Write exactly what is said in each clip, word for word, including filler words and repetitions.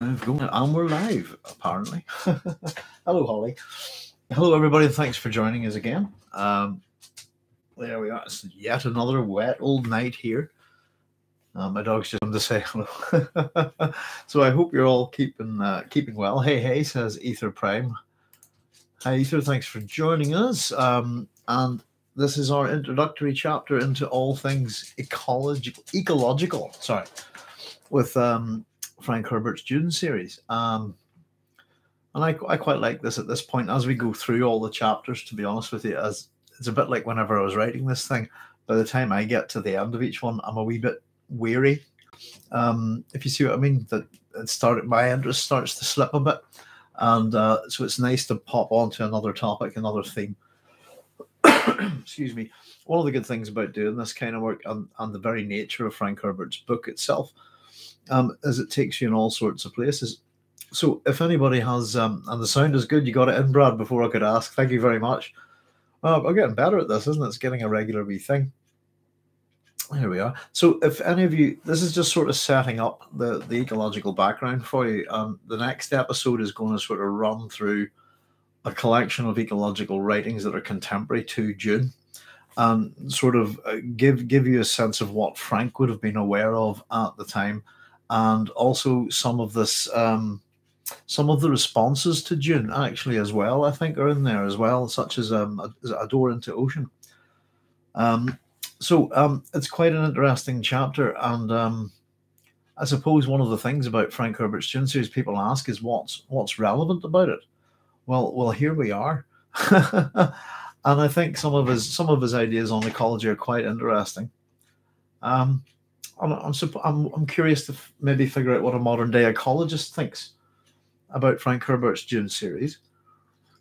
Going and we're live, apparently. Hello, Holly. Hello, everybody, and thanks for joining us again. Um, there we are. It's yet another wet old night here. Uh, my dog's just come to say hello. So I hope you're all keeping uh, keeping well. Hey, hey, says Ether Prime. Hi, Ether. Thanks for joining us. Um, and this is our introductory chapter into all things ecological. Ecological, sorry, with. Um, Frank Herbert's Dune series, um, and I, I quite like this at this point as we go through all the chapters, to be honest with you. As it's a bit like whenever I was writing this thing, by the time I get to the end of each one, I'm a wee bit weary, um, if you see what I mean, that it started, my interest starts to slip a bit, and uh, so it's nice to pop on to another topic, another theme. Excuse me. One of the good things about doing this kind of work, and, and the very nature of Frank Herbert's book itself, Um, as it takes you in all sorts of places. So if anybody has, um, and the sound is good, you got it in, Brad, before I could ask. Thank you very much. Uh, I'm getting better at this, isn't it? It's getting a regular wee thing. Here we are. So if any of you, this is just sort of setting up the, the ecological background for you. Um, the next episode is going to sort of run through a collection of ecological writings that are contemporary to Dune. Um, sort of give, give you a sense of what Frank would have been aware of at the time. And also some of this, um, some of the responses to Dune actually as well, I think, are in there as well, such as um, a, a Door into Ocean. Um, so um, it's quite an interesting chapter, and um, I suppose one of the things about Frank Herbert's Dune series people ask is what's what's relevant about it. Well, well, here we are, and I think some of his some of his ideas on ecology are quite interesting. Um, I'm, I'm, I'm curious to f maybe figure out what a modern-day ecologist thinks about Frank Herbert's Dune series.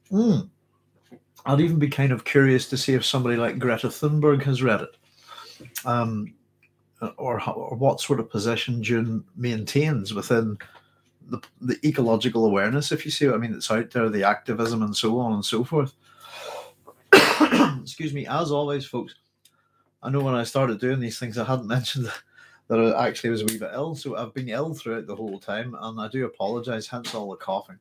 Mm. I'd even be kind of curious to see if somebody like Greta Thunberg has read it, um, or, how, or what sort of position Dune maintains within the, the ecological awareness, if you see what I mean, that's out there, the activism and so on and so forth. Excuse me. As always, folks, I know when I started doing these things, I hadn't mentioned that that I actually was a wee bit ill, so I've been ill throughout the whole time, and I do apologise, hence all the coughing.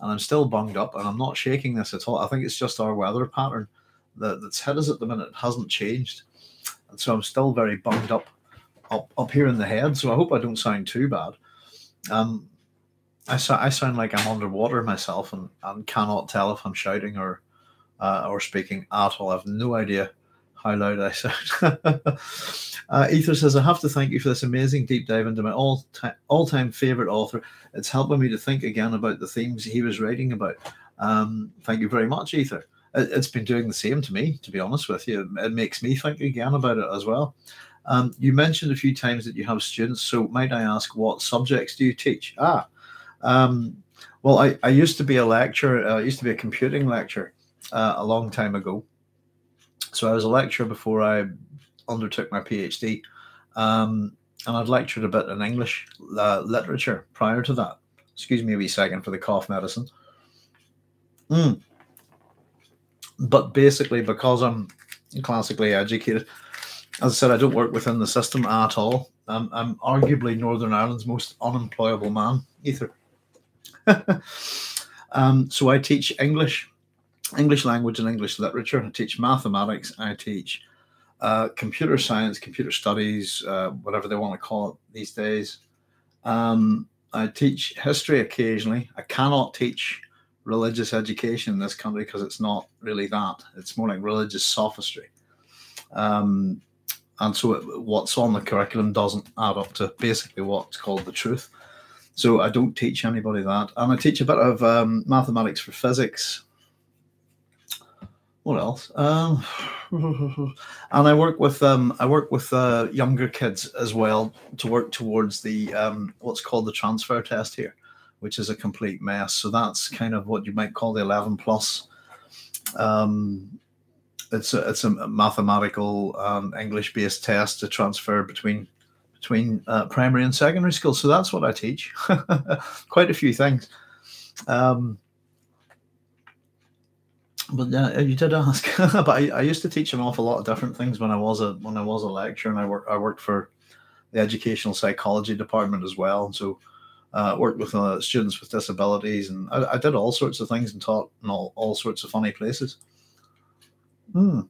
And I'm still bunged up, and I'm not shaking this at all. I think it's just our weather pattern that, that's hit us at the minute. It hasn't changed, and so I'm still very bunged up, up up here in the head, so I hope I don't sound too bad. Um, I, so, I sound like I'm underwater myself, and, and cannot tell if I'm shouting or, uh, or speaking at all. I have no idea how loud I sound. uh, Ether says, I have to thank you for this amazing deep dive into my all-time all-time favourite author. It's helping me to think again about the themes he was writing about. Um, thank you very much, Ether. It, it's been doing the same to me, to be honest with you. It, it makes me think again about it as well. Um, you mentioned a few times that you have students, so might I ask what subjects do you teach? Ah, um, well, I, I used to be a lecturer. Uh, I used to be a computing lecturer uh, a long time ago. So I was a lecturer before I undertook my PhD, um, and I'd lectured a bit in English uh, literature prior to that. Excuse me a wee second for the cough medicine. Mm. But basically, because I'm classically educated, as I said, I don't work within the system at all. Um, I'm arguably Northern Ireland's most unemployable man, Ether. um, so I teach English. English language and English literature. I teach mathematics. I teach uh, computer science, computer studies, uh, whatever they want to call it these days. Um, I teach history occasionally. I cannot teach religious education in this country because it's not really that. It's more like religious sophistry. Um, and so it, what's on the curriculum doesn't add up to basically what's called the truth. So I don't teach anybody that. And I teach a bit of um, mathematics for physics. What else? Um, and I work with um, I work with uh, younger kids as well to work towards the um, what's called the transfer test here, which is a complete mess. So that's kind of what you might call the eleven plus. Um, it's a it's a mathematical um, English based test to transfer between between uh, primary and secondary school. So that's what I teach. Quite a few things. Um, But uh, you did ask. But I, I used to teach an awful lot of different things when I was a when I was a lecturer, and I worked I worked for the educational psychology department as well. And so uh, worked with uh, students with disabilities, and I, I did all sorts of things and taught in all, all sorts of funny places. Hmm.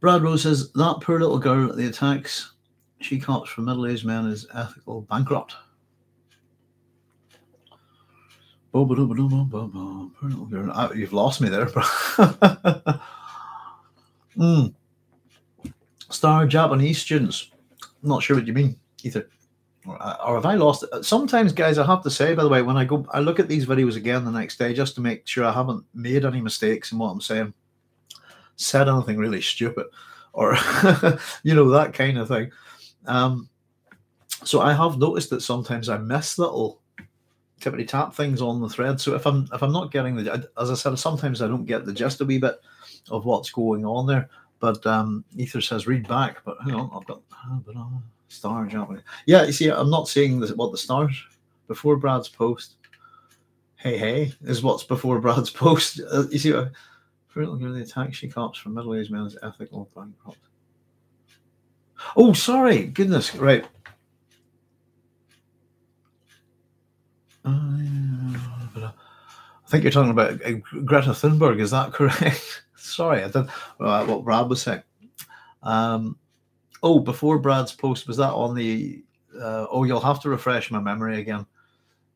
Brad Rose says, that poor little girl at the attacks she cops from middle-aged men is ethical bankrupt. Poor little girl. I, you've lost me there, bro. mm. Star Japanese students. I'm not sure what you mean, either. Or, or have I lost it? Sometimes, guys, I have to say, by the way, when I go, I look at these videos again the next day just to make sure I haven't made any mistakes in what I'm saying, said anything really stupid, or, you know, that kind of thing. Um, so I have noticed that sometimes I miss little tippity tap things on the thread. So if I'm if I'm not getting the, as I said, sometimes I don't get the gist a wee bit of what's going on there. But um, Ether says read back. But hang on, I've got Star Japanese. Yeah, you see, I'm not seeing this, what the stars before Brad's post. Hey, hey is what's before Brad's post. Uh, you see, brutal girl the attack she cops from middle-aged men is ethical bankrupt. Oh, sorry, goodness, right. I think you're talking about Greta Thunberg. Is that correct? Sorry, I didn't. Uh, what Brad was saying. Um, oh, before Brad's post, was that on the? Uh, oh, you'll have to refresh my memory again.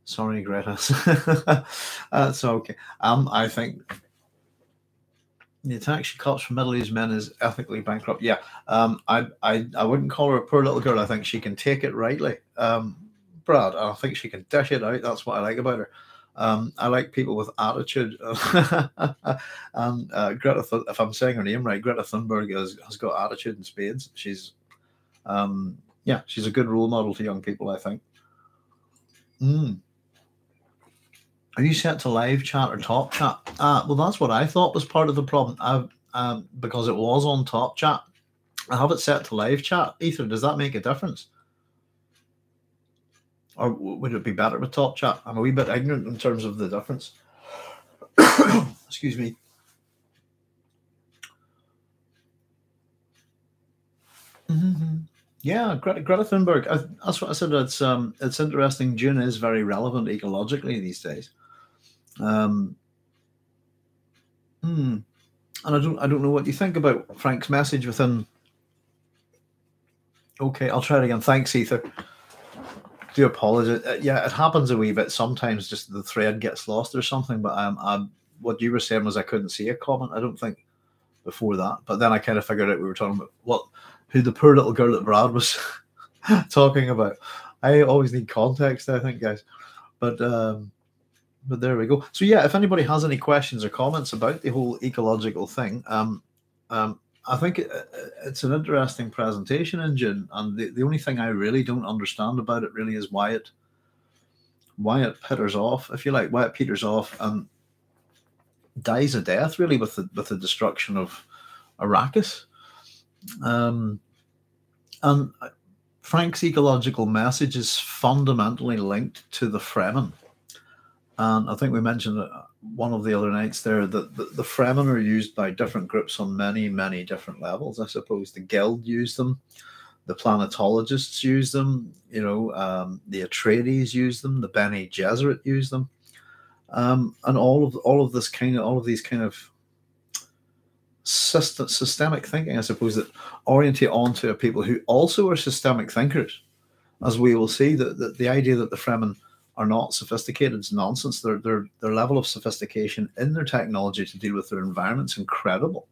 Sorry, Greta. That's okay. Um, I think the attack she cops from middle-aged men is ethically bankrupt. Yeah. Um, I, I, I wouldn't call her a poor little girl. I think she can take it rightly. Um. Brad, I think she can dish it out. That's what I like about her. Um, I like people with attitude. and uh, Greta, Th if I'm saying her name right, Greta Thunberg has, has got attitude in spades. She's, um, yeah, she's a good role model to young people, I think. Mm. Are you set to live chat or top chat? Uh, well, that's what I thought was part of the problem. I've, um, because it was on top chat. I have it set to live chat. Ethan, does that make a difference? Or would it be better with top chat? I'm a wee bit ignorant in terms of the difference. Excuse me. Mm-hmm. Yeah, Greta, Greta Thunberg. I, that's what I said. It's um, it's interesting. Dune is very relevant ecologically these days. Um. Hmm. And I don't. I don't know what you think about Frank's message within. Okay, I'll try it again. Thanks, Ether. Do apologize. Yeah, it happens a wee bit sometimes. Just the thread gets lost or something. But um, I, what you were saying was I couldn't see a comment. I don't think before that. But then I kind of figured out we were talking about what, who the poor little girl that Brad was talking about. I always need context, I think, guys. But um, but there we go. So yeah, if anybody has any questions or comments about the whole ecological thing, um, um, I think it, it's an interesting presentation engine, and the, the only thing I really don't understand about it really is why it why it peters off, if you like, why it peters off and dies a death really with the with the destruction of Arrakis. Um, and Frank's ecological message is fundamentally linked to the Fremen, and I think we mentioned it one of the other nights there, that the, the Fremen are used by different groups on many, many different levels. I suppose the Guild use them, the planetologists use them, you know, um, the Atreides use them, the Bene Gesserit use them, um, and all of all of this kind of all of these kind of system, systemic thinking, I suppose, that orientate onto people who also are systemic thinkers, as we will see. That the, the idea that the Fremen are not sophisticated, it's nonsense. Their, their, their level of sophistication in their technology to deal with their environment's incredible.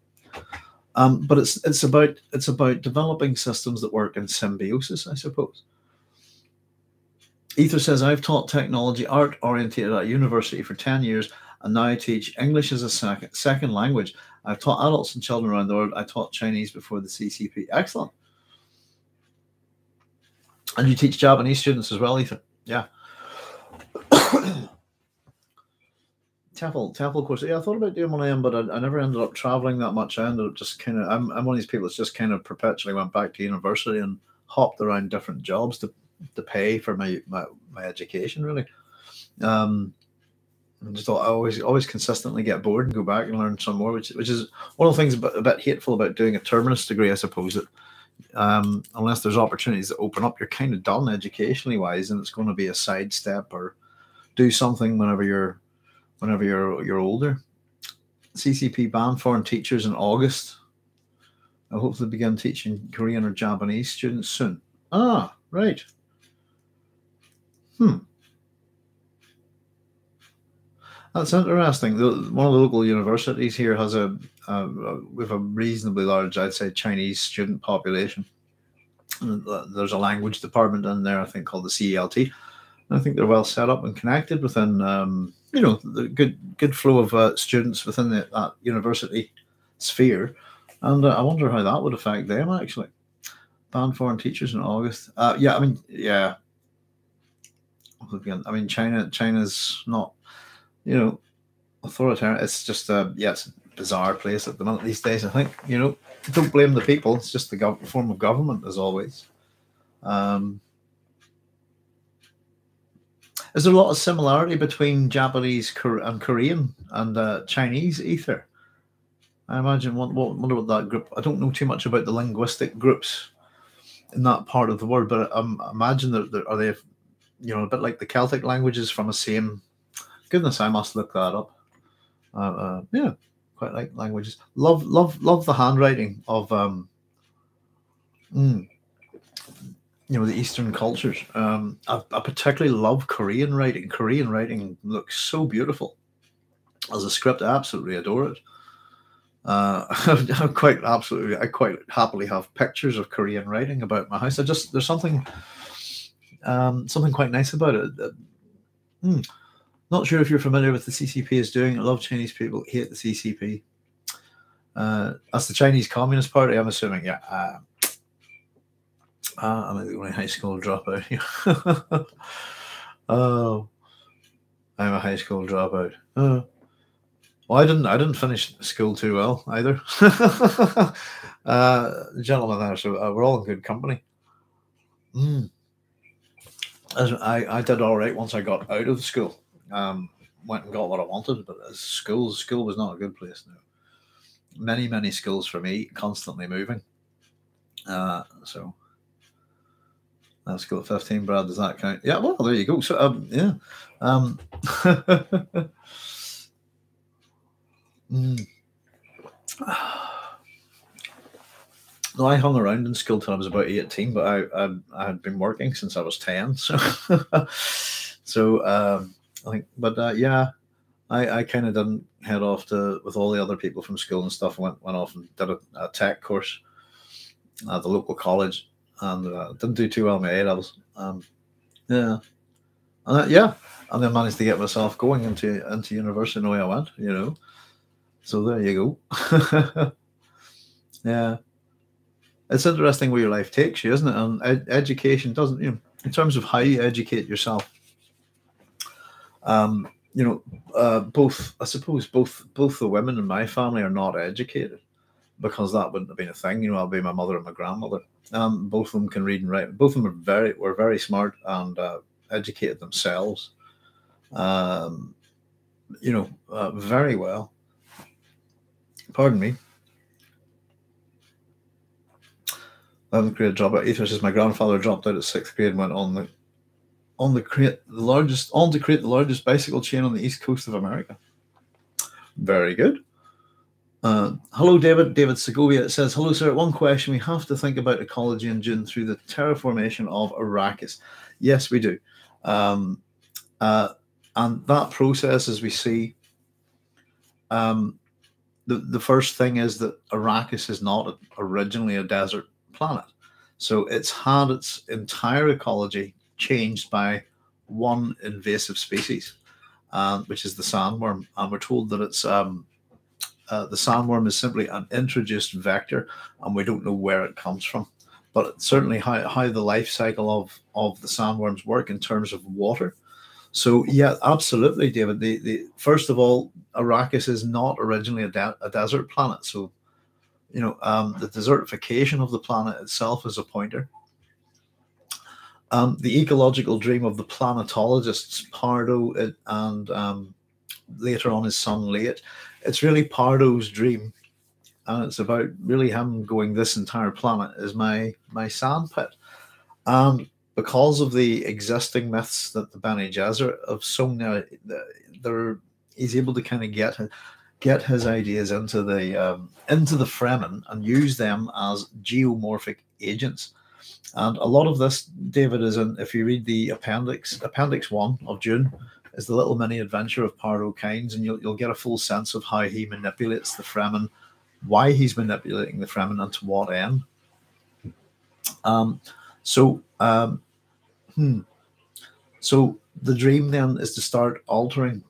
Um, but it's it's about it's about developing systems that work in symbiosis, I suppose. Ether says, I've taught technology art oriented at university for ten years and now I teach English as a second second language. I've taught adults and children around the world. I taught Chinese before the C C P. Excellent. And you teach Japanese students as well, Ether. Yeah. Tefl, Tefl course. Yeah, I thought about doing one of them, but I, I never ended up traveling that much. I ended up just kind of, I'm, I'm one of these people that's just kind of perpetually went back to university and hopped around different jobs to, to pay for my, my, my education, really. Um, I just thought I always, always consistently get bored and go back and learn some more, which, which is one of the things a bit, a bit hateful about doing a terminus degree, I suppose, that um, unless there's opportunities that open up, you're kind of done educationally wise, and it's going to be a sidestep or do something whenever you're whenever you're you're older. C C P banned foreign teachers in August. I hope they begin teaching Korean or Japanese students soon. Ah, right. Hmm. That's interesting. One of the local universities here has a, a, with a reasonably large, I'd say, Chinese student population. And there's a language department in there, I think, called the C E L T. And I think they're well set up and connected within, um, you know, the good good flow of uh, students within the uh, university sphere. And uh, I wonder how that would affect them, actually. Banned foreign teachers in August. Uh, yeah, I mean, yeah. I mean, China. China's not, you know, authoritarian. It's just a, yeah, it's a bizarre place at the moment these days, I think. You know, don't blame the people. It's just the gov form of government, as always. Um, is there a lot of similarity between Japanese and Korean and uh, Chinese ether? I imagine, what, what, wonder what that group, I don't know too much about the linguistic groups in that part of the world, but I, I imagine that, that are they, you know, a bit like the Celtic languages from a same, goodness, I must look that up. Uh, uh, yeah, quite like languages. Love, love, love the handwriting of, um, mm, you know, the Eastern cultures. Um, I, I particularly love Korean writing. Korean writing looks so beautiful. As a script, I absolutely adore it. Uh, I quite absolutely, I quite happily have pictures of Korean writing about my house. I just, there's something, um, something quite nice about it. Uh, mm. Not sure if you're familiar with the C C P is doing. I love Chinese people, hate the C C P. Uh, that's the Chinese Communist Party, I'm assuming. Yeah. Uh, uh, I'm the only high school dropout here. Oh, I'm a high school dropout. Oh. Well, I didn't. I didn't finish school too well either. uh, gentlemen, there, so uh, we're all in good company. Mm. I I did all right once I got out of school. Um, went and got what I wanted, but school school was not a good place. No, many many schools for me, constantly moving. Uh, so that's school at fifteen. Brad, does that count? Yeah. Well, there you go. So um, yeah. Um, mm. No, I hung around in school till I was about eighteen, but I I, I had been working since I was ten. So so. Um, I think, but uh, yeah, I, I kind of didn't head off to with all the other people from school and stuff. Went went off and did a, a tech course at the local college, and uh, didn't do too well in my A levels. Um, yeah, and uh, yeah, and then managed to get myself going into into university the way I went, you know. So there you go. Yeah, it's interesting where your life takes you, isn't it? And ed education doesn't, you know, in terms of how you educate yourself. Um, you know, uh, both, I suppose, both both the women in my family are not educated, because that wouldn't have been a thing. You know, I'll be my mother and my grandmother. Um, both of them can read and write. Both of them are very, were very smart and uh, educated themselves, um, you know, uh, very well. Pardon me. eleventh grade dropout. Ether says, my grandfather dropped out at sixth grade and went on the On the create the largest on to create the largest bicycle chain on the east coast of America. Very good. Uh, hello, David. David Segovia says, hello, sir. One question: we have to think about ecology in Dune through the terraformation of Arrakis. Yes, we do. Um, uh, and that process, as we see, um, the the first thing is that Arrakis is not originally a desert planet, so it's had its entire ecology changed by one invasive species, uh, which is the sandworm, and we're told that it's um, uh, the sandworm is simply an introduced vector, and we don't know where it comes from. But certainly, how how the life cycle of of the sandworms work in terms of water. So yeah, absolutely, David. The the first of all, Arrakis is not originally a, de a desert planet, so you know um, the desertification of the planet itself is a pointer. Um, the ecological dream of the planetologists, Pardot and um, later on his son, Leto, it's really Pardot's dream and it's about really him going, this entire planet is my my sandpit. And because of the existing myths that the Bene Gesserit have sown now, they're, he's able to kind of get get his ideas into the um, into the Fremen and use them as geomorphic agents. And a lot of this, David, is in, if you read the appendix, appendix one of Dune, is the little mini adventure of Pardot Kynes, and you'll, you'll get a full sense of how he manipulates the Fremen, why he's manipulating the Fremen, and to what end. Um, so, um, hmm. So the dream then is to start altering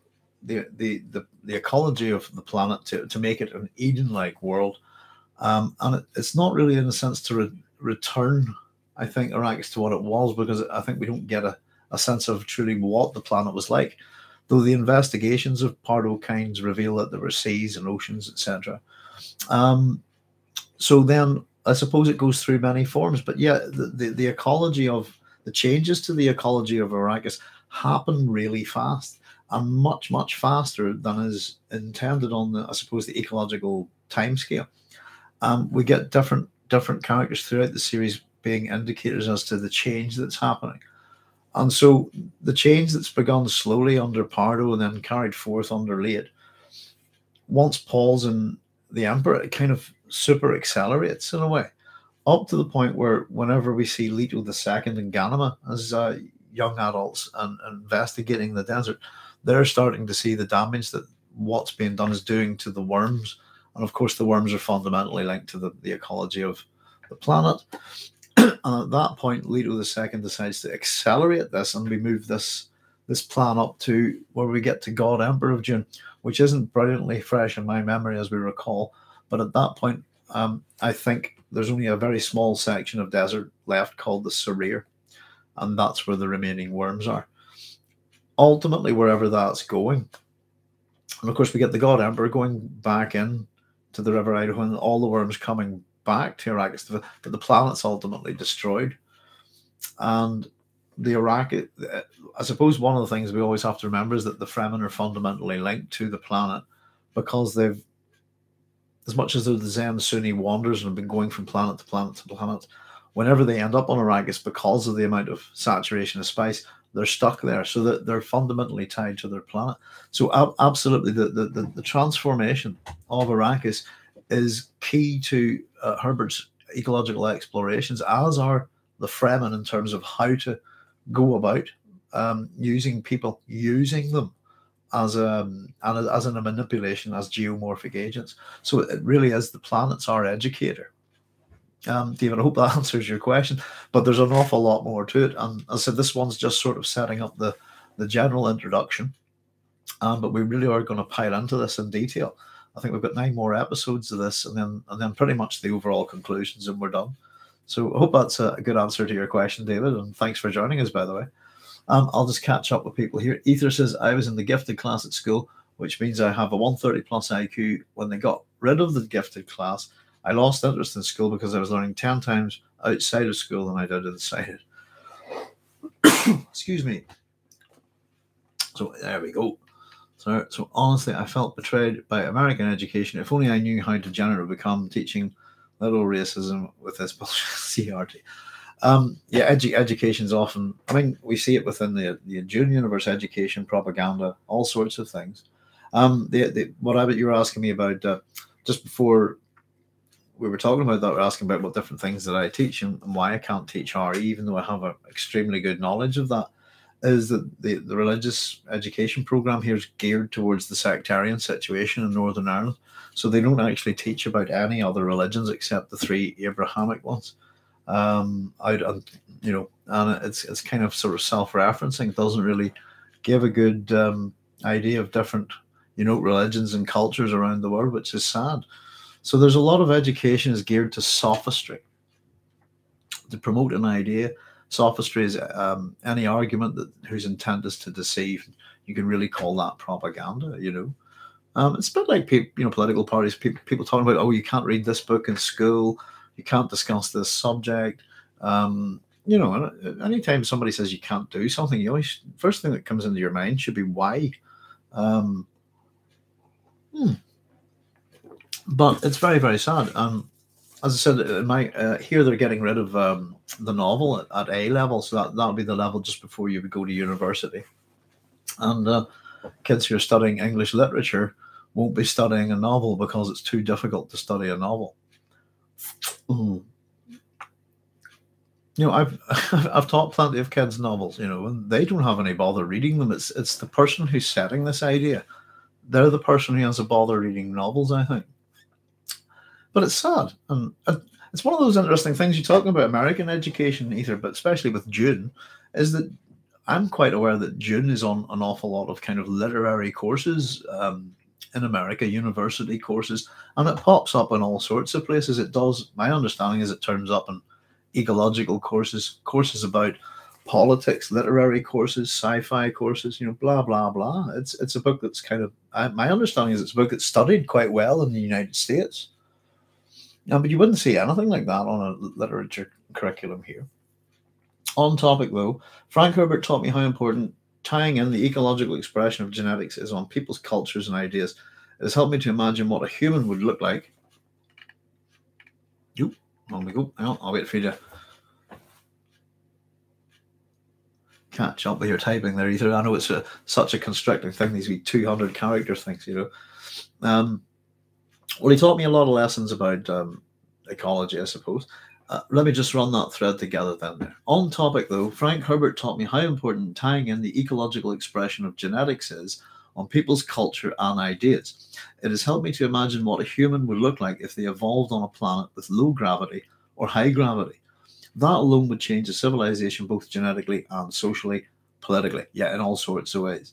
the the the, the ecology of the planet to, to make it an Eden-like world, um, and it, it's not really in a sense to re return. I think Arrakis to what it was, because I think we don't get a, a sense of truly what the planet was like, though the investigations of Pardot Kynes reveal that there were seas and oceans, et cetera. Um, so then I suppose it goes through many forms, but yeah, the, the, the ecology of, the changes to the ecology of Arrakis happen really fast, and much, much faster than is intended on the, I suppose, the ecological timescale. Um, we get different, different characters throughout the series being indicators as to the change that's happening. And so the change that's begun slowly under Pardot and then carried forth under Leto, once Paul's in the Emperor, it kind of super accelerates in a way, up to the point where whenever we see Leto the Second and Ghanima as uh, young adults and, and investigating the desert, they're starting to see the damage that what's being done is doing to the worms. And of course the worms are fundamentally linked to the, the ecology of the planet. And at that point, Leto the Second decides to accelerate this, and we move this this plan up to where we get to God Emperor of Dune, which isn't brilliantly fresh in my memory as we recall. But at that point, um, I think there's only a very small section of desert left called the Sarir, and that's where the remaining worms are. Ultimately, wherever that's going, and of course we get the God Emperor going back in to the River Idaho, and all the worms coming back to Arrakis, but the planet's ultimately destroyed. And the Arrakis, I suppose one of the things we always have to remember is that the Fremen are fundamentally linked to the planet, because they've, as much as they're the Zen Sunni wanderers and have been going from planet to planet to planet, whenever they end up on Arrakis, because of the amount of saturation of space, they're stuck there, so that they're fundamentally tied to their planet. So ab absolutely the, the, the, the transformation of Arrakis is key to uh, Herbert's ecological explorations, as are the Fremen, in terms of how to go about um, using people, using them as a, and as in a manipulation, as geomorphic agents. So it really is the planet's our educator. Um, David, I hope that answers your question, but there's an awful lot more to it. And as I said, this one's just sort of setting up the, the general introduction, um, but we really are going to pile into this in detail. I think we've got nine more episodes of this, and then and then pretty much the overall conclusions, and we're done. So I hope that's a good answer to your question, David, and thanks for joining us, by the way. Um, I'll just catch up with people here. Ether says, I was in the gifted class at school, which means I have a one thirty plus I Q. When they got rid of the gifted class, I lost interest in school because I was learning ten times outside of school than I did inside it. Excuse me. So there we go. So, so honestly, I felt betrayed by American education. If only I knew how degenerate become teaching little racism with this bullshit C R T. Um, yeah, edu education's often, I mean, we see it within the, the Dune universe, education, propaganda, all sorts of things. Um, the, the, what I, you were asking me about, uh, just before we were talking about that, we were asking about what different things that I teach and, and why I can't teach R E, even though I have an extremely good knowledge of that. Is that the, the religious education program here is geared towards the sectarian situation in Northern Ireland. So they don't actually teach about any other religions except the three Abrahamic ones. Um, I, I, you know, and it's, it's kind of sort of self-referencing. It doesn't really give a good um, idea of different, you know, religions and cultures around the world, which is sad. So there's a lot of education is geared to sophistry, to promote an idea. Sophistry is um, any argument that whose intent is to deceive. You can really call that propaganda, you know. Um, it's a bit like pe you know, political parties, pe people talking about, oh, you can't read this book in school, you can't discuss this subject. Um, you know, anytime somebody says you can't do something, you always, first thing that comes into your mind should be why. Um, hmm. But it's very, very sad. Um, as I said, in my, uh, here they're getting rid of um, the novel at, at A level, so that that would be the level just before you would go to university. And uh, kids who are studying English literature won't be studying a novel because it's too difficult to study a novel. Mm. You know, I've I've taught plenty of kids novels, you know, and they don't have any bother reading them. It's it's the person who's setting this idea. They're the person who has a bother reading novels, I think. But it's sad. And it's one of those interesting things you're talking about, American education, Ether, but especially with Dune, is that I'm quite aware that Dune is on an awful lot of kind of literary courses um, in America, university courses, and it pops up in all sorts of places. It does. My understanding is it turns up in ecological courses, courses about politics, literary courses, sci-fi courses, you know, blah, blah, blah. It's it's a book that's kind of, I, my understanding is it's a book that's studied quite well in the United States. Um, but you wouldn't see anything like that on a literature curriculum here. On topic, though, Frank Herbert taught me how important tying in the ecological expression of genetics is on people's cultures and ideas. It has helped me to imagine what a human would look like. Oop, on we go. Hang on, I'll wait for you to catch up with your typing there, Ether. I know it's a, such a constricting thing, these two hundred character things, you know. Um, well, he taught me a lot of lessons about um, ecology, I suppose. Uh, let me just run that thread together then. There. On topic, though, Frank Herbert taught me how important tying in the ecological expression of genetics is on people's culture and ideas. It has helped me to imagine what a human would look like if they evolved on a planet with low gravity or high gravity. That alone would change a civilization both genetically and socially, politically, yeah, in all sorts of ways.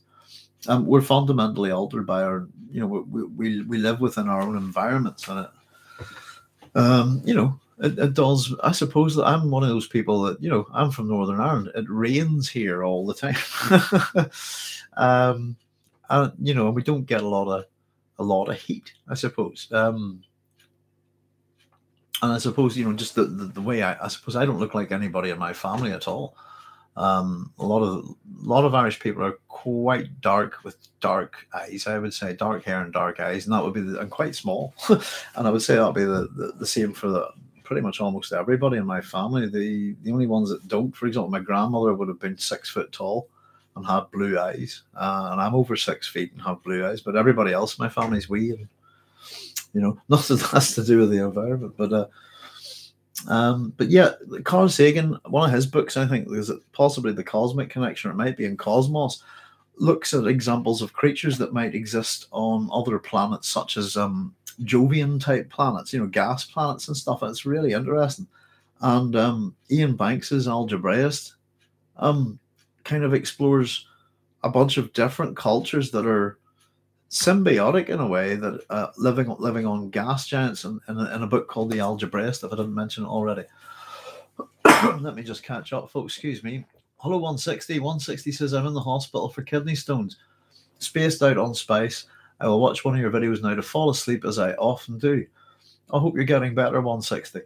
Um, we're fundamentally altered by our, you know, we, we, we live within our own environments, and it, um, you know, It, it does. I suppose that I'm one of those people that, you know, I'm from Northern Ireland. It rains here all the time. um, and, you know, and we don't get a lot of a lot of heat, I suppose. Um, and I suppose, you know, just the, the, the way I, I suppose I don't look like anybody in my family at all. Um, a lot of a lot of Irish people are quite dark with dark eyes, I would say, dark hair and dark eyes, and that would be the, and quite small. And I would say that would be the, the, the same for the pretty much almost everybody in my family. The the only ones that don't, for example, my grandmother would have been six foot tall and had blue eyes, uh, and I'm over six feet and have blue eyes. But everybody else in my family is wee, and you know, nothing has to do with the environment. But uh, um, but yeah, Carl Sagan, one of his books, I think, is possibly The Cosmic Connection, or it might be in Cosmos, looks at examples of creatures that might exist on other planets, such as um. Jovian type planets, you know, gas planets and stuff. It's really interesting. And um, Ian Banks's Algebraist um, kind of explores a bunch of different cultures that are symbiotic in a way, that uh, living living on gas giants, in, in, a, in a book called The Algebraist, if I didn't mention it already. Let me just catch up, folks. Excuse me. Hello, one sixty. one sixty says, I'm in the hospital for kidney stones. Spaced out on space. I will watch one of your videos now to fall asleep, as I often do. I hope you're getting better, one sixty.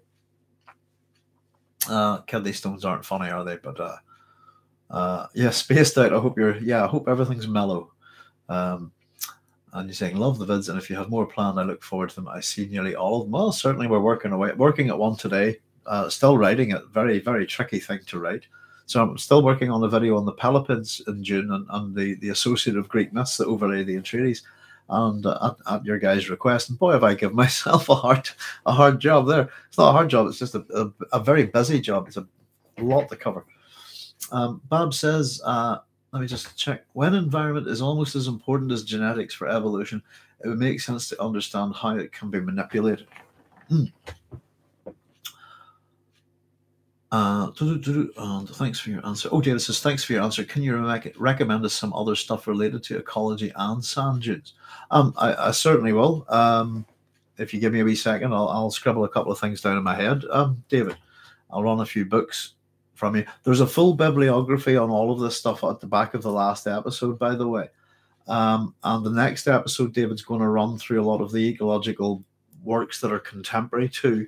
Uh, kidney stones aren't funny, are they? But uh, uh, yeah, spaced out. I hope you're, yeah, I hope everything's mellow. Um, and you're saying, love the vids, and if you have more planned, I look forward to them. I see nearly all of them. Well, certainly we're working away, working at one today, uh, still writing it. Very, very tricky thing to write. So I'm still working on the video on the Pelopids in June, and, and the, the associative Greek myths that overlay the Atreides. And uh, at, at your guys' request, and boy, have I give myself a hard, a hard job there. It's not a hard job; it's just a, a, a very busy job. It's a lot to cover. Um, Bab says, uh, "Let me just check. When environment is almost as important as genetics for evolution, it would make sense to understand how it can be manipulated." Mm. Uh, doo -doo -doo -doo, and thanks for your answer. Oh, David says, thanks for your answer. Can you re recommend us some other stuff related to ecology and sand dunes? Um, I, I certainly will. Um, if you give me a wee second, I'll, I'll scribble a couple of things down in my head. Um, David, I'll run a few books from you. There's a full bibliography on all of this stuff at the back of the last episode, by the way. Um, and the next episode, David's going to run through a lot of the ecological works that are contemporary to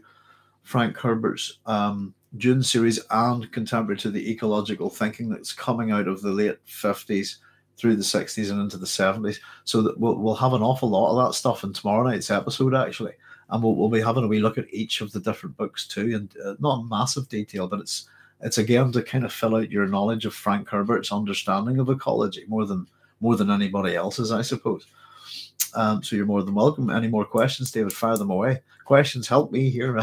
Frank Herbert's um, Dune series, and contemporary to the ecological thinking that's coming out of the late fifties through the sixties and into the seventies. So that we'll, we'll have an awful lot of that stuff in tomorrow night's episode, actually. and we'll, we'll be having a wee look at each of the different books too, and uh, not in massive detail, but it's it's again to kind of fill out your knowledge of Frank Herbert's understanding of ecology more than more than anybody else's, I suppose. Um, so you're more than welcome. Any more questions, David? Fire them away. Questions help me here.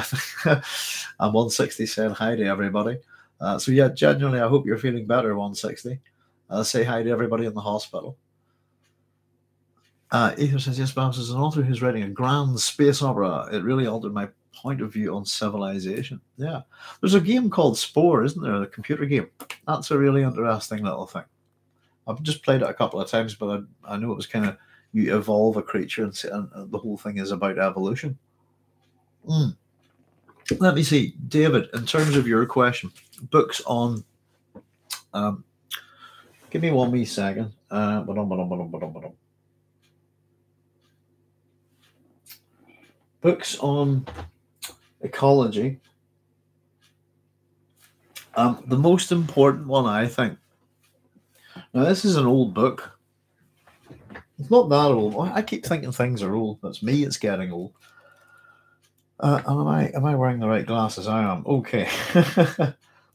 I'm one sixty saying hi to everybody. Uh, so yeah, genuinely, I hope you're feeling better, one sixty. Uh, say hi to everybody in the hospital. Uh, Ether says, yes, Babs is an author who's writing a grand space opera. It really altered my point of view on civilization. Yeah. There's a game called Spore, isn't there? A computer game. That's a really interesting little thing. I've just played it a couple of times, but I, I knew it was kind of, you evolve a creature and, see, and the whole thing is about evolution. Mm. Let me see, David, in terms of your question, books on, um, give me one wee second. Uh, books on ecology. Um, the most important one, I think. Now, this is an old book. It's not that old. I keep thinking things are old. That's me. It's getting old. Uh, am I am I wearing the right glasses? I am. Okay.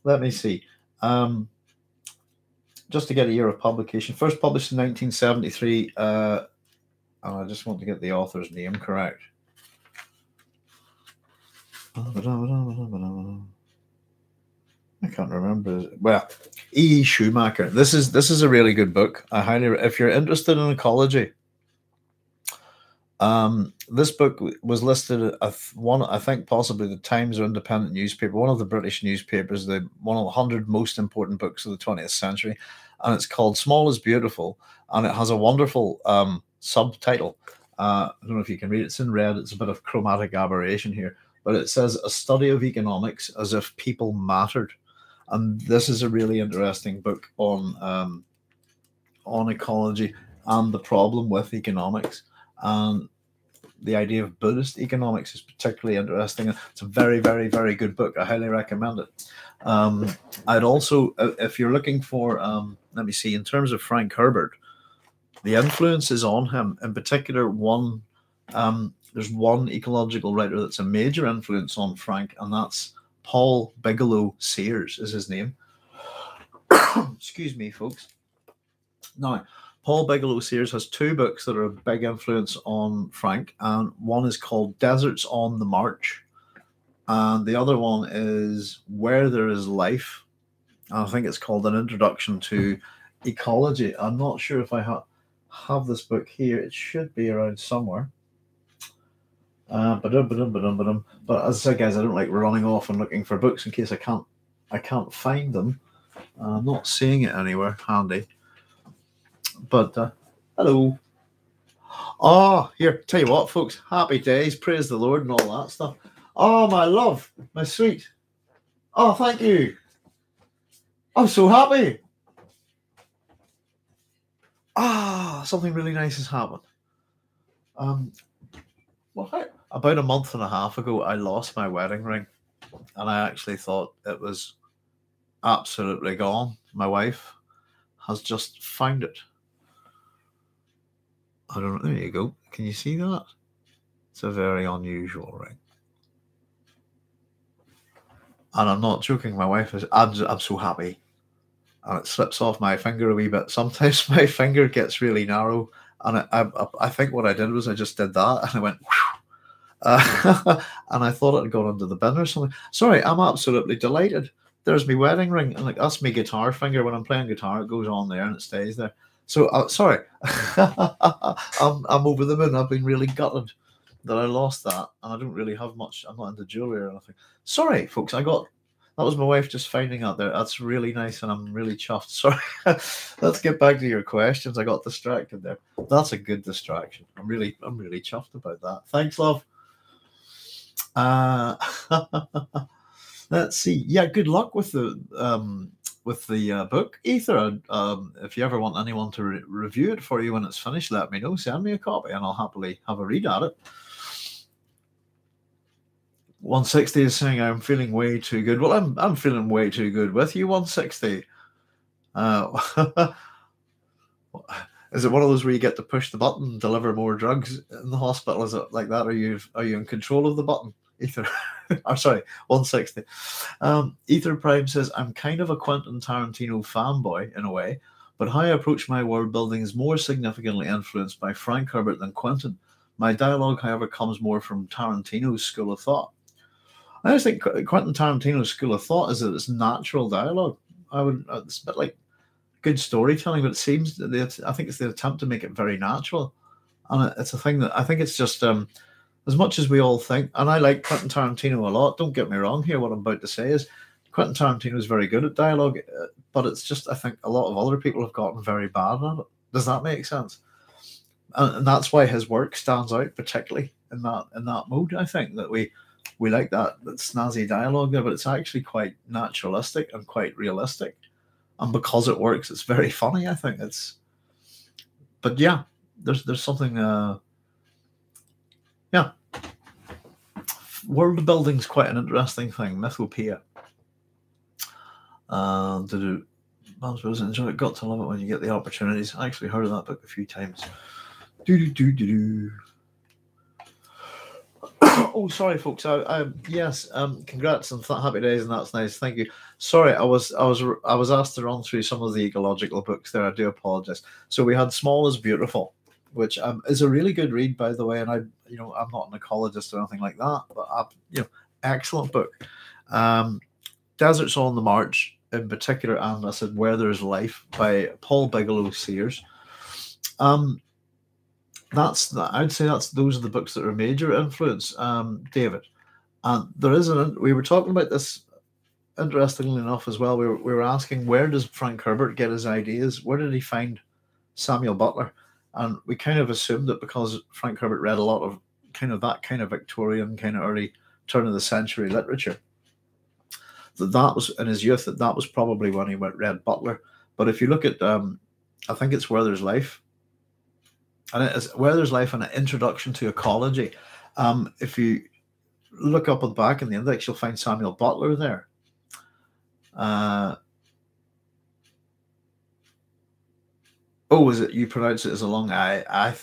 Let me see. Um, just to get a year of publication. First published in nineteen seventy-three. Uh, and I just want to get the author's name correct. I can't remember. Well, E E Schumacher. This is this is a really good book. I highly, if you're interested in ecology, um, this book was listed as one, I think, possibly the Times or Independent newspaper, one of the British newspapers, the one of the hundred most important books of the twentieth century, and it's called "Small is Beautiful," and it has a wonderful um, subtitle. Uh, I don't know if you can read it. It's in red. It's a bit of chromatic aberration here, but it says "A Study of Economics as if People Mattered." And this is a really interesting book on um, on ecology and the problem with economics. Um, the idea of Buddhist economics is particularly interesting. It's a very, very, very good book. I highly recommend it. Um, I'd also, if you're looking for, um, let me see, in terms of Frank Herbert, the influences on him, in particular, one um, there's one ecological writer that's a major influence on Frank, and that's Paul Bigelow Sears is his name. Excuse me, folks. Now, Paul Bigelow Sears has two books that are a big influence on Frank, and one is called Deserts on the March, and the other one is Where There is Life. I think it's called An Introduction to Ecology. I'm not sure if I ha have this book here. It should be around somewhere. Uh, ba-dum, ba-dum, ba-dum, ba-dum. But as I said, guys, I don't like running off and looking for books in case I can't, I can't find them. Uh, I'm not seeing it anywhere handy. But uh, hello. Oh, here, tell you what, folks, happy days, praise the Lord, and all that stuff. Oh, my love, my sweet. Oh, thank you. I'm so happy. Ah, something really nice has happened. Um. What? About a month and a half ago, I lost my wedding ring, and I actually thought it was absolutely gone. My wife has just found it. I don't know. There you go. Can you see that? It's a very unusual ring. And I'm not joking. My wife is, I'm, I'm so happy. And it slips off my finger a wee bit. Sometimes my finger gets really narrow. And I, I, I think what I did was I just did that, and I went, uh, and I thought it had gone under the bin or something. Sorry, I'm absolutely delighted. There's my wedding ring, and like that's my guitar finger. When I'm playing guitar, it goes on there and it stays there. So uh, sorry, I'm I'm over the moon. I've been really gutted that I lost that, and I don't really have much. I'm not into jewelry or anything. Sorry, folks, I got. That was my wife just finding out there. That's really nice, and I'm really chuffed. Sorry. Let's get back to your questions. I got distracted there. That's a good distraction. I'm really, I'm really chuffed about that. Thanks, love. Uh, let's see. Yeah, good luck with the um, with the uh, book, Ether. Um, if you ever want anyone to re review it for you when it's finished, let me know. Send me a copy, and I'll happily have a read at it. one sixty is saying I'm feeling way too good. Well, I'm I'm feeling way too good with you, one sixty. Uh, Is it one of those where you get to push the button, deliver more drugs in the hospital? Is it like that? Are you are you in control of the button? Ether, I'm sorry, one sixty. Um, Ether Prime says, I'm kind of a Quentin Tarantino fanboy in a way, but how I approach my world building is more significantly influenced by Frank Herbert than Quentin. My dialogue, however, comes more from Tarantino's school of thought. I just think Quentin Tarantino's school of thought is that it's natural dialogue. I would, it's a bit like good storytelling, but it seems that they, I think it's the attempt to make it very natural, and it's a thing that I think it's just um, as much as we all think. And I like Quentin Tarantino a lot. Don't get me wrong here. What I'm about to say is Quentin Tarantino is very good at dialogue, but it's just I think a lot of other people have gotten very bad at it. Does that make sense? And, and that's why his work stands out particularly in that in that mode. I think that we. We like that, that snazzy dialogue there, but it's actually quite naturalistic and quite realistic. And because it works, it's very funny, I think. It's, but yeah, there's there's something, uh, yeah. World building's quite an interesting thing, mythopoeia. Uh, did it, enjoy it, got to love it when you get the opportunities. I actually heard of that book a few times. Do-do-do-do-do. Oh, sorry, folks. I, I, yes, um, congrats and th happy days, and that's nice. Thank you. Sorry, I was, I was, I was asked to run through some of the ecological books there. I do apologize. So we had "Small is Beautiful," which um, is a really good read, by the way. And I, you know, I'm not an ecologist or anything like that, but I, you know, excellent book. Um, "Deserts on the March," in particular, and I said "Where There is Life" by Paul Bigelow Sears. Um. That's the, I'd say that's those are the books that are major influence, um, David. And there is an we were talking about this interestingly enough as well. We were we were asking, where does Frank Herbert get his ideas? Where did he find Samuel Butler? And we kind of assumed that because Frank Herbert read a lot of kind of that kind of Victorian, kind of early turn of the century literature, that that was in his youth. That that was probably when he went read Butler. But if you look at, um, I think it's Where There's Life. And it is Where There's Life and an Introduction to Ecology. Um, if you look up at the back in the index, you'll find Samuel Butler there. Uh, oh, is it? You pronounce it as a long I, I,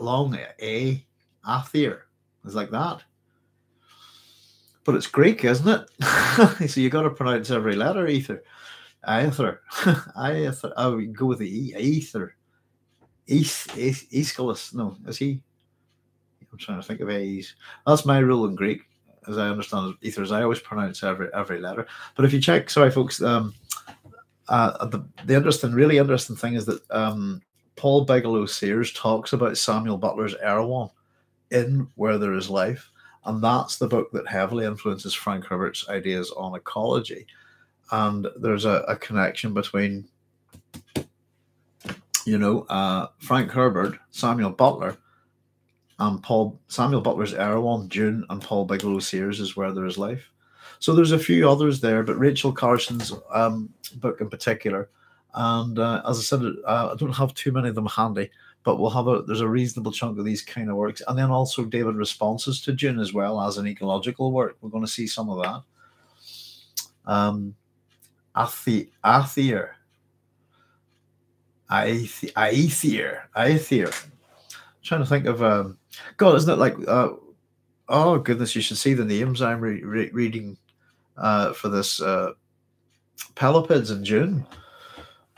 long a, Athier. It's like that. But it's Greek, isn't it? So you got to pronounce every letter. Ether, Ether, Ether. I would go with the E. Ether. Aeschylus, no, is he? I'm trying to think of A's. That's my rule in Greek, as I understand it, Ethers. I always pronounce every every letter. But if you check, sorry folks, um, uh, the the interesting, really interesting thing is that um, Paul Bigelow Sears talks about Samuel Butler's Erewhon in Where There Is Life, and that's the book that heavily influences Frank Herbert's ideas on ecology. And there's a, a connection between. You know, uh, Frank Herbert, Samuel Butler, and Paul Samuel Butler's Erewhon, Dune, and Paul Bigelow Sears is Where There Is Life. So there's a few others there, but Rachel Carson's um, book in particular. And uh, as I said, uh, I don't have too many of them handy, but we'll have a there's a reasonable chunk of these kind of works, and then also David responses to Dune as well as an ecological work. We're going to see some of that. Um, Athi Athier. Aethier, Aethier. Trying to think of um, God, isn't it like? Uh, oh goodness, you should see the names I'm re re reading uh, for this uh, Pelopids in June.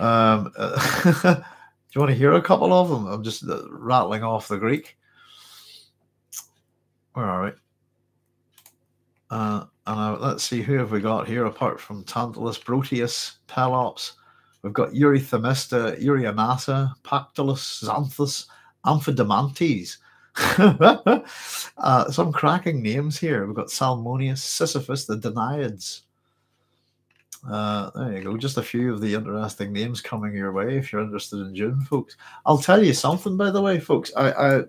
Um, uh, do you want to hear a couple of them? I'm just uh, rattling off the Greek. Where are we? Uh, and uh, let's see, who have we got here apart from Tantalus, Proteus, Pelops. We've got Eurythemista, Euryanassa, Pactolus, Xanthus, Amphidamantes. uh, some cracking names here. We've got Salmonius, Sisyphus, the Danaids. Uh, there you go. Just a few of the interesting names coming your way if you're interested in Dune, folks. I'll tell you something, by the way, folks. I I,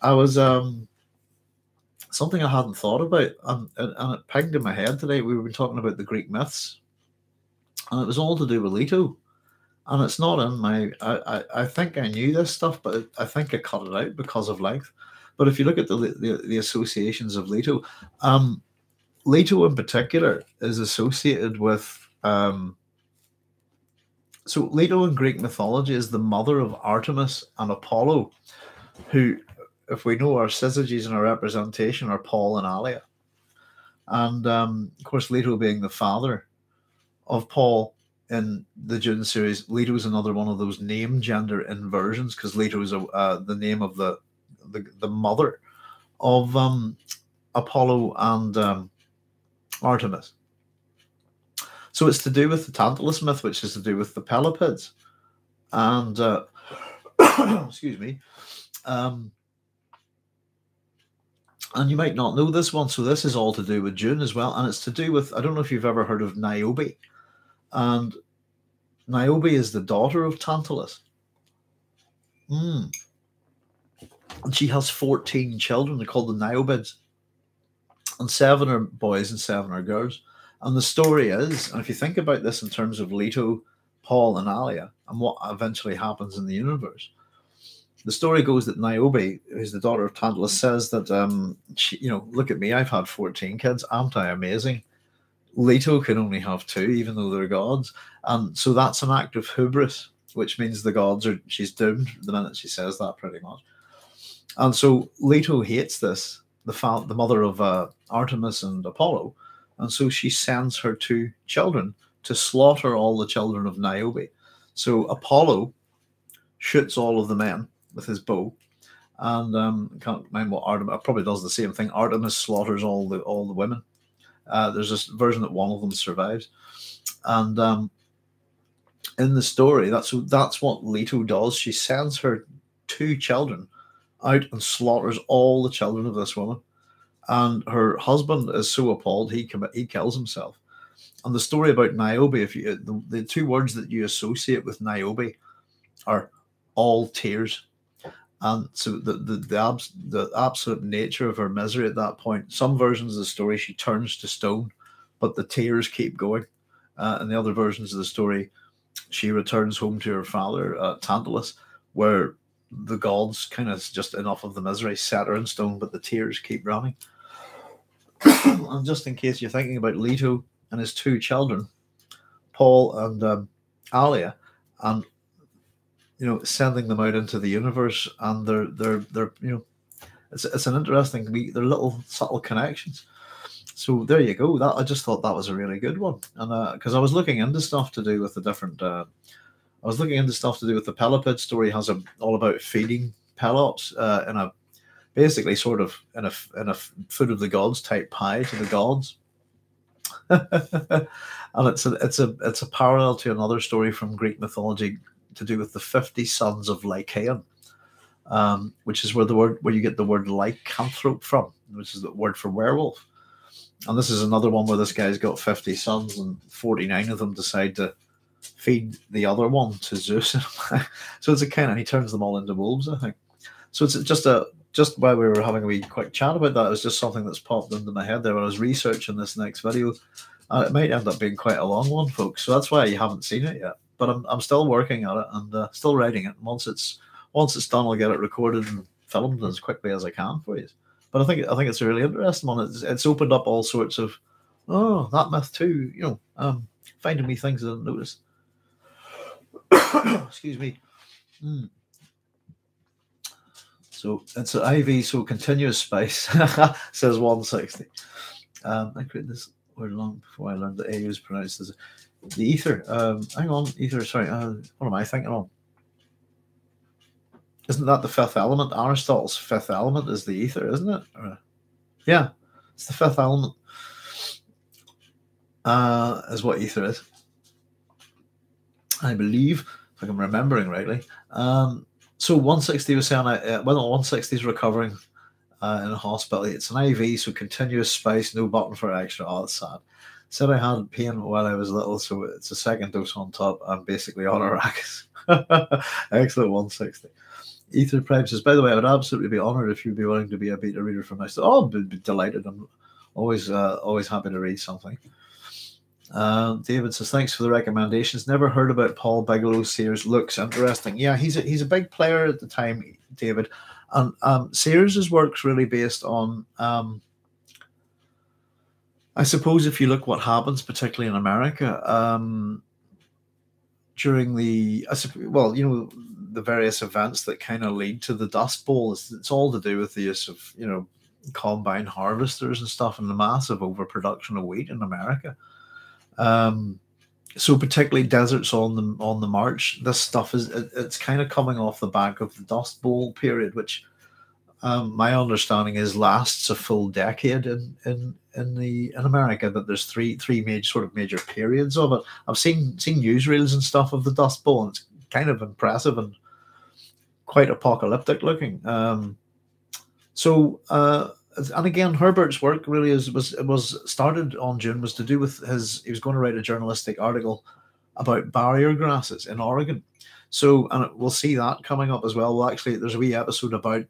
I was um, something I hadn't thought about, and, and, and it pinged in my head today. We were talking about the Greek myths. And it was all to do with Leto. And it's not in my... I, I, I think I knew this stuff, but I think I cut it out because of length. But if you look at the the, the associations of Leto, um, Leto in particular is associated with um, So Leto in Greek mythology is the mother of Artemis and Apollo, who, if we know our syzygies and our representation, are Paul and Alia. And, um, of course, Leto being the father of Paul in the Dune series, Leto is another one of those name gender inversions, because Leto is a, uh, the name of the, the, the mother of um, Apollo and um, Artemis. So it's to do with the Tantalus myth, which is to do with the Pelopids. And, uh, excuse me, um, and you might not know this one, so this is all to do with Dune as well, and it's to do with, I don't know if you've ever heard of Niobe, and Niobe is the daughter of Tantalus. Mm. And she has fourteen children, they're called the Niobids, and seven are boys and seven are girls. And the story is, and if you think about this in terms of Leto, Paul and Alia, and what eventually happens in the universe, the story goes that Niobe, who's the daughter of Tantalus, says that, um, she, you know, look at me, I've had fourteen kids, aren't I amazing? Leto can only have two, even though they're gods. And so that's an act of hubris, which means the gods are, she's doomed the minute she says that, pretty much. And so Leto hates this, the, fa the mother of uh, Artemis and Apollo, and so she sends her two children to slaughter all the children of Niobe. So Apollo shoots all of the men with his bow, and um, can't mind what Artemis probably does the same thing. Artemis slaughters all the all the women. Uh, there's this version that one of them survives, and um, in the story, that's that's what Leto does. She sends her two children out and slaughters all the children of this woman, and her husband is so appalled he commit, he kills himself. And the story about Niobe, if you the, the two words that you associate with Niobe are all tears. And so the the the, abs, the absolute nature of her misery at that point. Some versions of the story, she turns to stone, but the tears keep going. Uh, and the other versions of the story, she returns home to her father, uh, Tantalus, where the gods kind of just enough of the misery set her in stone, but the tears keep running. And just in case you're thinking about Leto and his two children, Paul and um, Alia, and you know, sending them out into the universe, and they're they're they're you know, it's it's an interesting we they're little subtle connections. So there you go. That I just thought that was a really good one, and because uh, I was looking into stuff to do with the different, uh, I was looking into stuff to do with the Pelopid story. Has a all about feeding Pelops uh, in a basically sort of in a in a food of the gods type pie to the gods. And it's a it's a it's a parallel to another story from Greek mythology, to do with the fifty sons of Lycaon, um, which is where the word where you get the word lycanthrope from, which is the word for werewolf. And this is another one where this guy's got fifty sons, and forty-nine of them decide to feed the other one to Zeus. So it's a kind of he turns them all into wolves, I think. So it's just a just while we were having a wee quick chat about that, it was just something that's popped into my head there when I was researching this next video. Uh, it might end up being quite a long one, folks. So that's why you haven't seen it yet. But I'm I'm still working at it and uh, still writing it. Once it's once it's done, I'll get it recorded and filmed as quickly as I can for you. But I think I think it's a really interesting one. It's it's opened up all sorts of oh that myth too. You know, um, finding me things I didn't notice. Excuse me. Mm. So it's an I V, so continuous space says one sixty. Um, I created this word long before I learned that A U is pronounced as. The ether, um, hang on, ether, sorry, uh, what am I thinking on? Isn't that the fifth element? Aristotle's fifth element is the ether, isn't it? Or, yeah, it's the fifth element, uh, is what ether is. I believe, if I'm remembering rightly. Um, so one sixty was saying, uh, well, no, one sixty is recovering uh, in a hospital. It's an I V, so continuous space, no button for extra. Oh, that's sad. Said I had pain while I was little, so it's a second dose on top. I'm basically on Arrakis. Excellent one sixty. Ether Prime says, by the way, I would absolutely be honoured if you'd be willing to be a beta reader for my stuff. Oh, I'd be delighted. I'm always uh, always happy to read something. Uh, David says, thanks for the recommendations. Never heard about Paul Bigelow Sears. Looks interesting. Yeah, he's a, he's a big player at the time, David. And um, Sears' work's really based on... Um, I suppose if you look what happens, particularly in America, um, during the, well, you know, the various events that kind of lead to the Dust Bowl. It's, it's all to do with the use of, you know, combine harvesters and stuff and the massive overproduction of wheat in America. Um, so particularly Deserts on the on the March, this stuff is it, it's kind of coming off the back of the Dust Bowl period, which um, my understanding is lasts a full decade in in in the in America. That there's three three major sort of major periods of it. I've seen seen newsreels and stuff of the Dust Bowl, and it's kind of impressive and quite apocalyptic looking. Um, so. Uh, And again, Herbert's work really is was was started on Dune was to do with his. He was going to write a journalistic article about barrier grasses in Oregon. So, and we'll see that coming up as well. Well, actually, there's a wee episode about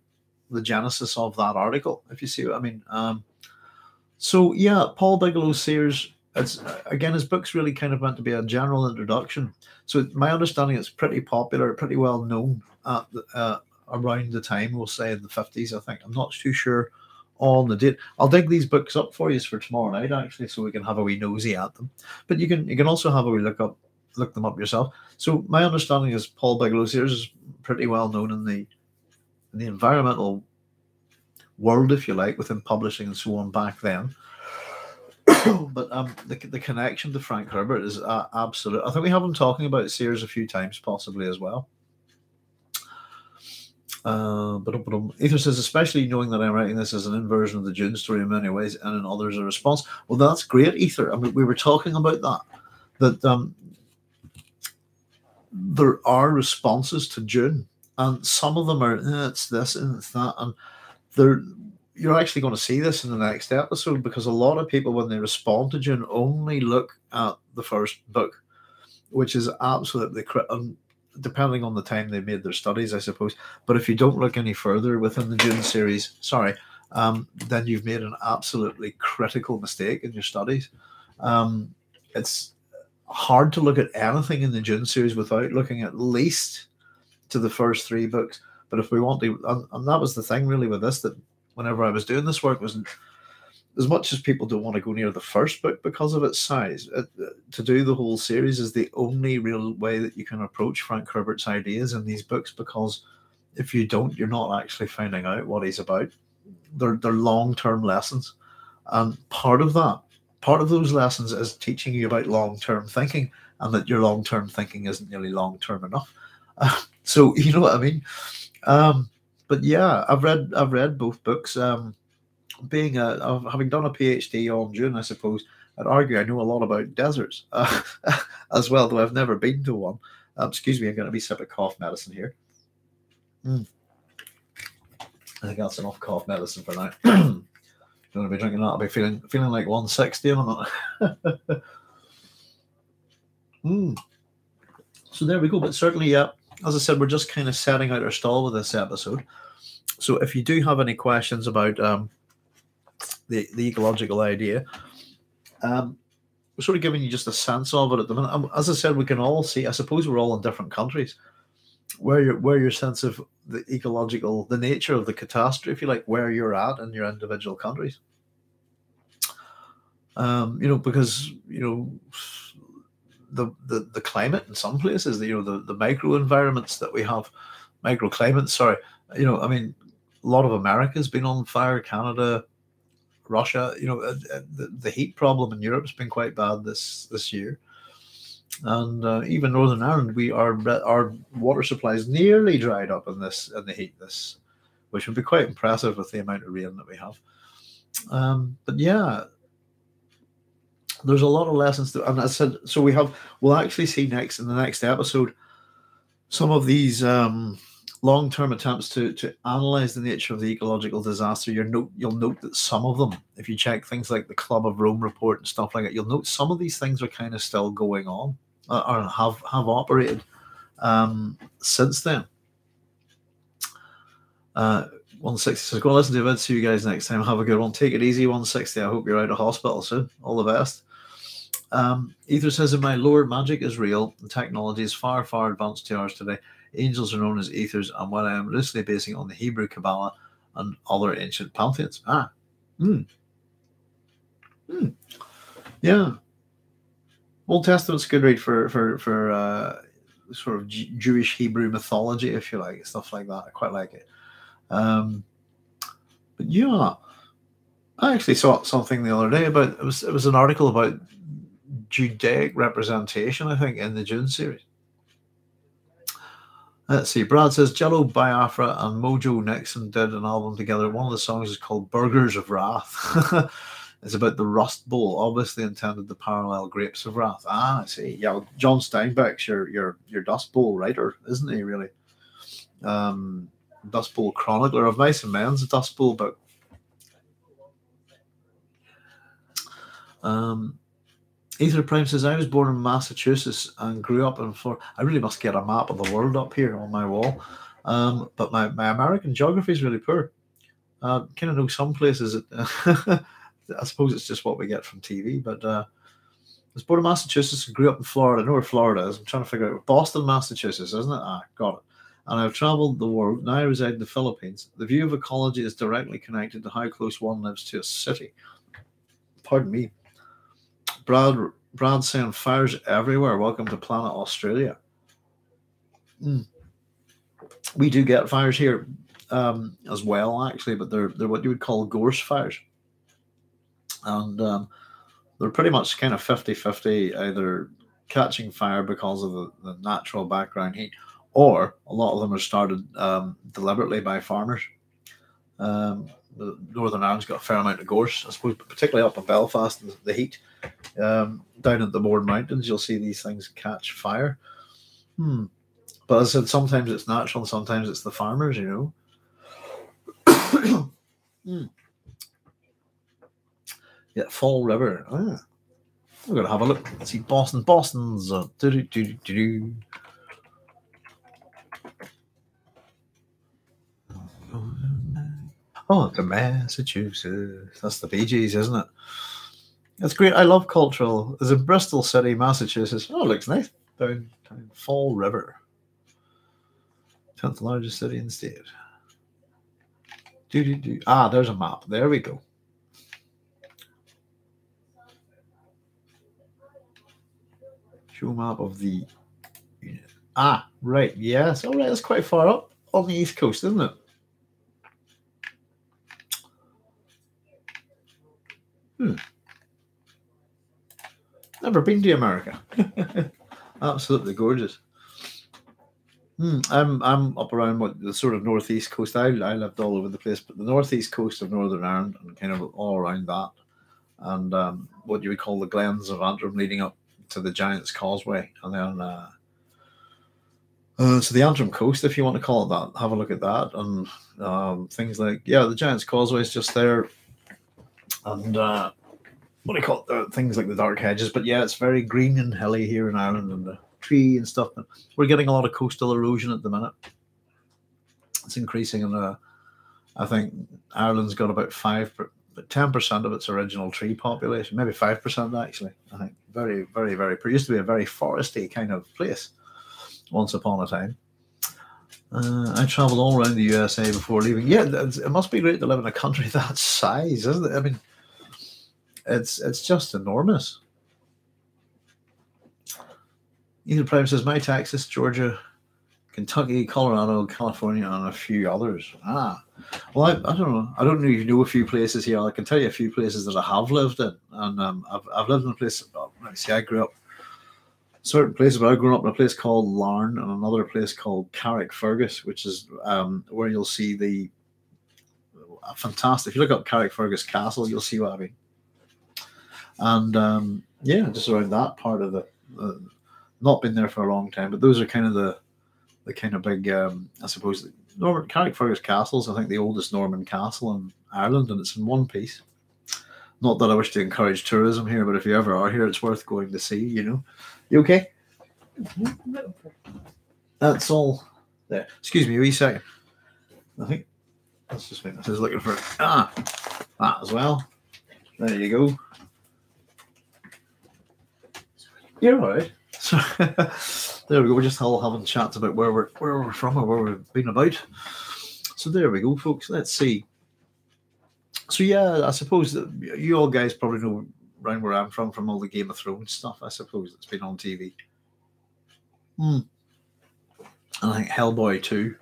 the genesis of that article, if you see what I mean. Um, so yeah, Paul Bigelow Sears. It's again, his book's really kind of meant to be a general introduction. So, my understanding, it's pretty popular, pretty well known at the, uh, around the time. We'll say in the fifties, I think. I'm not too sure on the date. I'll dig these books up for you for tomorrow night, actually, so we can have a wee nosy at them. But you can you can also have a wee look up, look them up yourself. So my understanding is Paul Bigelow Sears is pretty well known in the in the environmental world, if you like, within publishing and so on back then. But um, the the connection to Frank Herbert is uh, absolute. I think we have him talking about Sears a few times, possibly as well. Uh, but, but um, Ether says, especially knowing that I'm writing this as an inversion of the Dune story in many ways, and in others a response. Well, that's great, Ether. I mean, we were talking about that. That um, there are responses to Dune, and some of them are eh, it's this and it's that, and they're you're actually going to see this in the next episode, because a lot of people, when they respond to Dune, only look at the first book, which is absolutely critical. Depending on the time they made their studies, I suppose. But if you don't look any further within the Dune series, sorry, um, then you've made an absolutely critical mistake in your studies. Um, it's hard to look at anything in the Dune series without looking at least to the first three books. But if we want to, and, and that was the thing really with this, that whenever I was doing this work, was as much as people don't want to go near the first book because of its size, it, to do the whole series is the only real way that you can approach Frank Herbert's ideas in these books, because if you don't, you're not actually finding out what he's about. They're, they're long-term lessons. And part of that, part of those lessons is teaching you about long-term thinking, and that your long-term thinking isn't really long-term enough. Uh, so, you know what I mean? Um, but yeah, I've read, I've read both books. Um, Being a having done a PhD on Dune, I suppose I'd argue I know a lot about deserts uh, as well, though I've never been to one. Um, excuse me, I'm going to be sipping cough medicine here. Mm. I think that's enough cough medicine for now. Don't want to be drinking that. I'll be feeling feeling like one sixty in a minute. mm. So there we go. But certainly, yeah, as I said, we're just kind of setting out our stall with this episode. So if you do have any questions about um. The, the ecological idea, um, we're sort of giving you just a sense of it at the minute. As I said, we can all see, I suppose we're all in different countries, where your, where your sense of the ecological, the nature of the catastrophe, if you like, where you're at in your individual countries. Um, you know, because, you know, the, the, the climate in some places, the, you know, the, the micro-environments that we have, microclimates, sorry, you know, I mean, a lot of America's been on fire, Canada, Russia, you know, uh, the, the heat problem in Europe's been quite bad this this year, and uh, even Northern Ireland, we are our water supplies nearly dried up in this in the heat this, which would be quite impressive with the amount of rain that we have. Um, but yeah, there's a lot of lessons to, and I said so. We have we'll actually see next in the next episode some of these. Um, long-term attempts to, to analyze the nature of the ecological disaster, you're note, you'll note that some of them, if you check things like the Club of Rome report and stuff like that, you'll note some of these things are kind of still going on uh, or have, have operated um, since then. Uh, one sixty says, go listen to it. See you guys next time. Have a good one. Take it easy, one sixty. I hope you're out of hospital soon. All the best. Um, Ether says, in my lore, magic is real. The technology is far, far advanced to ours today. Angels are known as ethers, and what I am loosely basing on the Hebrew Kabbalah and other ancient pantheons. Ah, hmm, hmm, yeah. Old Testament's a good read for for for uh, sort of G Jewish Hebrew mythology, if you like, stuff like that. I quite like it. Um, but yeah, I actually saw something the other day about it was it was an article about Judaic representation, I think, in the Dune series. Let's see. Brad says Jello Biafra and Mojo Nixon did an album together. One of the songs is called "Burgers of Wrath." It's about the Rust Bowl, obviously intended the parallel Grapes of Wrath. Ah, I see. Yeah, well, John Steinbeck's your your your Dust Bowl writer, isn't he? Really, um, Dust Bowl chronicler of Mice and Men's Dust Bowl book. Um, Ether Prime says, I was born in Massachusetts and grew up in Florida. I really must get a map of the world up here on my wall. Um, but my, my American geography is really poor. Uh, kind of know some places. It, I suppose it's just what we get from T V. But uh, I was born in Massachusetts and grew up in Florida. I know where Florida is. I'm trying to figure out. Boston, Massachusetts, isn't it? Ah, got it. And I've traveled the world. Now I reside in the Philippines. The view of ecology is directly connected to how close one lives to a city. Pardon me. Brad, Brad saying fires everywhere. Welcome to Planet Australia. Mm. We do get fires here um, as well, actually, but they're they're what you would call gorse fires, and um, they're pretty much kind of fifty fifty, either catching fire because of the, the natural background heat, or a lot of them are started um, deliberately by farmers. Um, Northern Ireland's got a fair amount of gorse, I suppose, particularly up in Belfast, the heat. Um, down at the Bourne Mountains, you'll see these things catch fire. Hmm. But as I said, sometimes it's natural, and sometimes it's the farmers, you know. hmm. Yeah, Fall River. Ah. We're going to have a look. Let's see, Boston. Boston's. Uh, doo -doo -doo -doo -doo. Oh, the Massachusetts. That's the Bee Gees, isn't it? That's great. I love cultural. There's a Bristol City, Massachusetts. Oh, it looks nice. Down, down Fall River. tenth largest city in the state. Do, do, do. Ah, there's a map. There we go. Show map of the unit. Ah, right. Yes. All right. That's quite far up on the East Coast, isn't it? Hmm. Never been to America. Absolutely gorgeous. Hmm. I'm I'm up around what the sort of northeast coast. I I lived all over the place, but the northeast coast of Northern Ireland and kind of all around that, and um, what you would call the Glens of Antrim, leading up to the Giant's Causeway, and then uh, uh, so the Antrim coast, if you want to call it that. Have a look at that, and um, things like yeah, the Giant's Causeway is just there. And uh, what do you call it? Uh, things like the dark hedges. But yeah, it's very green and hilly here in Ireland, and the tree and stuff. But we're getting a lot of coastal erosion at the minute. It's increasing, and uh, I think Ireland's got about five, ten percent of its original tree population, maybe five percent actually. I think very, very, very. It used to be a very foresty kind of place once upon a time. Uh, I travelled all around the U S A before leaving. Yeah, it must be great to live in a country that size, isn't it? I mean, it's it's just enormous. Ethan Prime says, my Texas, Georgia, Kentucky, Colorado, California, and a few others. Ah, well, I, I don't know. I don't even know a few places here. I can tell you a few places that I have lived in. And um, I've, I've lived in a place, well, let me see, I grew up. Certain places, but I've grown up in a place called Larne and another place called Carrickfergus, which is um, where you'll see the uh, fantastic. If you look up Carrickfergus Castle, you'll see what I mean. And um, yeah, just around that part of the, uh, not been there for a long time, but those are kind of the the kind of big, um, I suppose, Norman Carrickfergus Castle's. I think the oldest Norman castle in Ireland, and it's in one piece. Not that I wish to encourage tourism here, but if you ever are here, it's worth going to see, you know. You okay? That's all there. Excuse me a wee second. I think that's just me. This is looking for ah, that as well. There you go. You're all right. So there we go. We're just all having chats about where we're where we're from or where we've been about. So there we go, folks. Let's see. So yeah, I suppose that you all guys probably know around where I'm from from all the Game of Thrones stuff. I suppose it's been on T V. Mm. I think Hellboy two.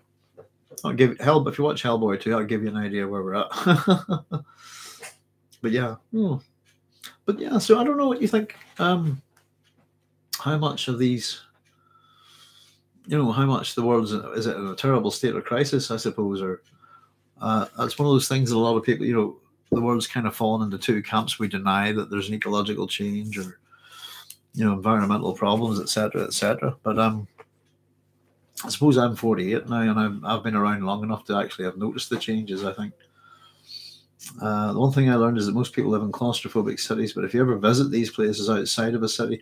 I'll give Hell. If you watch Hellboy two, I'll give you an idea where we're at. But yeah, hmm. but yeah. So I don't know what you think. Um, how much of these, you know, how much the world's is it in a terrible state of crisis? I suppose, or uh, that's one of those things that a lot of people, you know, the world's kind of fallen into two camps. We deny that there's an ecological change, or you know, environmental problems, et cetera, et cetera. But um. I suppose I'm forty-eight now, and I'm, I've been around long enough to actually have noticed the changes, I think. Uh, the one thing I learned is that most people live in claustrophobic cities, but if you ever visit these places outside of a city,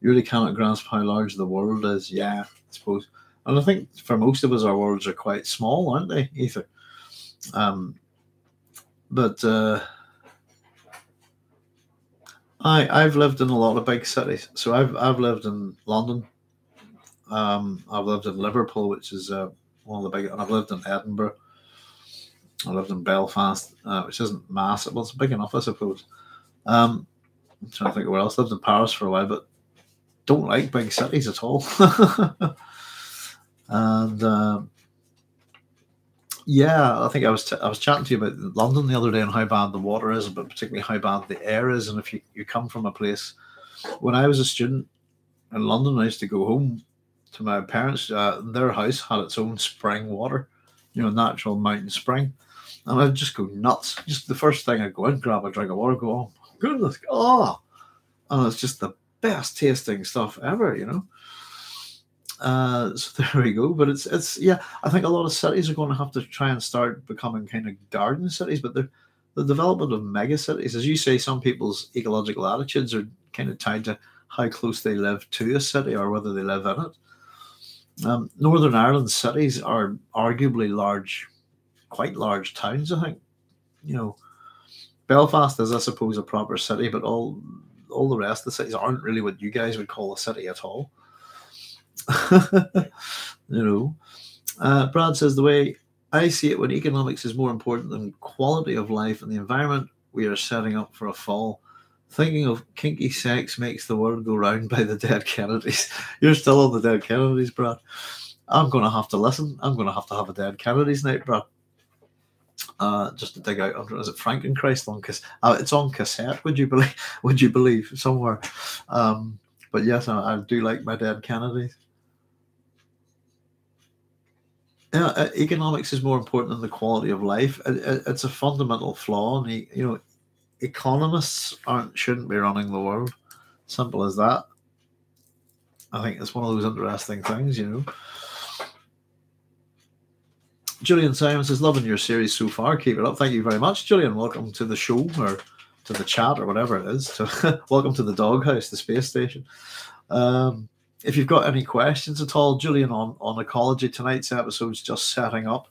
you really cannot grasp how large the world is. Yeah, I suppose. And I think for most of us, our worlds are quite small, aren't they, Ether? Um, but uh, I, I've lived in a lot of big cities. So I've, I've lived in London. Um, I've lived in Liverpool, which is uh, one of the big, and I've lived in Edinburgh. I lived in Belfast, uh, which isn't massive, but it's big enough, I suppose. Um, I'm trying to think of where else. I lived in Paris for a while, but don't like big cities at all. And uh, yeah, I think I was t I was chatting to you about London the other day and how bad the water is, but particularly how bad the air is. And if you, you come from a place, when I was a student in London, I used to go home to my parents, uh, their house had its own spring water, you know, natural mountain spring. And I'd just go nuts. Just the first thing I'd go in, grab a drink of water, go, oh, my goodness, oh. And it's just the best tasting stuff ever, you know. Uh, so there we go. But it's, it's yeah, I think a lot of cities are going to have to try and start becoming kind of garden cities. But the development of mega cities, as you say, some people's ecological attitudes are kind of tied to how close they live to a city or whether they live in it. Um, Northern Ireland cities are arguably large, quite large towns, I think. You know, Belfast is, I suppose, a proper city, but all all the rest of the cities aren't really what you guys would call a city at all. You know, uh, Brad says, the way I see it, when economics is more important than quality of life and the environment, we are setting up for a fall. Thinking of kinky sex makes the world go round by the Dead Kennedys. You're still on the Dead Kennedys, Brad. I'm going to have to listen. I'm going to have to have a Dead Kennedys night, Brad. Uh, just to dig out, is it Frankenstein on cassette? Uh, it's on cassette, would you believe? Would you believe, somewhere? Um, but yes, I, I do like my Dead Kennedys. Yeah, uh, economics is more important than the quality of life. It, it, it's a fundamental flaw, and you know, economists aren't shouldn't be running the world. Simple as that. I think it's one of those interesting things, you know. Julian Simon says, loving your series so far. Keep it up. Thank you very much, Julian. Welcome to the show or to the chat or whatever it is. To welcome to the doghouse, the space station. Um, if you've got any questions at all, Julian, on, on ecology, tonight's episode's just setting up.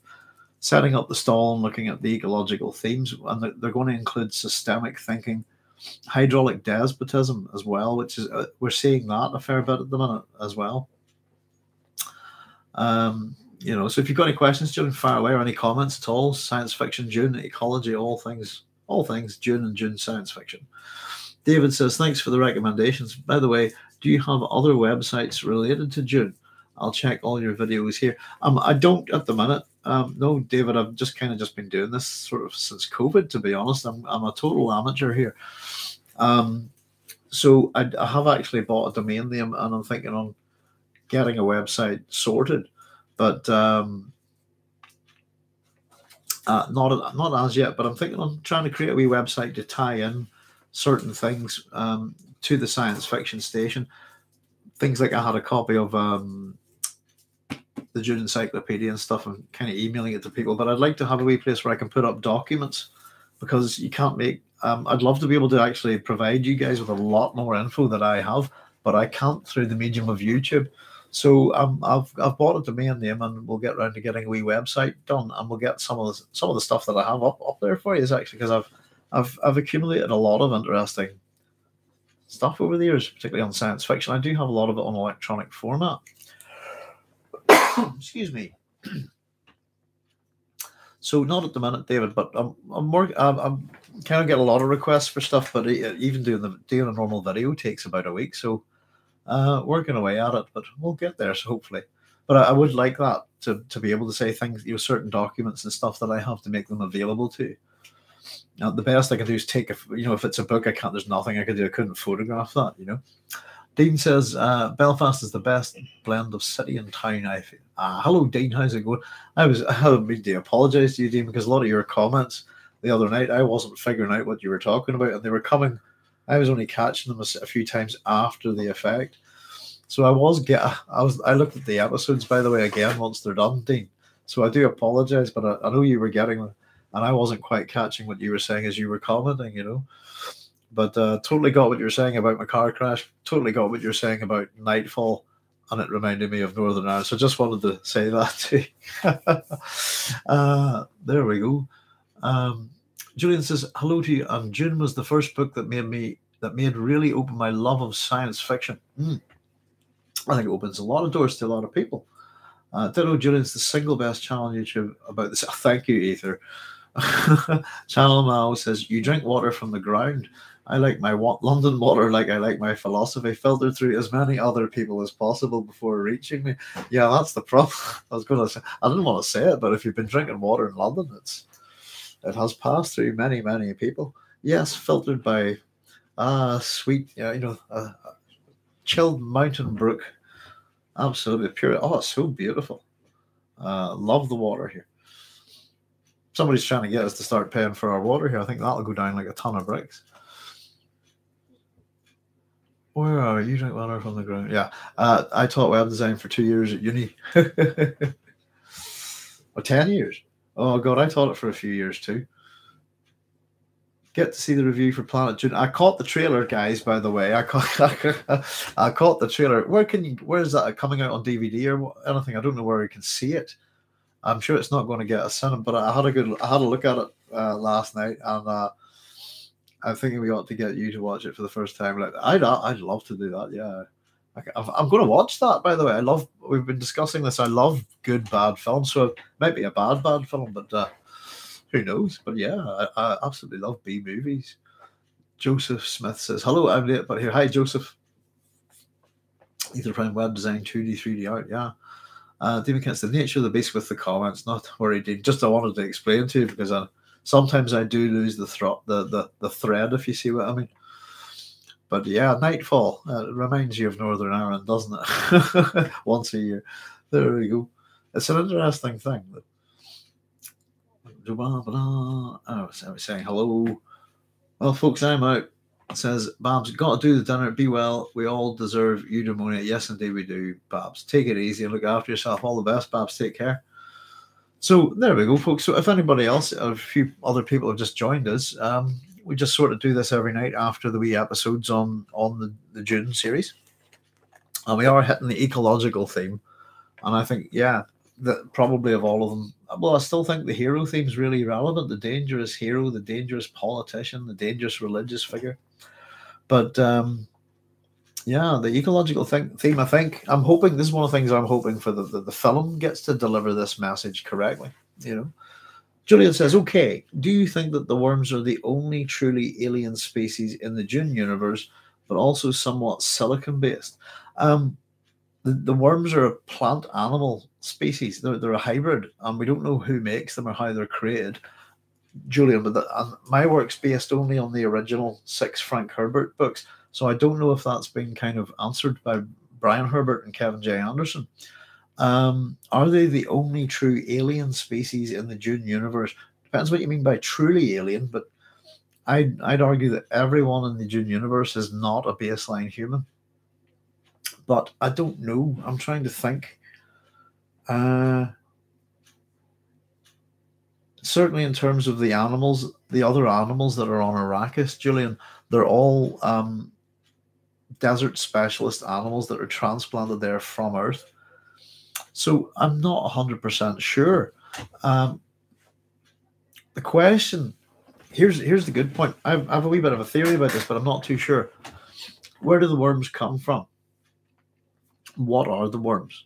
setting up the stall and looking at the ecological themes, and they're going to include systemic thinking, hydraulic despotism as well, which is uh, we're seeing that a fair bit at the minute as well. Um, you know, so if you've got any questions, June, fire away, or any comments at all, science fiction, June, ecology, all things, all things, June and June science fiction. David says, thanks for the recommendations. By the way, do you have other websites related to June? I'll check all your videos here. Um, I don't at the minute. Um, no, David, I've just kind of just been doing this sort of since COVID, to be honest. I'm, I'm a total amateur here. Um, so I, I have actually bought a domain name, and I'm thinking on getting a website sorted, but um, uh, not, not as yet, but I'm thinking on trying to create a wee website to tie in certain things um, to the science fiction station. Things like I had a copy of... Um, the Dune Encyclopedia and stuff, and kind of emailing it to people. But I'd like to have a wee place where I can put up documents, because you can't make, um, I'd love to be able to actually provide you guys with a lot more info that I have, but I can't through the medium of YouTube. So um, I've, I've bought a domain name, and we'll get around to getting a wee website done, and we'll get some of the, some of the stuff that I have up, up there for you, is actually, because I've, I've, I've accumulated a lot of interesting stuff over the years, particularly on science fiction. I do have a lot of it on electronic format. Excuse me. So not at the minute, David, but I'm I'm, more, I'm I'm kind of get a lot of requests for stuff. But even doing the doing a normal video takes about a week, so uh, working away at it. But we'll get there, so hopefully. But I, I would like that to, to be able to say things, you know, certain documents and stuff that I have to make them available to. Now, the best I can do is take, a, you know, if it's a book, I can't, there's nothing I could do. I couldn't photograph that, you know. Dean says, uh, Belfast is the best blend of city and town, I feel. Ah, hello, Dean. How's it going? I was, I haven't been to apologize to you, Dean, because a lot of your comments the other night, I wasn't figuring out what you were talking about, and they were coming. I was only catching them a few times after the effect. So I was get, I was, I looked at the episodes, by the way, again, once they're done, Dean. So I do apologize, but I, I know you were getting them, and I wasn't quite catching what you were saying as you were commenting, you know. But uh, totally got what you were saying about my car crash. Totally got what you were saying about Nightfall, and it reminded me of Northern Ireland. So just wanted to say that too. uh, there we go. Um, Julian says hello to you. And Dune was the first book that made me that made really open my love of science fiction. Mm. I think it opens a lot of doors to a lot of people. Uh, Ditto, Julian's the single best channel on YouTube about this. Oh, thank you, Ether. Channel Mao says you drink water from the ground. I like my wa London water like I like my philosophy, filtered through as many other people as possible before reaching me. Yeah, that's the problem. I was going to say, I didn't want to say it, but if you've been drinking water in London, it's it has passed through many, many people. Yes, filtered by ah uh, sweet, yeah, you know, uh, chilled mountain brook, absolutely pure. Oh, it's so beautiful. Uh, love the water here. Somebody's trying to get us to start paying for our water here. I think that'll go down like a ton of bricks. Where are you? Drink water from the ground. Yeah. Uh, I taught web design for two years at uni. Or ten years. Oh, God, I taught it for a few years too. Get to see the review for Planet Dune. I caught the trailer, guys, by the way. I caught, I caught the trailer. Where can you, where is that coming out on D V D or anything? I don't know where you can see it. I'm sure it's not going to get a cinema, but I had a good, I had a look at it uh, last night, and uh, I'm thinking we ought to get you to watch it for the first time. Like, I'd, I'd love to do that. Yeah, I, I'm going to watch that. By the way, I love. We've been discussing this. I love good bad films, so it might be a bad bad film, but uh, who knows? But yeah, I, I absolutely love B movies. Joseph Smith says hello. I'm late, but here, hi Joseph. Ether Prime web design, two D, three D art. Yeah. Uh, Dean McKinnon's the nature of the beast with the comments. Not worried, Dean. Just I wanted to explain to you because I, sometimes I do lose the, thro the, the the thread, if you see what I mean. But yeah, Nightfall. Uh, it reminds you of Northern Ireland, doesn't it? Once a year. There we go. It's an interesting thing. Oh, I was saying hello. Well, folks, I'm out. It says, Babs, got to do the dinner. Be well. We all deserve eudaimonia. Yes, indeed we do, Babs. Take it easy and look after yourself. All the best, Babs. Take care. So there we go, folks. So if anybody else, a few other people have just joined us, um, we just sort of do this every night after the wee episodes on, on the, the Dune series. And we are hitting the ecological theme. And I think, yeah, that probably of all of them, well, I still think the hero theme is really relevant. The dangerous hero, the dangerous politician, the dangerous religious figure. But, um, yeah, the ecological thing, theme, I think, I'm hoping, this is one of the things I'm hoping for, the, the, the film gets to deliver this message correctly, you know. Julian says, okay, do you think that the worms are the only truly alien species in the Dune universe, but also somewhat silicon-based? Um, the, the worms are a plant-animal species. They're, they're a hybrid, and we don't know who makes them or how they're created. Julian, but the, um, my work's based only on the original six Frank Herbert books, so I don't know if that's been kind of answered by Brian Herbert and Kevin J. Anderson. Um, are they the only true alien species in the Dune universe? Depends what you mean by truly alien, but I'd, I'd argue that everyone in the Dune universe is not a baseline human. But I don't know. I'm trying to think. Uh... Certainly in terms of the animals, the other animals that are on Arrakis, Julian, they're all um, desert specialist animals that are transplanted there from Earth. So I'm not one hundred percent sure. Um, the question, here's here's the good point. I've, I have a wee bit of a theory about this, but I'm not too sure. Where do the worms come from? What are the worms?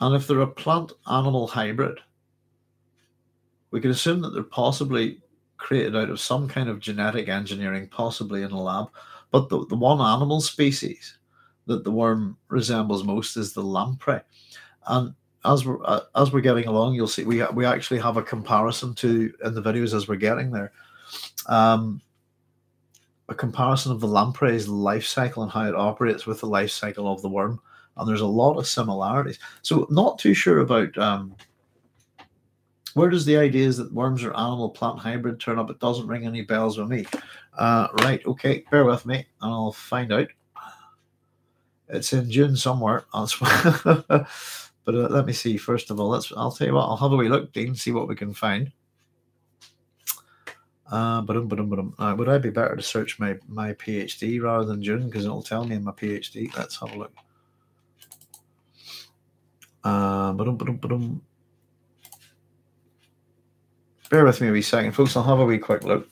And if they're a plant-animal hybrid, we can assume that they're possibly created out of some kind of genetic engineering, possibly in a lab. But the, the one animal species that the worm resembles most is the lamprey. And as we're uh, as we're getting along, you'll see we we actually have a comparison to in the videos as we're getting there, um, a comparison of the lamprey's life cycle and how it operates with the life cycle of the worm, and there's a lot of similarities. So not too sure about um, where does the idea is that worms are animal plant hybrid turn up? It doesn't ring any bells with me. Uh, right, okay, bear with me, and I'll find out. It's in June somewhere. But uh, let me see. First of all, let's. I'll tell you what. I'll have a wee look, Dean, see what we can find. Uh, ba-dum, ba-dum, ba-dum. Uh, would I be better to search my my PhD rather than June, because it'll tell me in my PhD? Let's have a look. Uh, ba-dum, ba-dum, ba-dum. Bear with me a wee second, folks. I'll have a wee quick look.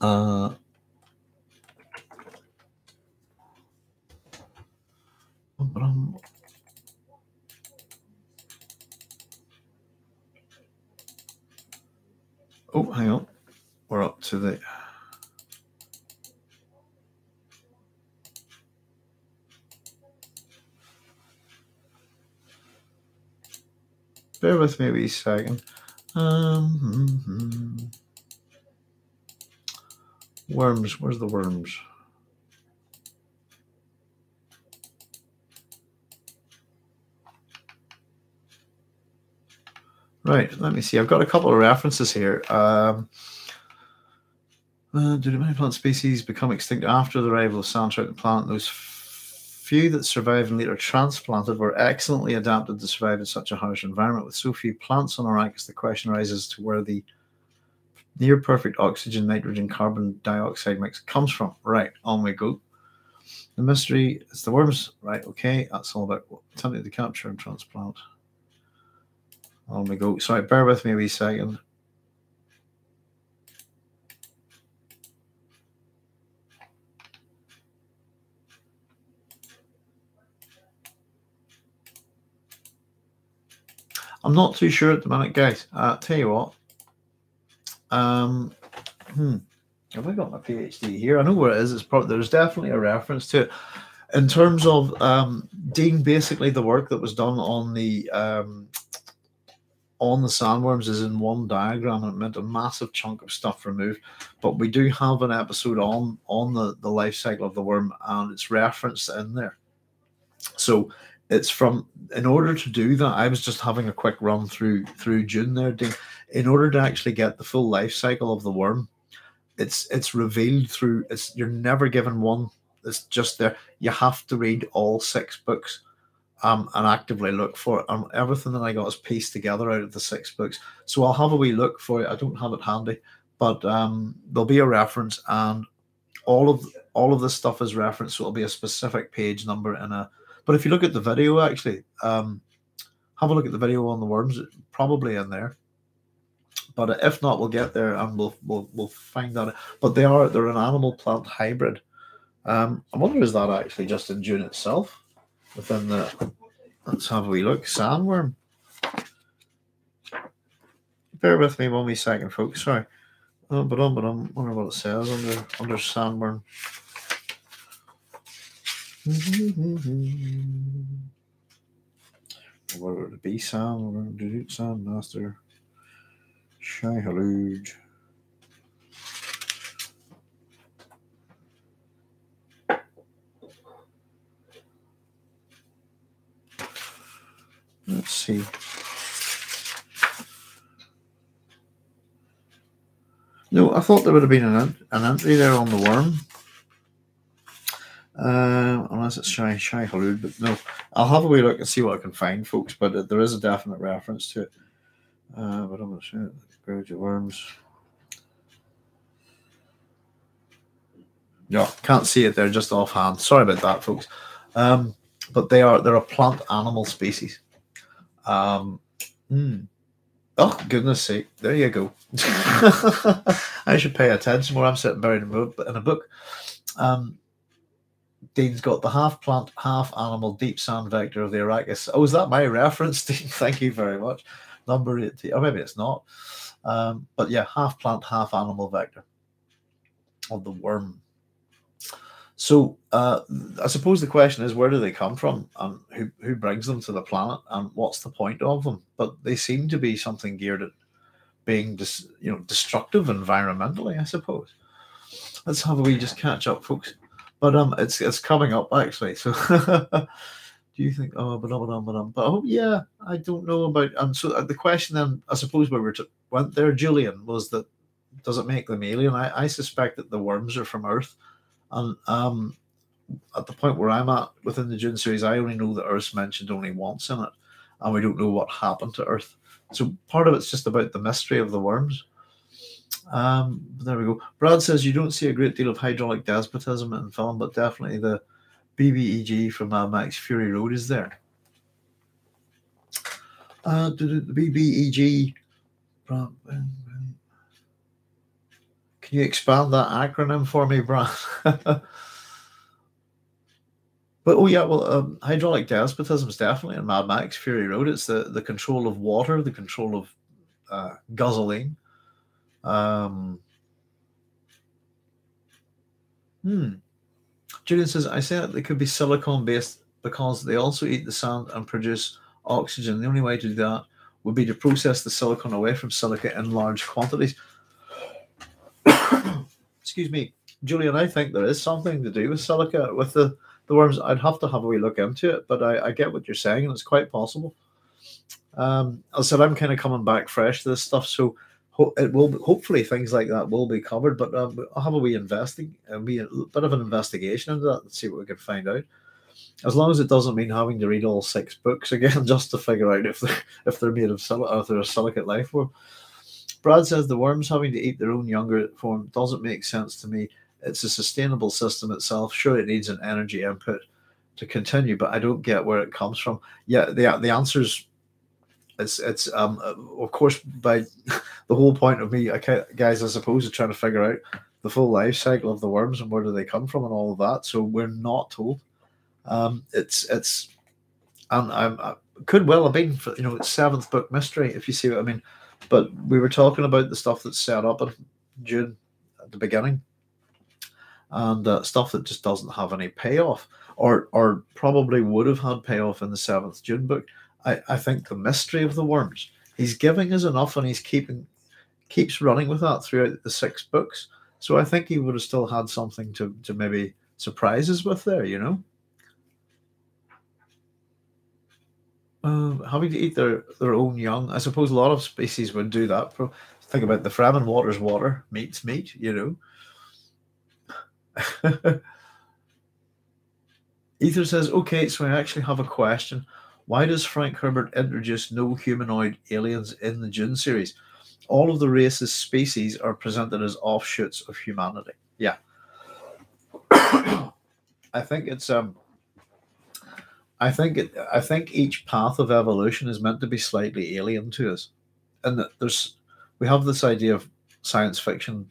Uh, oh, hang on. We're up to the... Bear with me a wee second. Um, mm-hmm. Worms, where's the worms? Right, let me see. I've got a couple of references here. Um, uh, do many plant species become extinct after the arrival of sand trout and plant? Those few that survived and later transplanted were excellently adapted to survive in such a harsh environment. With so few plants on Arrakis, the question arises to where the near-perfect oxygen, nitrogen, carbon dioxide mix comes from. Right, on we go. The mystery is the worms. Right, okay. That's all about attempting to capture and transplant. On we go. Sorry, bear with me a wee second. I'm not too sure at the minute, guys. Uh, tell you what. Um, hmm. Have I got my PhD here? I know where it is. It's probably, there's definitely a reference to it. In terms of um, Dean, basically the work that was done on the um, on the sandworms is in one diagram, and it meant a massive chunk of stuff removed. But we do have an episode on on the, the life cycle of the worm, and it's referenced in there. So it's from, in order to do that, I was just having a quick run through through Dune there, Dean. In order to actually get the full life cycle of the worm, it's it's revealed through, it's you're never given one. It's just there. You have to read all six books. Um, and actively look for it. Um, everything that I got is pieced together out of the six books. So I'll have a wee look for it. I don't have it handy, but um, there'll be a reference, and all of all of this stuff is referenced. So it'll be a specific page number in a. But if you look at the video, actually, um, have a look at the video on the worms. It's probably in there. But if not, we'll get there and we'll we'll we'll find that. But they are they're an animal plant hybrid. Um, I wonder, is that actually just in Dune itself? Within the, let's have a wee look. Sandworm. Bear with me one wee second, folks. Sorry. Oh, but um, but um, wonder what it says under under sandworm. What would it be? Sandworm, do sandmaster, shy halud. Let's see. No, I thought there would have been an, an entry there on the worm. Uh, unless it's Shai Halud, but no. I'll have a wee look and see what I can find, folks, but uh, there is a definite reference to it. Uh, but I'm going to show it. Graduate worms. Yeah, can't see it there just offhand. Sorry about that, folks. Um, but they are, they're a plant animal species. Um, mm. Oh, goodness sake, there you go. I should pay attention more. I'm sitting buried in a book. Um, Dean's got the half plant, half animal deep sand vector of the Arrakis. Oh, is that my reference, Dean? Thank you very much. Number eighteen, or maybe it's not. Um, but yeah, half plant, half animal vector of the worm. So uh, I suppose the question is, where do they come from, and who, who brings them to the planet, and what's the point of them? But they seem to be something geared at being dis, you know, destructive environmentally, I suppose. Let's have a wee just catch up, folks. But um, it's it's coming up actually. So do you think? Oh, but um, but oh, yeah. I don't know about. And so the question then, I suppose, where we were went there, Julian, was that does it make them alien? I, I suspect that the worms are from Earth. And um, at the point where I'm at within the Dune series, I only know that Earth's mentioned only once in it, and we don't know what happened to Earth. So part of it's just about the mystery of the worms. Um, there we go. Brad says, you don't see a great deal of hydraulic despotism in film, but definitely the B B E G from Mad Max Fury Road is there. Uh, the B B E G... Can you expand that acronym for me, Brad? But, oh, yeah, well, um, hydraulic despotism is definitely in Mad Max Fury Road. It's the, the control of water, the control of uh, guzzling. Um, hmm. Julian says, I say that they could be silicon-based because they also eat the sand and produce oxygen. The only way to do that would be to process the silicon away from silica in large quantities. Excuse me, Julian, I think there is something to do with silica, with the, the worms. I'd have to have a wee look into it, but I, I get what you're saying, and it's quite possible. Um, as I said, I'm kind of coming back fresh to this stuff, so it will be, hopefully things like that will be covered, but um, I'll have a wee, investi a wee a bit of an investigation into that and see what we can find out. As long as it doesn't mean having to read all six books again just to figure out if they're, if they're made of silica or if they're a silicate life form. Brad says the worms having to eat their own younger form doesn't make sense to me. It's a sustainable system itself. Sure, it needs an energy input to continue, but I don't get where it comes from. Yeah, the, the answer's... It's, it's um, of course, by the whole point of me, I can't, guys, I suppose, is trying to figure out the full life cycle of the worms and where do they come from and all of that. So we're not told. Um, it's, it's, and I'm, I could well have been, for, you know, it's seventh book mystery, if you see what I mean. But we were talking about the stuff that's set up in Dune at the beginning, and uh, stuff that just doesn't have any payoff, or, or probably would have had payoff in the seventh Dune book. I, I think the mystery of the worms, he's giving us enough, and he's keeping keeps running with that throughout the six books. So I think he would have still had something to, to maybe surprise us with there, you know. Uh, having to eat their, their own young, I suppose a lot of species would do that. Think about the Fremen, water's water, meat's meat, you know. Ether says, okay, so I actually have a question. Why does Frank Herbert introduce no humanoid aliens in the Dune series? All of the race's species are presented as offshoots of humanity. Yeah. I think it's um I think it I think each path of evolution is meant to be slightly alien to us. And that there's we have this idea of science fiction,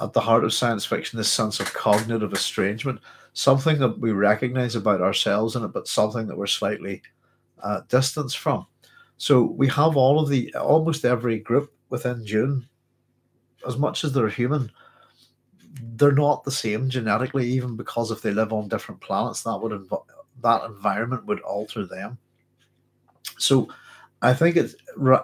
at the heart of science fiction, this sense of cognitive estrangement. Something that we recognize about ourselves in it, but something that we're slightly uh, distanced from. So we have all of the, almost every group within Dune, as much as they're human, they're not the same genetically, even because if they live on different planets, that would that environment would alter them. So I think it's,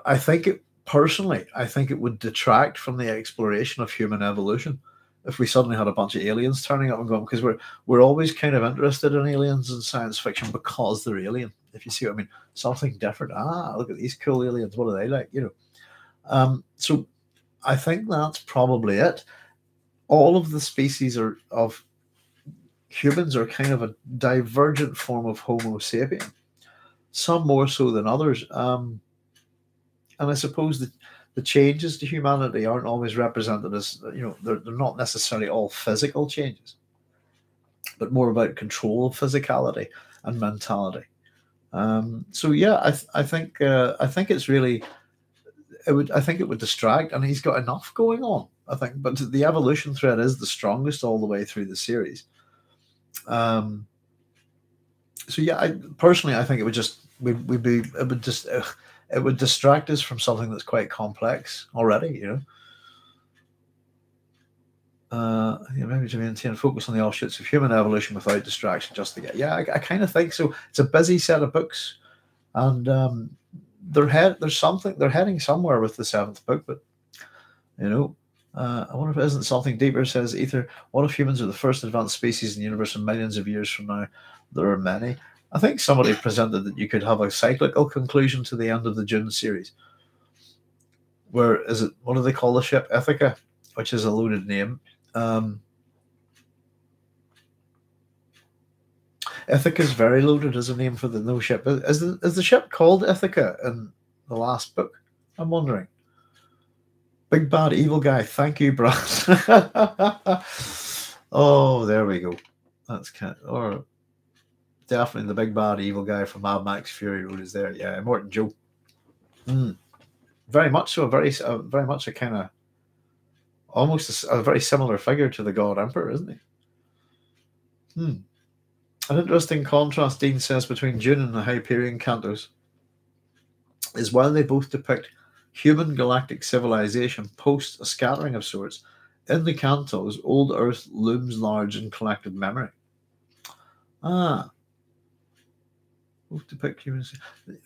I think it, personally, I think it would detract from the exploration of human evolution if we suddenly had a bunch of aliens turning up and going, because we're we're always kind of interested in aliens in science fiction because they're alien, if you see what I mean. Something different. Ah, look at these cool aliens. What are they like? You know. Um, so I think that's probably it. All of the species are of humans are kind of a divergent form of Homo sapien, some more so than others. Um, and I suppose that the changes to humanity aren't always represented as, you know, they're, they're not necessarily all physical changes, but more about control of physicality and mentality. Um, so yeah, I, th I think uh, I think it's really, it would I think it would distract, and he's got enough going on, I think. But the evolution thread is the strongest all the way through the series. Um, so yeah, I personally I think it would just we'd, we'd be it would just. Uh, It would distract us from something that's quite complex already, you know. Uh, maybe to maintain focus on the offshoots of human evolution without distraction, just to get. Yeah, I, I kind of think so. It's a busy set of books, and um, they're head. There's something they're heading somewhere with the seventh book, but you know, uh, I wonder if it isn't something deeper. Says Ether. What if humans are the first advanced species in the universe, and millions of years from now, there are many? I think somebody presented that you could have a cyclical conclusion to the end of the Dune series. Where is it? What do they call the ship? Ithaca, which is a loaded name. Um, Ithaca is very loaded as a name for the no ship. Is the, is the ship called Ithaca in the last book? I'm wondering. Big bad evil guy. Thank you, Brad. Oh, there we go. That's kind of, or definitely the big bad evil guy from Mad Max Fury Road is there. Yeah, Immortan Joe. Mm. Very much so. Very, uh, very much a kind of. Almost a, a very similar figure to the God Emperor, isn't he? Hmm. An interesting contrast, Dean says, between Dune and the Hyperion Cantos is while they both depict human galactic civilization post a scattering of sorts, in the Cantos, old Earth looms large in collective memory. Ah. Both depict human...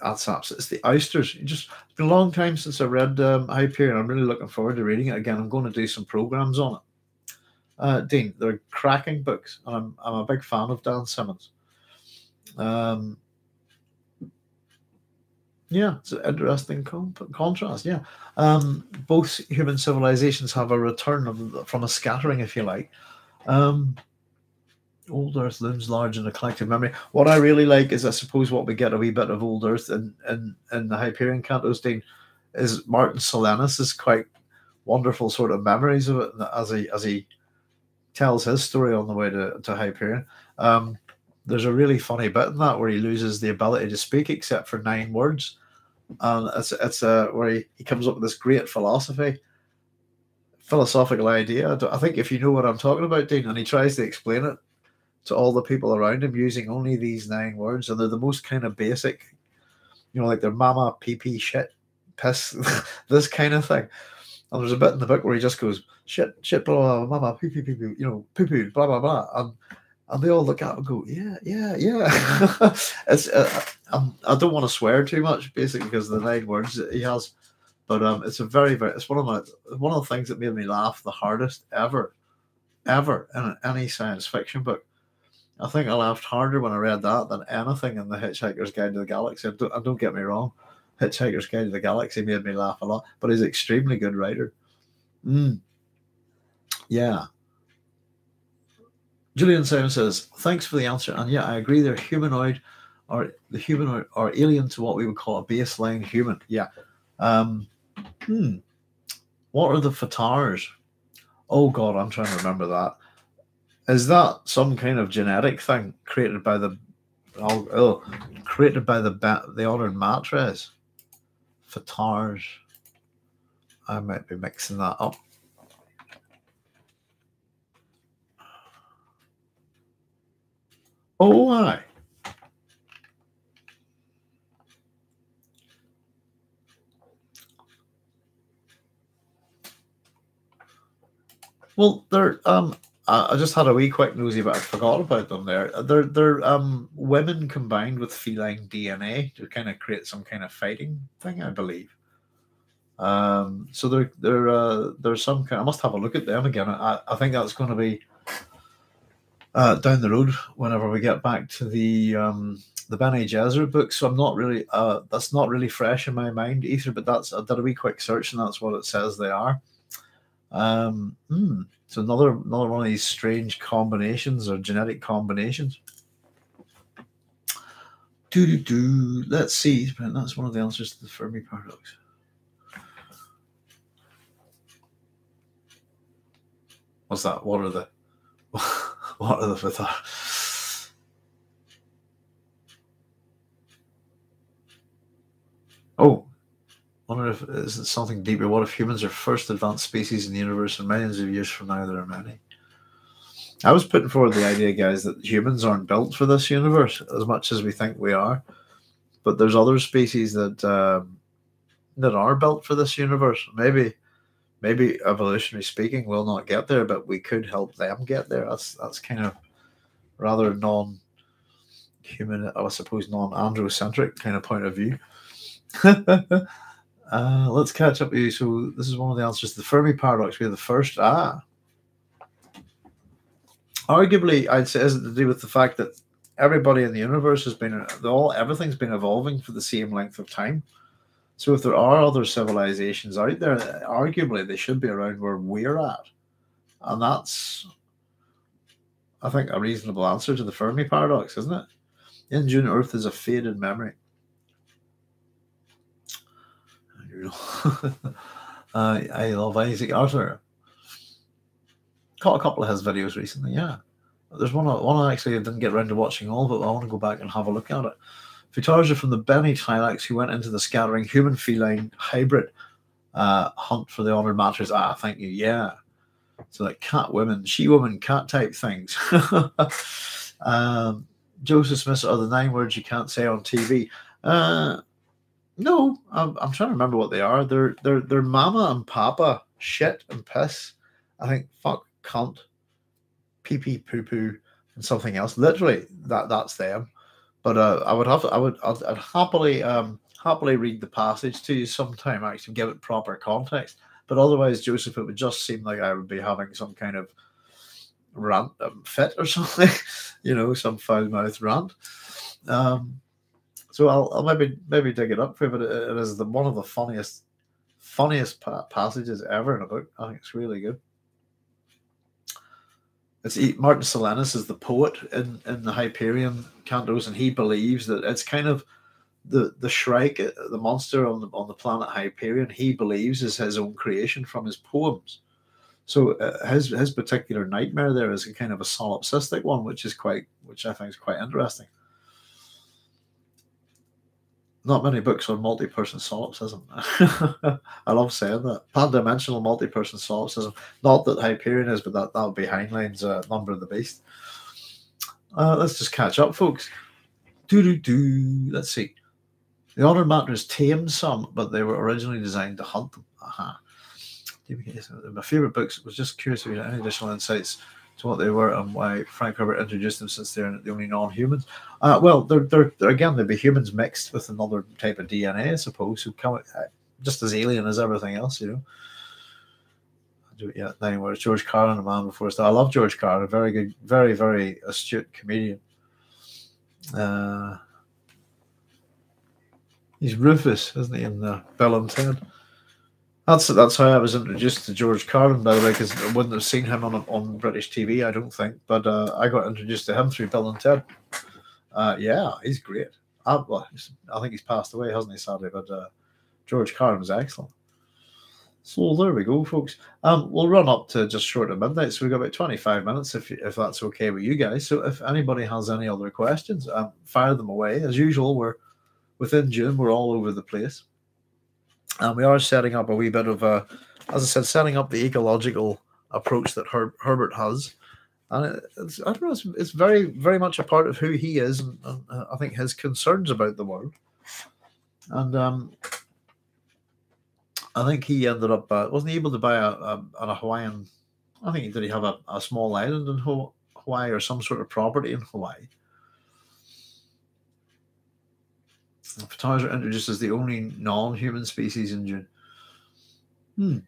That's absolutely... It's the oysters. It just, it's been a long time since I read um, Hyperion. I'm really looking forward to reading it again. I'm going to do some programs on it. Uh, Dean, they're cracking books. And I'm, I'm a big fan of Dan Simmons. Um, yeah, it's an interesting con contrast, yeah. Um, both human civilizations have a return of, from a scattering, if you like. Um... Old Earth looms large in the collective memory. What I really like is, I suppose, what we get a wee bit of Old Earth and and and the Hyperion Cantos, Dean, is Martin Solanus's quite wonderful sort of memories of it as he as he tells his story on the way to to Hyperion. Um, there's a really funny bit in that where he loses the ability to speak except for nine words, and it's it's uh, where he, he comes up with this great philosophy. philosophical idea. I think if you know what I'm talking about, Dean, and he tries to explain it to all the people around him using only these nine words, and they're the most kind of basic, you know, like their mama, pee pee, shit, piss, this kind of thing. And there's a bit in the book where he just goes, shit, shit, blah, blah, blah, mama, pee pee, pee pee, you know, poo poo, blah, blah, blah. And, and they all look at him and go, yeah, yeah, yeah. It's, uh, I'm, I don't want to swear too much, basically, because of the nine words that he has. But um, it's a very, very, it's one of, my, one of the things that made me laugh the hardest ever, ever in any science fiction book. I think I laughed harder when I read that than anything in The Hitchhiker's Guide to the Galaxy. And don't, don't get me wrong, Hitchhiker's Guide to the Galaxy made me laugh a lot, but he's an extremely good writer. Mm. Yeah. Julian Simon says, thanks for the answer. And yeah, I agree they're humanoid, or the humanoid or alien to what we would call a baseline human. Yeah. Um, hmm. What are the Fatars? Oh, God, I'm trying to remember that. Is that some kind of genetic thing created by the oh, oh created by the the Honored Matres? Fatars. I might be mixing that up. Oh, aye. Well, they're um. I just had a wee quick nosy, but I forgot about them there. They're, they're um, women combined with feline D N A to kind of create some kind of fighting thing, I believe. Um, so they're, they're, uh, they're some kind... I must have a look at them again. I, I think that's going to be uh, down the road whenever we get back to the um, the Bene Gesserit book. So I'm not really... Uh, that's not really fresh in my mind either, but that's, I did a wee quick search and that's what it says they are. Um, hmm... So another another one of these strange combinations or genetic combinations. Do do do. Let's see. That's one of the answers to the Fermi paradox. What's that? What are the what are the Fatars? Oh. I wonder if is it something deeper. What if humans are first advanced species in the universe and millions of years from now there are many? I was putting forward the idea, guys, that humans aren't built for this universe as much as we think we are. But there's other species that um, that are built for this universe. Maybe maybe evolutionary speaking we'll not get there, but we could help them get there. That's that's kind of rather non-human, I suppose, non-androcentric kind of point of view. Uh, let's catch up with you. So this is one of the answers to the Fermi paradox. We have the first. Ah. Arguably, I'd say, is it to do with the fact that everybody in the universe has been, all everything's been evolving for the same length of time. So if there are other civilizations out there, arguably they should be around where we're at. And that's, I think, a reasonable answer to the Fermi paradox, isn't it? In June, Earth is a faded memory. uh, I love Isaac Arthur. Caught a couple of his videos recently, yeah. There's one, one actually I didn't get around to watching all, but I want to go back and have a look at it. Futars are from the Bene Gesserit who went into the scattering human-feline hybrid uh, hunt for the Honored Matres. Ah, thank you, yeah. So that cat women, she woman, cat type things. um, Joseph Smith are the nine words you can't say on T V. Uh, no, I'm, I'm trying to remember what they are. They're, they're, they're mama and papa, shit and piss. I think fuck, cunt, pee pee, poo poo, and something else. Literally, that that's them. But uh, I would have to, I would I'd, I'd happily um happily read the passage to you sometime, actually give it proper context. But otherwise, Joseph, it would just seem like I would be having some kind of rant um, fit or something, you know, some foul mouth rant. Um, so I'll, I'll maybe maybe dig it up for you. But it, it is the one of the funniest funniest pa passages ever in a book. I think it's really good. It's Martin Solanus is the poet in, in the Hyperion Cantos, and he believes that it's kind of the the Shrike, the monster on the on the planet Hyperion. He believes is his own creation from his poems. So uh, his his particular nightmare there is a kind of a solipsistic one, which is quite, which I think is quite interesting. Not many books on multi-person solipsism. I love saying that. Pan-dimensional multi-person solipsism. Not that Hyperion is, but that, that would be Heinlein's uh, Number of the Beast. Uh, let's just catch up, folks. Do-do-do. Let's see. The Honored Matres tamed some, but they were originally designed to hunt them. Aha. My favourite books, was just curious if you had any additional insights to what they were and why Frank Herbert introduced them, since they're the only non-humans. Uh, well, they're, they're, they're, again, they'd be humans mixed with another type of D N A, I suppose, who come just as alien as everything else, you know. Yeah, anyway, George Carlin, A Man Before Star. I love George Carlin, a very good, very, very astute comedian. Uh, he's Rufus, isn't he, in the Bill and Ted? That's that's how I was introduced to George Carlin, by the way, because I wouldn't have seen him on on British T V, I don't think. But uh, I got introduced to him through Bill and Ted. Uh, yeah, he's great. I, well, I think he's passed away, hasn't he, sadly? But uh, George Carlin was excellent. So there we go, folks. Um, we'll run up to just short of midnight, so we've got about twenty-five minutes, if if that's okay with you guys. So if anybody has any other questions, um, fire them away. As usual, we're within June, we're all over the place. And we are setting up a wee bit of, a, as I said, setting up the ecological approach that Her Herbert has. And it's, I don't know, it's, it's very, very much a part of who he is, and, and uh, I think his concerns about the world. And um, I think he ended up, uh, wasn't he able to buy a, a, a Hawaiian, I think, did he have a, a small island in Hawaii or some sort of property in Hawaii? Photographers are introduced as the only non-human species in June. Hmm.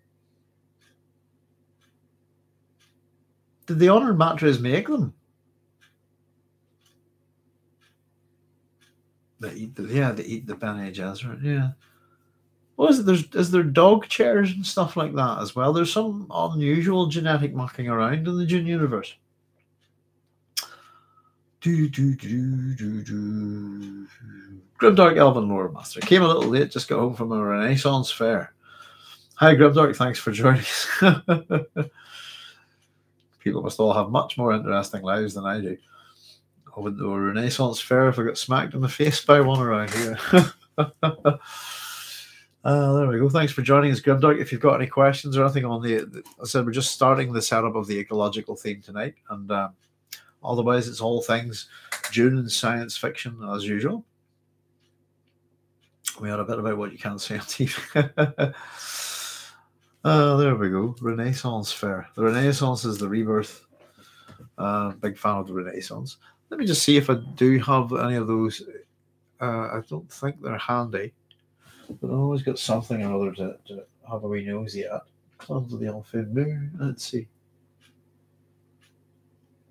Did the Honored Matres make them? They eat the, yeah, they eat the Bene Gesserit, yeah. What is it? There's, is there dog chairs and stuff like that as well? There's some unusual genetic mucking around in the Dune universe. Do, do, do, do, do. Grimdark Elven Lore Master. Came a little late, just got home from a Renaissance fair. Hi, Grimdark, thanks for joining us. People must all have much more interesting lives than I do. I wouldn't do a Renaissance fair if I got smacked in the face by one around here. Uh, there we go. Thanks for joining us, Grimdark. If you've got any questions or anything on the, the I said, we're just starting the setup of the ecological theme tonight, and um, otherwise, it's all things Dune and science fiction as usual. We had a bit about what you can't say on T V. Uh, there we go. Renaissance fair. The Renaissance is the rebirth. Uh, big fan of the Renaissance. Let me just see if I do have any of those. Uh, I don't think they're handy, but I always got something or other to, to have a wee nosy at. Clouds of the Elfin Moon. Let's see.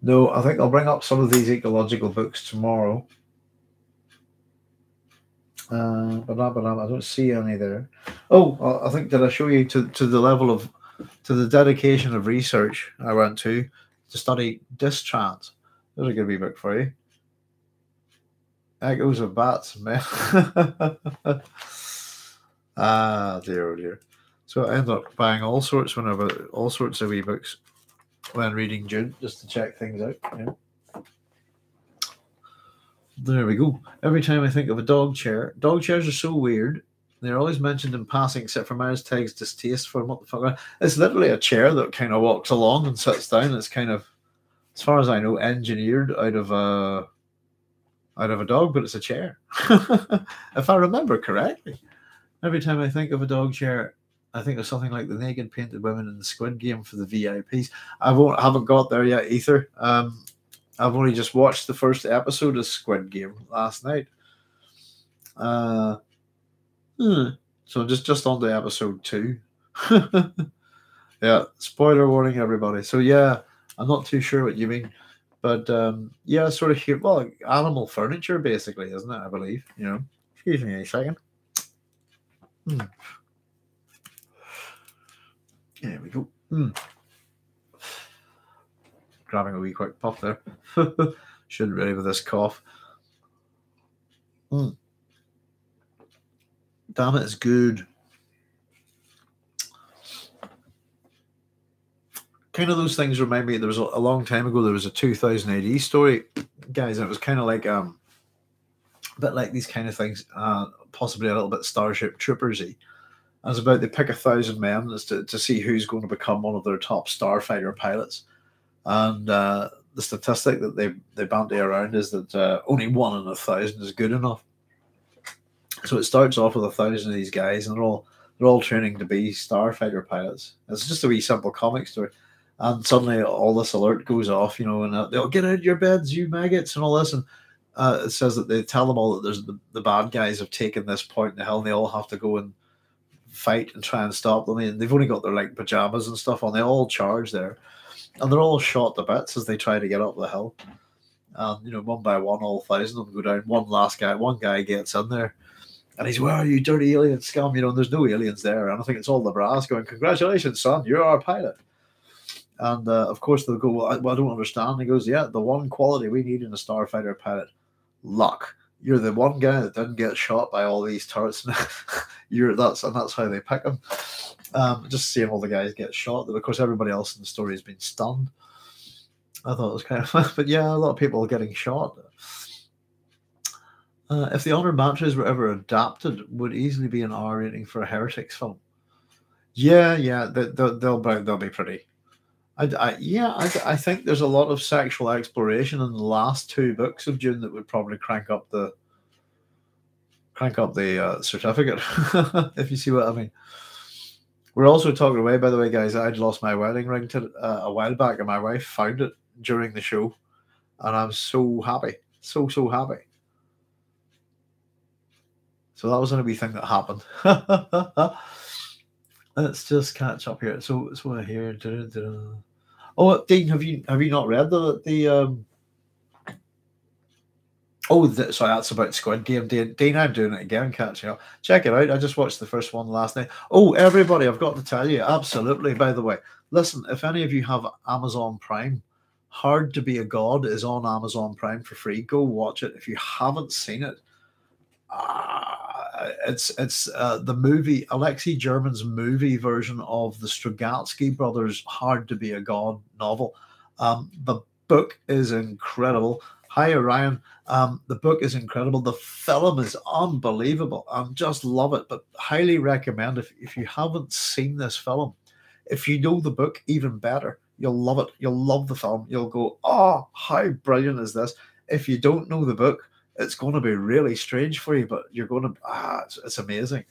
No, I think I'll bring up some of these ecological books tomorrow. Uh, but I don't see any there. Oh, I think, did I show you to, to the level of, to the dedication of research I went to to study dischant? There's a good wee book for you. Echoes of Bats, man. Ah, dear, oh dear. So I end up buying all sorts whenever, all sorts of wee books when reading Dune, just to check things out. Yeah. There we go. Every time I think of a dog chair, dog chairs are so weird. They're always mentioned in passing, except for Myers Tegg's distaste for what the fuck. It's literally a chair that kind of walks along and sits down. It's kind of, as far as I know, engineered out of a out of a dog, but it's a chair, if I remember correctly. Every time I think of a dog chair, I think of something like the naked painted women in the Squid Game for the V I Ps. I won't, haven't got there yet, Ether. Um, I've only just watched the first episode of Squid Game last night. Uh, hmm. So just, just on to episode two. Yeah, spoiler warning, everybody. So yeah, I'm not too sure what you mean. But um, yeah, sort of, here, well, animal furniture, basically, isn't it, I believe? You know, excuse me a second. Hmm. There we go. Mm. Grabbing a wee quick puff there. Shouldn't really with this cough. Mm. Damn it, it's good. Kind of those things remind me, there was a, a long time ago, there was a two thousand A D story, guys, and it was kind of like, um, a bit like these kind of things, uh, possibly a little bit Starship Troopers-y. It was about they pick a thousand men as to, to see who's going to become one of their top starfighter pilots. And uh, the statistic that they, they bandy around is that uh, only one in a thousand is good enough. So it starts off with a thousand of these guys, and they're all, they're all training to be starfighter pilots. It's just a wee simple comic story. And suddenly all this alert goes off, you know, and uh, they'll get out of your beds, you maggots, and all this. And uh, it says that they tell them all that there's the, the bad guys have taken this point in the hill, and they all have to go and fight and try and stop them, and they've only got their like pajamas and stuff on. They all charge there, and they're all shot to bits as they try to get up the hill. And you know, one by one, all thousand of them go down. One last guy, one guy gets in there, and he's, "Where are you, dirty alien scum?" You know, and there's no aliens there, and I think it's all the brass going, "Congratulations, son, you're our pilot." And uh, of course they'll go, "Well, I, well, I don't understand." And he goes, "Yeah, the one quality we need in a starfighter pilot, luck. You're the one guy that didn't get shot by all these turrets." You're that's and that's how they pick him. Um, just seeing all the guys get shot. Of course, everybody else in the story has been stunned. I thought it was kind of fun, but yeah, a lot of people are getting shot. Uh, if the Honored Matres were ever adapted, would easily be an R rating for a Heretics film. Yeah, yeah, they, they'll they'll they'll be pretty. I, I, yeah, I, I think there's a lot of sexual exploration in the last two books of Dune that would probably crank up the crank up the uh, certificate, if you see what I mean. We're also talking away, by the way, guys. I'd lost my wedding ring to, uh, a while back, and my wife found it during the show, and I'm so happy, so so happy. So that was a wee thing that happened. Let's just catch up here. So, so I hear. Da, da, da. Oh, Dean, have you have you not read the the? Um... Oh, the, sorry, that's about Squid Game. Dean, Dean, I'm doing it again. Catching up. Check it out. I just watched the first one last night. Oh, everybody, I've got to tell you, absolutely. By the way, listen, if any of you have Amazon Prime, Hard to Be a God is on Amazon Prime for free. Go watch it if you haven't seen it. Uh, it's it's uh, the movie, Alexei German's movie version of the Strugatsky brothers' Hard to Be a God novel. Um, the book is incredible. Hi, Orion. Um, the book is incredible. The film is unbelievable. I just love it, but highly recommend if, if you haven't seen this film. If you know the book, even better. You'll love it. You'll love the film. You'll go, "Oh, how brilliant is this?" If you don't know the book, it's going to be really strange for you, but you're going to, ah, it's, it's amazing.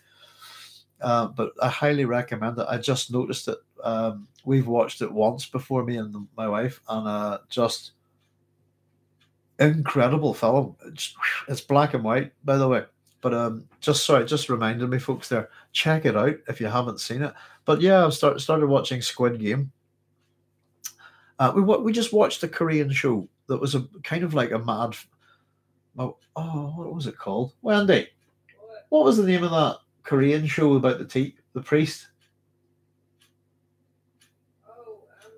Uh, but I highly recommend it. I just noticed it. Um, we've watched it once before, me and my wife, and uh, just incredible film. It's, it's black and white, by the way. But um, just sorry, just reminded me, folks, there. Check it out if you haven't seen it. But yeah, I've start, started watching Squid Game. Uh, we we just watched a Korean show that was a kind of like a mad. Oh, what was it called? Wendy, what was the name of that Korean show about the tea, the priest? Oh, um,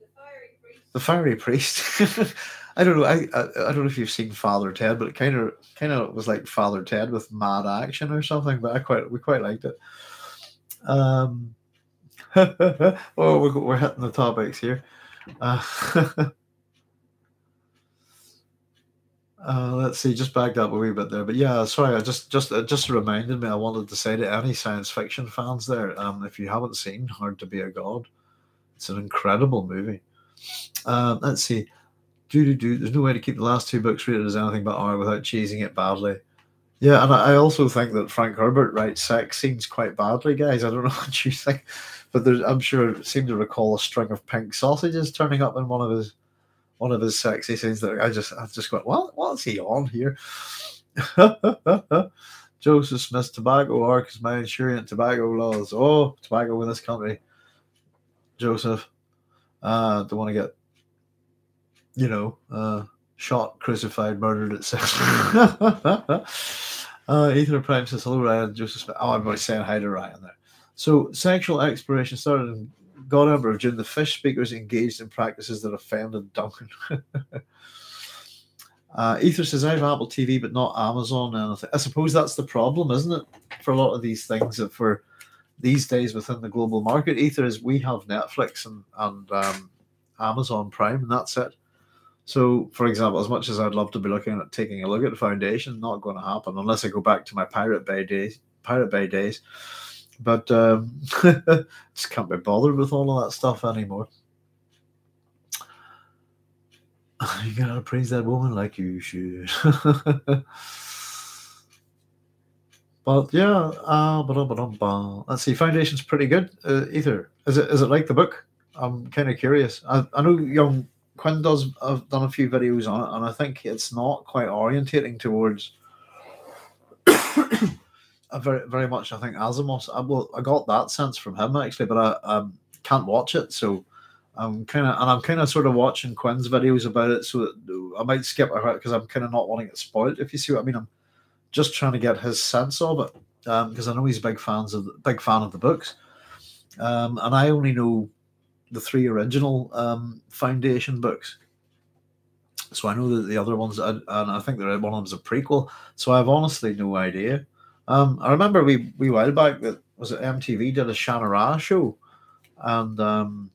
the fiery priest. The fiery priest. I don't know. I, I I don't know if you've seen Father Ted, but it kind of kind of was like Father Ted with mad action or something. But I quite we quite liked it. Um. oh, we're we're hitting the topics here. Uh, Uh, let's see, just backed up a wee bit there, but yeah, sorry, I just just it just reminded me. I wanted to say to any science fiction fans there, um, if you haven't seen Hard to Be a God, it's an incredible movie. Um, let's see, do do do. There's no way to keep the last two books rated as anything but R without cheesing it badly. Yeah, and I also think that Frank Herbert writes sex scenes quite badly, guys. I don't know what you think, but there's, I'm sure, seem to recall a string of pink sausages turning up in one of his. One of his sexy scenes that I just I've just got. What what's he on here? Joseph Smith's tobacco arc is my insurance tobacco laws. Oh, tobacco in this country, Joseph. Uh, don't want to get, you know, uh, shot, crucified, murdered, et cetera. uh, Ether Prime says hello, Ryan. Joseph Smith. Oh, everybody's saying hi to Ryan there. So sexual exploration started in God Emperor of Dune, the fish speakers engaged in practices that offended Duncan. uh, Ether says, I have Apple T V, but not Amazon. And I suppose that's the problem, isn't it? For a lot of these things, if we're these days within the global market, Ether is we have Netflix and, and um, Amazon Prime, and that's it. So, for example, as much as I'd love to be looking at taking a look at the Foundation, not going to happen unless I go back to my Pirate Bay days. Pirate Bay days. But um, just can't be bothered with all of that stuff anymore. You gotta praise that woman like you should. But yeah, uh, ba-dum-ba-dum-ba. Let's see. Foundation's pretty good. Uh, Ether, is it? Is it like the book? I'm kind of curious. I, I know young Quinn does. I've done a few videos on it, and I think it's not quite orientating towards. I very, very much, I think, Asimov's. I, well, I got that sense from him, actually, but I um, can't watch it, so I'm kind of, and I'm kind of sort of watching Quinn's videos about it, so that I might skip it because I'm kind of not wanting it spoiled, if you see what I mean. I'm just trying to get his sense of it, because um, I know he's big fans of, big fan of the books, um, and I only know the three original um, Foundation books. So I know that the other ones, and I think there one of them's a prequel, so I have honestly no idea. Um, I remember we we while back that was at M T V did a Shannara show, and um,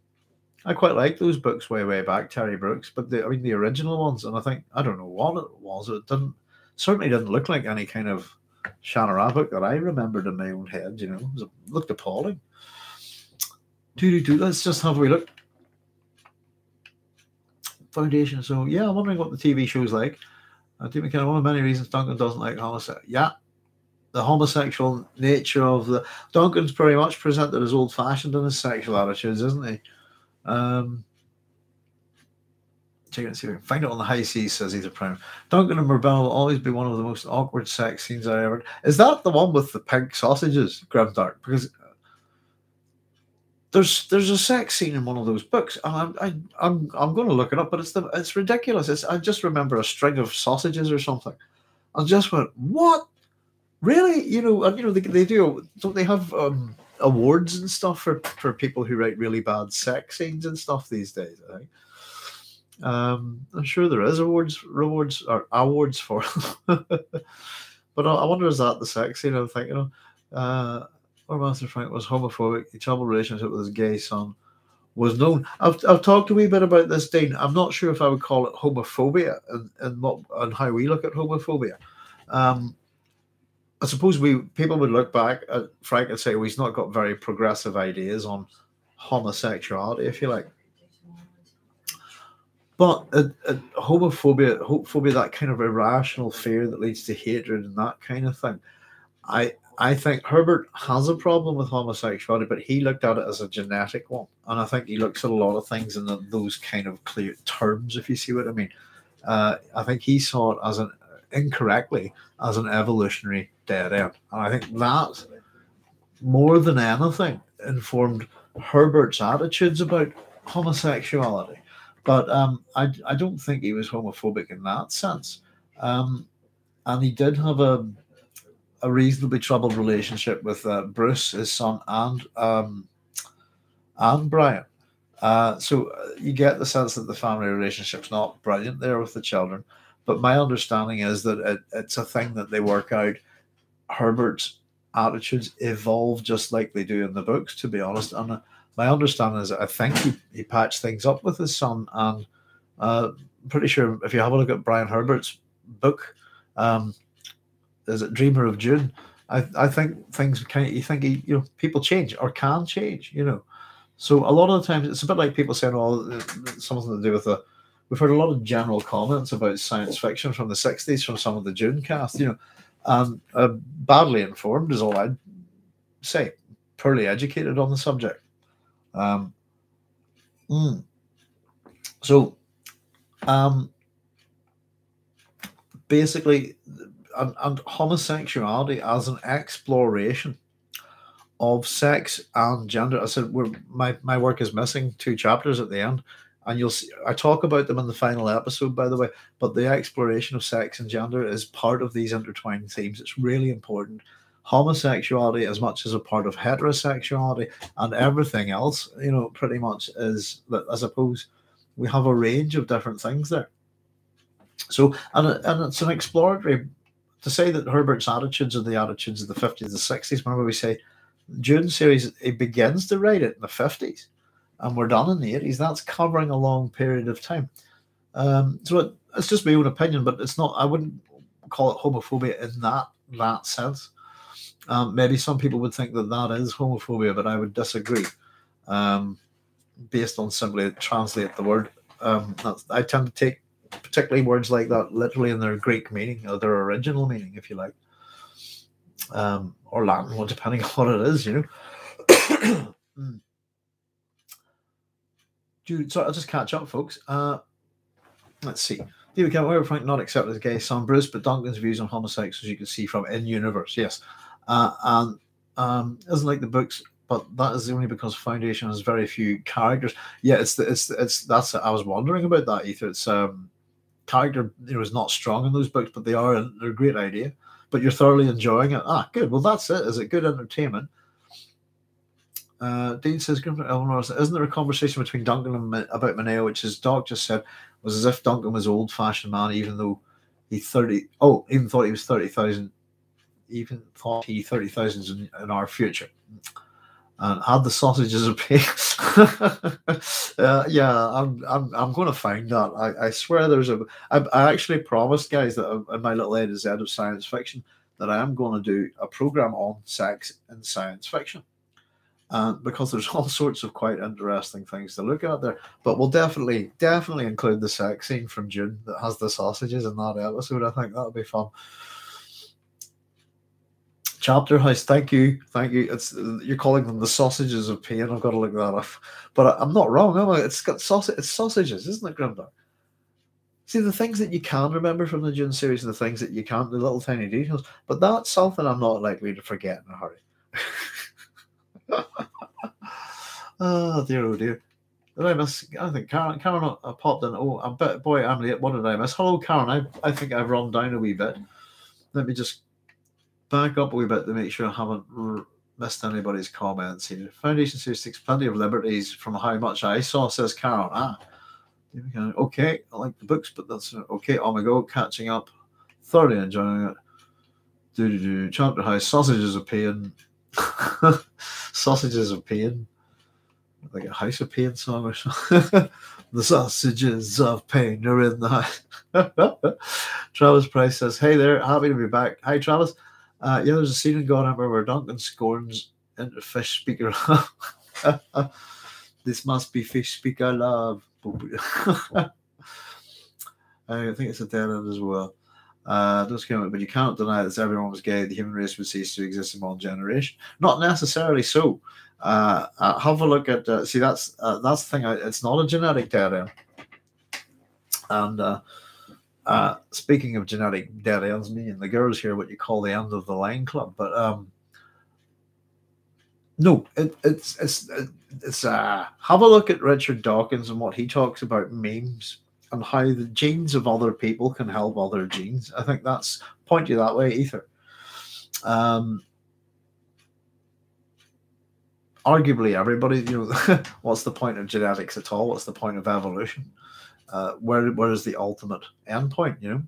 I quite liked those books way way back, Terry Brooks, but the, I mean the original ones, and I think I don't know what it was. It didn't certainly didn't look like any kind of Shannara book that I remembered in my own head. You know, it, was, it looked appalling. Do do do. Let's just have a wee look. Foundation. So yeah, I'm wondering what the T V show's like. I think we kind of one of many reasons Duncan doesn't like Hollister. Yeah. The homosexual nature of the Duncan's pretty much presented as old-fashioned in his sexual attitudes, isn't he? Um, check it and see if we can find it on the high seas, says Ether Prime. Duncan and Mirabelle will always be one of the most awkward sex scenes I ever. Is that the one with the pink sausages, Grimdark? Because there's there's a sex scene in one of those books, and I'm I, I'm I'm going to look it up, but it's the it's ridiculous. It's I just remember a string of sausages or something. I just went what. Really, you know, and you know they, they do. Don't they have um, awards and stuff for, for people who write really bad sex scenes and stuff these days? I think. Um, I'm sure there is awards, rewards, or awards for. But I, I wonder is that the sex scene? I'm thinking of. Uh, or Master Frank was homophobic. He troubled relationship with his gay son was known. I've I've talked a wee bit about this, Dean. I'm not sure if I would call it homophobia, and and what and how we look at homophobia. Um, I suppose we people would look back at Frank and say, well, he's not got very progressive ideas on homosexuality, if you like. But uh, uh, homophobia, homophobia, that kind of irrational fear that leads to hatred and that kind of thing. I I think Herbert has a problem with homosexuality, but he looked at it as a genetic one, and I think he looks at a lot of things in the, those kind of clear terms, if you see what I mean. Uh, I think he saw it as an incorrectly as an evolutionary dead end, and I think that more than anything informed Herbert's attitudes about homosexuality. But um, I, I don't think he was homophobic in that sense. Um, and he did have a a reasonably troubled relationship with uh, Bruce, his son, and um, and Brian. Uh, so you get the sense that the family relationship's not brilliant there with the children. But my understanding is that it, it's a thing that they work out. Herbert's attitudes evolve just like they do in the books, to be honest. And my understanding is that I think he, he patched things up with his son. And uh, I'm pretty sure if you have a look at Brian Herbert's book, um, is it Dreamer of Dune? I, I think things kind of, you think, he, you know, people change or can change, you know. So a lot of the times it's a bit like people saying, well, it's something to do with the, we've heard a lot of general comments about science fiction from the sixties from some of the Dune cast, you know, and uh, badly informed is all I'd say, poorly educated on the subject. Um, mm. So, um, basically, and, and homosexuality as an exploration of sex and gender. I said, we're, my, my work is missing two chapters at the end, and you'll see, I talk about them in the final episode, by the way, but the exploration of sex and gender is part of these intertwined themes. It's really important. Homosexuality, as much as a part of heterosexuality and everything else, you know, pretty much is that, I suppose, we have a range of different things there. So, and, and it's an exploratory, to say that Herbert's attitudes are the attitudes of the fifties, the sixties, remember we say, Dune series, it begins to write it in the fifties, and we're done in the eighties. That's covering a long period of time. Um, so it, it's just my own opinion, but it's not, I wouldn't call it homophobia in that, that sense. Um, maybe some people would think that that is homophobia, but I would disagree. Um, based on simply translate the word, um, that's, I tend to take particularly words like that literally in their Greek meaning or their original meaning, if you like, um, or Latin, well, depending on what it is, you know. mm. Dude, sorry, I'll just catch up, folks. Uh, let's see. David Campbell, why would Frank not accept his gay son Bruce, but Duncan's views on homosexuals you can see from in universe. Yes. Uh, and um, isn't like the books, but that is only because Foundation has very few characters. Yeah, it's the, it's it's that's I was wondering about that, Ether. It's um, character, you know, is not strong in those books, but they are they're a great idea. But you're thoroughly enjoying it. Ah, good. Well, that's it. Is it good entertainment? Uh, Dean says, isn't there a conversation between Duncan and M about Mineo, which his doc just said was as if Duncan was an old-fashioned man, even though he thirty. Oh, even thought he was thirty thousand. Even thought he thirty thousands in, in our future, and had the sausages of pigs. uh, yeah, I'm I'm I'm going to find that. I, I swear there's a. I, I actually promised guys that in my little A to Z of science fiction that I am going to do a program on sex in science fiction, and uh, because there's all sorts of quite interesting things to look at there. But we'll definitely definitely include the sex scene from Dune that has the sausages in that episode. I think that'll be fun. Chapter House, thank you, thank you. It's you're calling them the sausages of pain. I've got to look that up, but I, I'm not wrong, am I? It's got sausage, it's sausages, isn't it, Grimdark? See the things that you can remember from the Dune series and the things that you can't, the little tiny details. But that's something I'm not likely to forget in a hurry. Oh dear, oh dear. Did I miss? I think Karen, Karen I popped in. Oh, I bet, boy, I'm late. What did I miss? Hello, Karen. I I think I've run down a wee bit. Let me just back up a wee bit to make sure I haven't missed anybody's comments here. Foundation series takes plenty of liberties from how much I saw, says Karen. Ah, okay, I like the books, but that's okay. On we go, catching up, thoroughly enjoying it. Do do do. Chapter House, sausages of pain, sausages of pain, like a House of Pain song or something. The sausages of pain are in the house. Travis Price says, "Hey there, happy to be back." Hi, Travis. Uh, yeah, there's a scene in God Emperor where Duncan scorns into fish speaker love. This must be fish speaker love. I think it's a dead end as well. Uh, does come, but you cannot deny that if everyone was gay, the human race would cease to exist in one generation. Not necessarily so. Uh, uh, have a look at. Uh, see, that's uh, that's the thing. It's not a genetic dead end. And uh, uh, speaking of genetic dead ends, me and the girls here, what you call the end of the line club. But um, no, it, it's it's it's. Uh, have a look at Richard Dawkins and what he talks about memes. And how the genes of other people can help other genes. I think that's point you that way, Ether. Um, arguably, everybody, you know, what's the point of genetics at all? What's the point of evolution? Uh, where where is the ultimate end point? You know.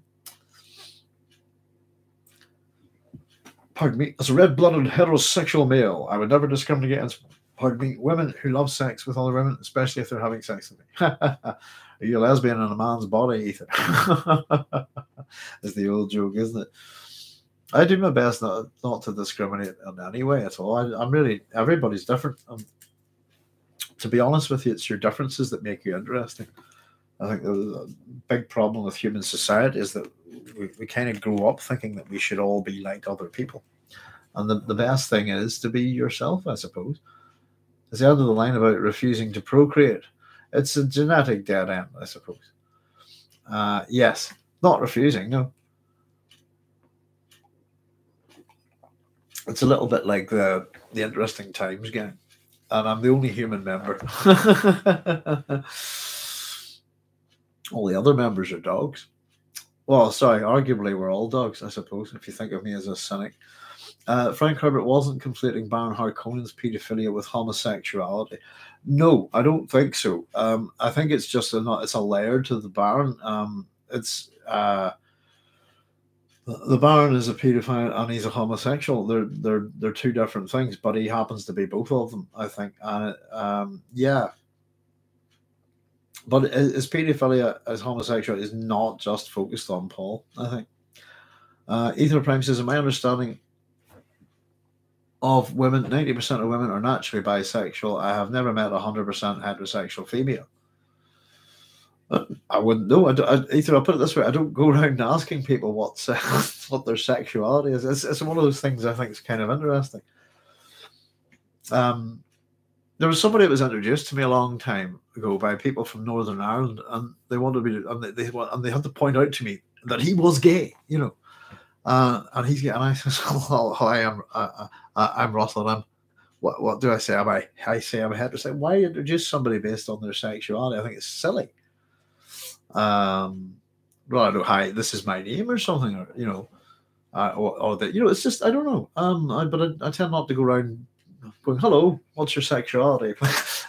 Pardon me. As a red-blooded heterosexual male, I would never discriminate against. Pardon me, women who love sex with other women, especially if they're having sex with me. Are you a lesbian in a man's body, Ethan? That's the old joke, isn't it? I do my best not, not to discriminate in any way at all. I, I'm really, everybody's different. Um, to be honest with you, it's your differences that make you interesting. I think the big problem with human society is that we, we kind of grow up thinking that we should all be like other people. And the, the best thing is to be yourself, I suppose. It's the end of the line about refusing to procreate. It's a genetic dead end, I suppose. Uh, yes, not refusing, no. It's a little bit like the, the Interesting Times gang. And I'm the only human member. All the other members are dogs. Well, sorry, arguably we're all dogs, I suppose, if you think of me as a cynic. Uh, Frank Herbert wasn't conflating Baron Harkonnen's paedophilia with homosexuality. No, I don't think so. Um, I think it's just a it's a layer to the Baron. Um, it's uh, the Baron is a paedophile and he's a homosexual. They're they're they're two different things, but he happens to be both of them, I think. Uh, um, yeah, but his paedophilia as homosexual is not just focused on Paul, I think. Uh, Ether Prime says, in my understanding of women, ninety percent of women are naturally bisexual. I have never met a one hundred percent heterosexual female. I wouldn't know. I I, Ethan, I'll put it this way. I don't go around asking people what's, uh, what their sexuality is. It's, it's one of those things I think is kind of interesting. Um, there was somebody that was introduced to me a long time ago by people from Northern Ireland, and they wanted me to, and they, they, and they had to point out to me that he was gay, you know. Uh, and he's and I says, well, I am, uh, uh, I'm Russell. I'm, what, what do I say? Am I? I say I'm a heterosexual. Why introduce somebody based on their sexuality? I think it's silly. Um, well, I don't know. Hi, this is my name or something, or you know, uh, or, or that you know. It's just I don't know. Um, I, but I, I tend not to go around going, hello, what's your sexuality?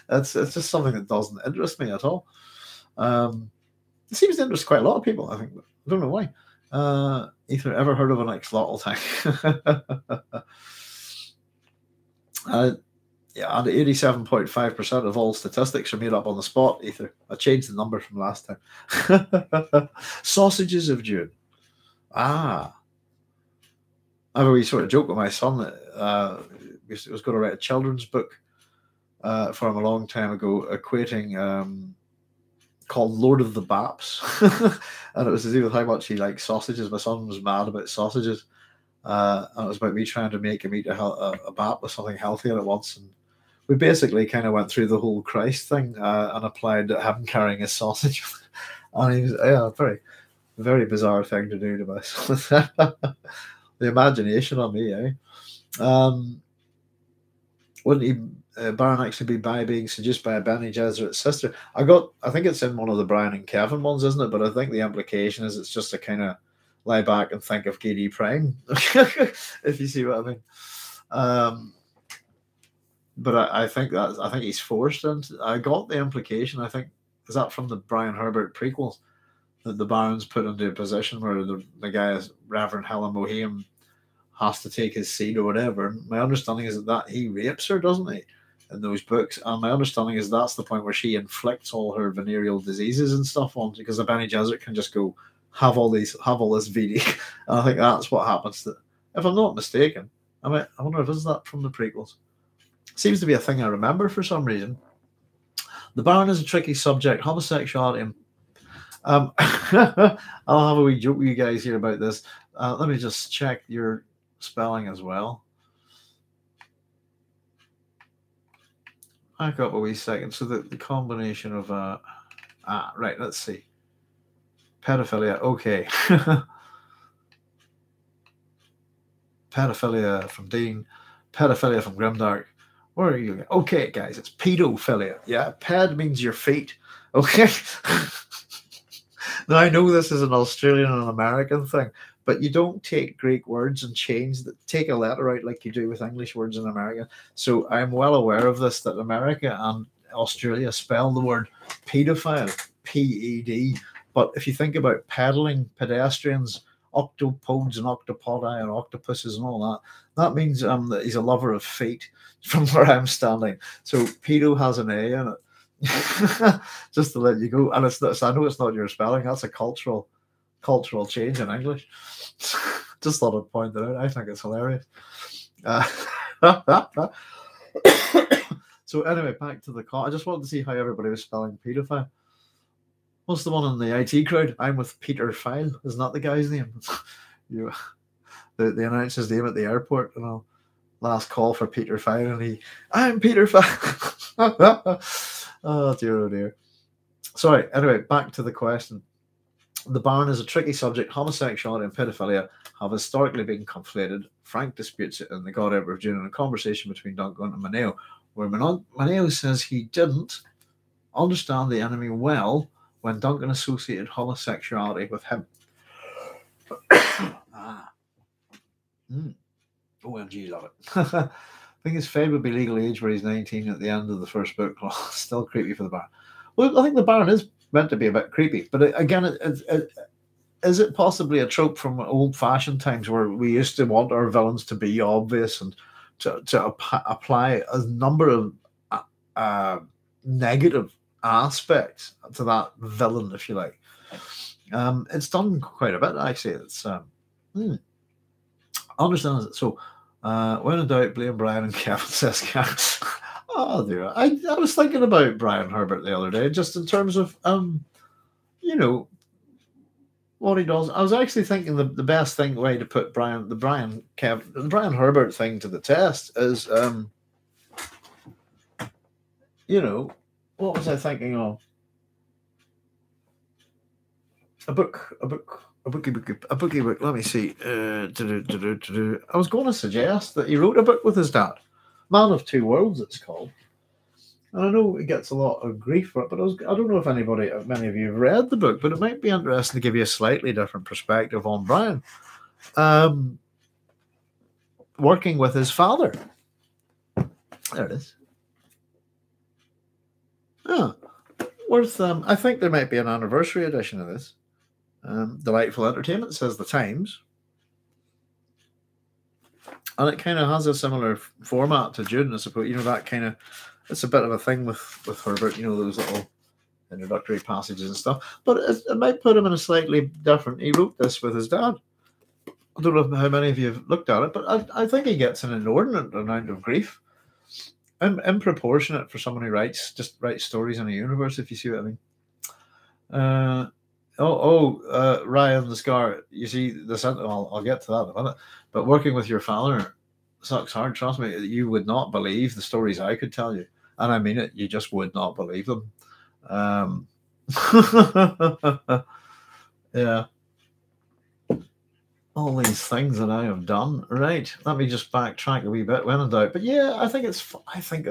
That's it's just something that doesn't interest me at all. Um, it seems to interest quite a lot of people. I think I don't know why. Uh, Ethan, ever heard of an axolotl tank? uh, yeah, and eighty-seven point five percent of all statistics are made up on the spot, Ether. I changed the number from last time. Sausages of Dune. Ah. I have a wee sort of joke with my son that uh, he was going to write a children's book uh, for him a long time ago, equating... Um, called Lord of the Baps. And it was to do with how much he liked sausages. My son was mad about sausages. Uh, and it was about me trying to make him eat a, a, a bap with something healthier at once. And we basically kind of went through the whole Christ thing uh, and applied him carrying a sausage. And he was, yeah, very, very bizarre thing to do to my son. The imagination on me, eh? Um, wouldn't he... Uh, Baron actually be by being seduced by a Bene Gesserit sister. I got, I think it's in one of the Brian and Kevin ones, isn't it? But I think the implication is it's just to kind of lie back and think of G D Prime, if you see what I mean. Um, but I, I think that I think he's forced into. I got the implication. I think is that from the Brian Herbert prequels that the Baron's put into a position where the the guy is Reverend Helen Moham has to take his seat or whatever. And my understanding is that, that he rapes her, doesn't he? In those books, and my understanding is that's the point where she inflicts all her venereal diseases and stuff on, because the Bene Gesserit can just go have all these, have all this V D, and I think that's what happens. To, if I'm not mistaken, I mean, I wonder if is that from the prequels. Seems to be a thing I remember for some reason. The Baron is a tricky subject. Homosexuality and Um, I'll have a wee joke with you guys here about this. Uh, let me just check your spelling as well. Back up a wee second. So the, the combination of... Uh, ah, right, let's see. Pedophilia, okay. Pedophilia from Dean. Pedophilia from Grimdark. Where are you? Okay, guys, it's pedophilia. Yeah, ped means your feet. Okay. Now, I know this is an Australian and an American thing, but you don't take Greek words and change, the, take a letter out like you do with English words in America. So I'm well aware of this, that America and Australia spell the word pedophile, P E D. But if you think about peddling pedestrians, octopodes and octopodi and octopuses and all that, that means um, that he's a lover of feet from where I'm standing. So pedo has an A in it. Just to let you go, and it's not, I know it's not your spelling. That's a cultural, cultural change in English. Just thought I'd point that out. I think it's hilarious. Uh, so anyway, back to the con. I just wanted to see how everybody was spelling pedophile. What's the one in the I T crowd? I'm with Peter File. Isn't that the guy's name? You, they, they announced his name at the airport, you know. Last call for Peter File, and he, I'm Peter File. Oh, dear, oh, dear. Sorry, anyway, back to the question. The Baron is a tricky subject. Homosexuality and pedophilia have historically been conflated. Frank disputes it in The God Emperor of Dune in a conversation between Duncan and Maneo, where Maneo says he didn't understand the enemy well when Duncan associated homosexuality with him. ah. mm. O M G, love it. I think his Feb would be legal age where he's nineteen at the end of the first book. Oh, still creepy for the Baron. Well, I think the Baron is meant to be a bit creepy. But again, it, it, it, is it possibly a trope from old-fashioned times where we used to want our villains to be obvious and to, to ap apply a number of uh, uh, negative aspects to that villain, if you like? Um, it's done quite a bit, actually. It's, um, hmm. I understand it. So... Uh, when in doubt, blame Brian and Kevin, says Kevin. Oh, dear. I, I was thinking about Brian Herbert the other day, just in terms of, um, you know, what he does. I was actually thinking the, the best thing way to put Brian, the Brian Kevin, the Brian Herbert thing to the test is, um, you know, what was I thinking of? A book, a book. A bookie book, a bookie book. Let me see. Uh, do, do, do, do, do. I was going to suggest that he wrote a book with his dad, Man of Two Worlds, it's called. And I know it gets a lot of grief for it, but I, was, I don't know if anybody, many of you, have read the book, but it might be interesting to give you a slightly different perspective on Brian, um, working with his father. There it is. Yeah, worth. Um, I think there might be an anniversary edition of this. Um, delightful entertainment, says the Times, and it kind of has a similar format to Dune, I suppose. You know, that kind of, it's a bit of a thing with with Herbert. You know, those little introductory passages and stuff. But it, it might put him in a slightly different. He wrote this with his dad. I don't know how many of you have looked at it, but I, I think he gets an inordinate amount of grief, in, in proportionate for someone who writes just writes stories in a universe. If you see what I mean. Uh. Oh, oh, uh, Ryan the Scar, you see, the sentiment, I'll, I'll get to that in a minute, but working with your father sucks hard, trust me, you would not believe the stories I could tell you, and I mean it, you just would not believe them. Um, yeah. All these things that I have done, right, let me just backtrack a wee bit when in doubt, but yeah, I think it's, I think,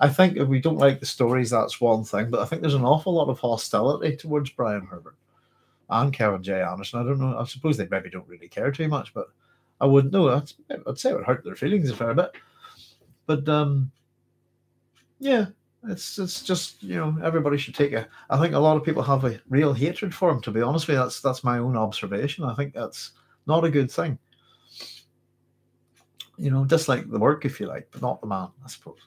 I think if we don't like the stories, that's one thing, but I think there's an awful lot of hostility towards Brian Herbert. And Kevin J. Anderson, I don't know. I suppose they maybe don't really care too much, but I wouldn't know. I'd, I'd say it would hurt their feelings a fair bit. But um, yeah, it's it's just, you know, everybody should take a. I think a lot of people have a real hatred for him. To be honest with you, that's that's my own observation. I think that's not a good thing. You know, dislike the work if you like, but not the man, I suppose.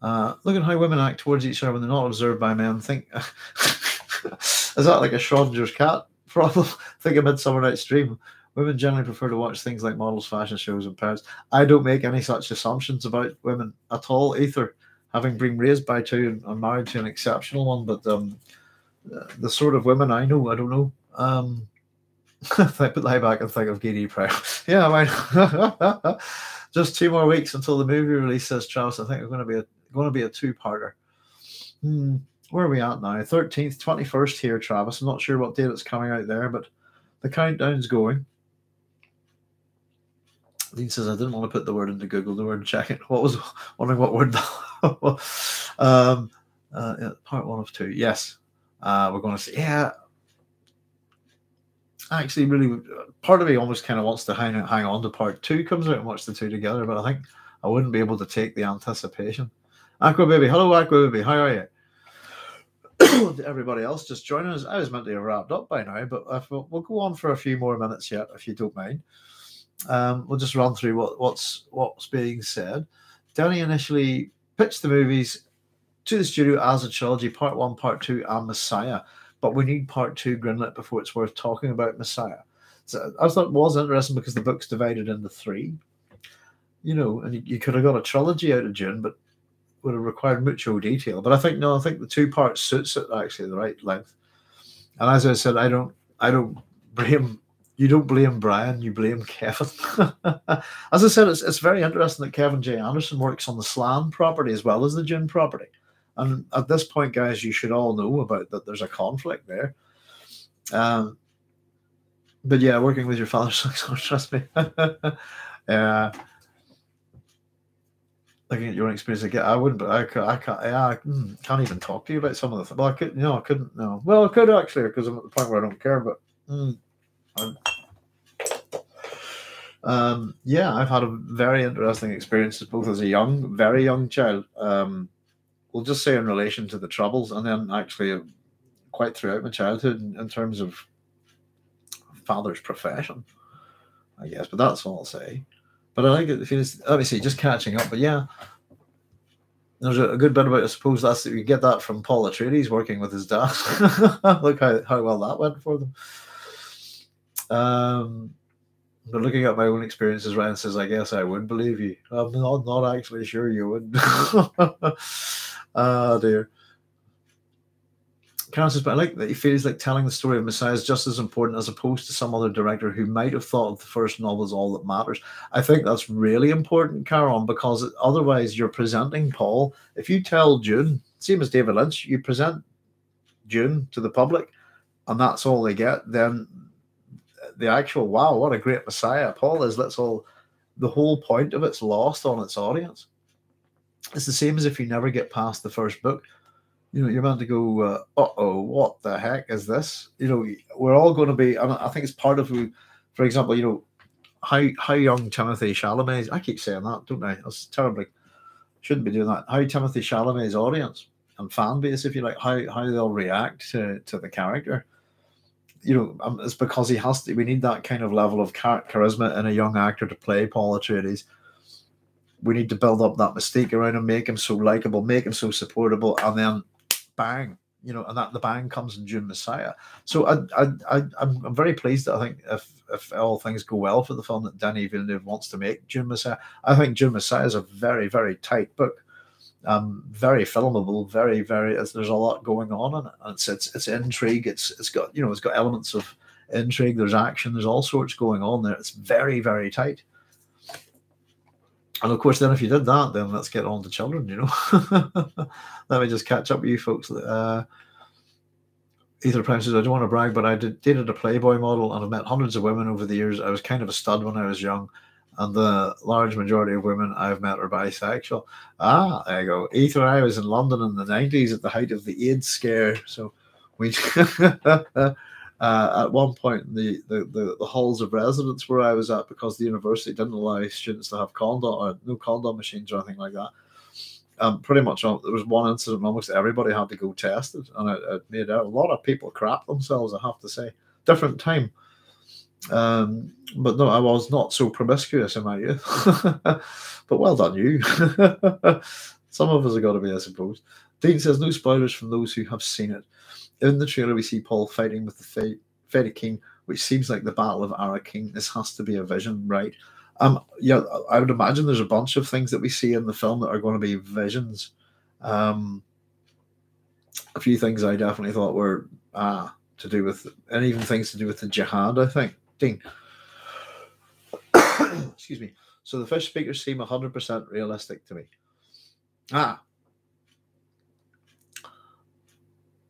Uh, look at how women act towards each other when they're not observed by men. Think, is that like a Schrodinger's cat problem? Think of Midsummer Night's Dream. Women generally prefer to watch things like models, fashion shows, and parents. I don't make any such assumptions about women at all, Ether, having been raised by two and married to an exceptional one. But um, the sort of women I know, I don't know. Um, if I put lie back and think of Giddy Prime. Yeah, I mean, just two more weeks until the movie release, says Travis. I think it's going to be a going to be a two-parter. Hmm, where are we at now? thirteenth, twenty-first here, Travis. I'm not sure what date it's coming out there, but the countdown's going. Dean says, I didn't want to put the word into Google, the word check it. What was wondering what word that was. Um, uh, yeah, part one of two. Yes. Uh, we're going to see. Yeah. Actually, really, part of me almost kind of wants to hang, hang on to part two comes out and watch the two together, but I think I wouldn't be able to take the anticipation. Aqua Baby. Hello, Aqua Baby. How are you? Everybody else just joining us. I was meant to have wrapped up by now, but I thought we'll go on for a few more minutes yet, if you don't mind. Um, we'll just run through what, what's what's being said. Denny initially pitched the movies to the studio as a trilogy, part one, part two, and Messiah. But we need part two greenlit before it's worth talking about Messiah. So I thought it was interesting because the book's divided into three. You know, and you, you could have got a trilogy out of Dune, but would have required mucho detail. But I think no, I think the two parts suits it actually the right length. And as I said, I don't I don't blame you don't blame Brian, you blame Kevin. As I said, it's it's very interesting that Kevin J. Anderson works on the Slan property as well as the Dune property. And at this point, guys, you should all know about that there's a conflict there. Um, but yeah, working with your father sucks, oh, trust me. Yeah. Looking at your own experience, again, I wouldn't, but I, I, can't, I can't even talk to you about some of the things. Well, I couldn't, no, I couldn't, no. Well, I could actually, because I'm at the point where I don't care, but mm, um, yeah, I've had a very interesting experience, both as a young, very young child. Um, we'll just say in relation to the Troubles, and then actually quite throughout my childhood in, in terms of father's profession, I guess, but that's all I'll say. But I like it. It's obviously just catching up. But yeah, there's a good bit about. I suppose that's you get that from Paul Atreides working with his dad. Look how, how well that went for them. Um, but looking at my own experiences, Ryan says, "I guess I would believe you." I'm not not actually sure you would. Ah dear. Karen says, but I like that he feels like telling the story of Messiah is just as important as opposed to some other director who might have thought of the first novel as all that matters. I think that's really important, Karen, because otherwise you're presenting Paul. If you tell Dune, same as David Lynch, you present Dune to the public and that's all they get, then the actual, wow, what a great Messiah Paul is, let's all, the whole point of it's lost on its audience. It's the same as if you never get past the first book. You know, you're meant to go, uh, uh-oh, what the heck is this? You know, we're all going to be, and I think it's part of who, for example, you know, how, how young Timothée Chalamet is. I keep saying that, don't I? That's terribly, shouldn't be doing that. How Timothée Chalamet's audience and fan base, if you like, how, how they'll react to, to the character. You know, um, it's because he has to, we need that kind of level of char charisma in a young actor to play Paul Atreides. We need to build up that mystique around him, make him so likable, make him so supportable, and then bang, you know, and that the bang comes in Dune Messiah. So I, I, I, I'm, I'm very pleased that I think if, if all things go well for the film that Denis Villeneuve wants to make Dune Messiah. I think Dune Messiah is a very, very tight book, um, very filmable, very, very. There's a lot going on in it, and it's it's, it's intrigue. It's it's got you know it's got elements of intrigue. There's action. There's all sorts going on there. It's very, very tight. And of course, then if you did that, then let's get on to children, you know. Let me just catch up with you folks. Uh, Ether Prime says, I don't want to brag, but I did, dated a Playboy model and I've met hundreds of women over the years. I was kind of a stud when I was young, and the large majority of women I've met are bisexual. Ah, there you go. Ether, I was in London in the nineties at the height of the AIDS scare. So we, uh, at one point, the, the, the, the halls of residence where I was at, because the university didn't allow students to have condom or no condom machines or anything like that. Um, pretty much there was one incident almost everybody had to go tested, and it, it made a lot of people crap themselves, I have to say. Different time. Um, but no, I was not so promiscuous in my youth. But well done you. Some of us have got to be, I suppose. Dean says, no spoilers from those who have seen it. In the trailer, we see Paul fighting with the Fedi King, which seems like the Battle of Arrakis. This has to be a vision, right? Um, yeah, I would imagine there's a bunch of things that we see in the film that are going to be visions. Um, a few things I definitely thought were ah to do with, and even things to do with the jihad, I think. Ding. Excuse me. So the fish speakers seem one hundred percent realistic to me. Ah.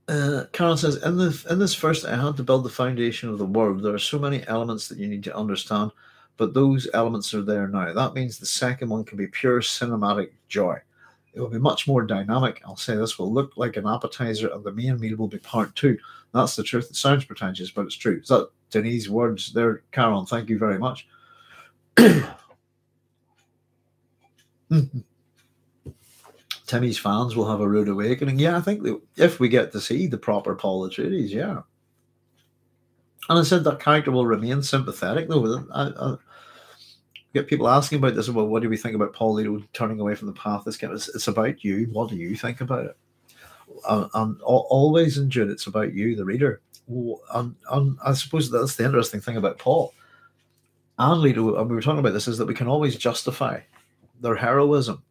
Uh, Karen says, in, the, in this first, I had to build the foundation of the world. There are so many elements that you need to understand, but those elements are there now. That means the second one can be pure cinematic joy. It will be much more dynamic. I'll say this will look like an appetizer, and the main meal will be part two. That's the truth. It sounds pretentious, but it's true. Is that Denise's words there, Karen? Thank you very much. Timmy's fans will have a rude awakening. Yeah, I think they, if we get to see the proper Paul Atreides, yeah. And I said that character will remain sympathetic, though. I, I get people asking about this. Well, what do we think about Paul Leto turning away from the path? This game, it's, it's about you. What do you think about it? And, and always in Dune, it's about you, the reader. And, and I suppose that's the interesting thing about Paul and Leto, and we were talking about this, is that we can always justify their heroism.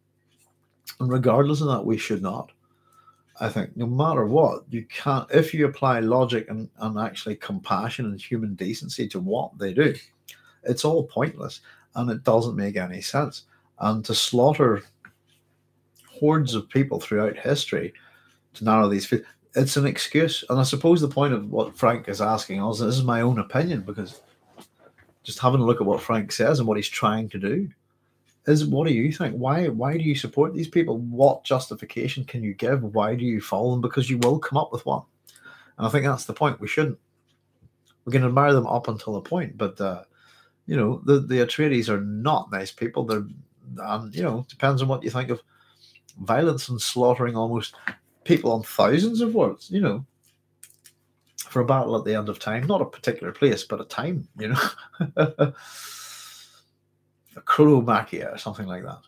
And regardless of that, we should not. I think no matter what, you can't, if you apply logic and, and actually compassion and human decency to what they do, it's all pointless and it doesn't make any sense. And to slaughter hordes of people throughout history to narrow these fields, it's an excuse. And I suppose the point of what Frank is asking us, this is my own opinion, because just having a look at what Frank says and what he's trying to do, is what do you think? Why why do you support these people? What justification can you give? Why do you follow them? Because you will come up with one. And I think that's the point. We shouldn't. We can admire them up until a point, but uh, you know, the, the Atreides are not nice people. They're, and you know, depends on what you think of violence and slaughtering almost people on thousands of worlds, you know, for a battle at the end of time. Not a particular place, but a time, you know. A Kuromachia or something like that.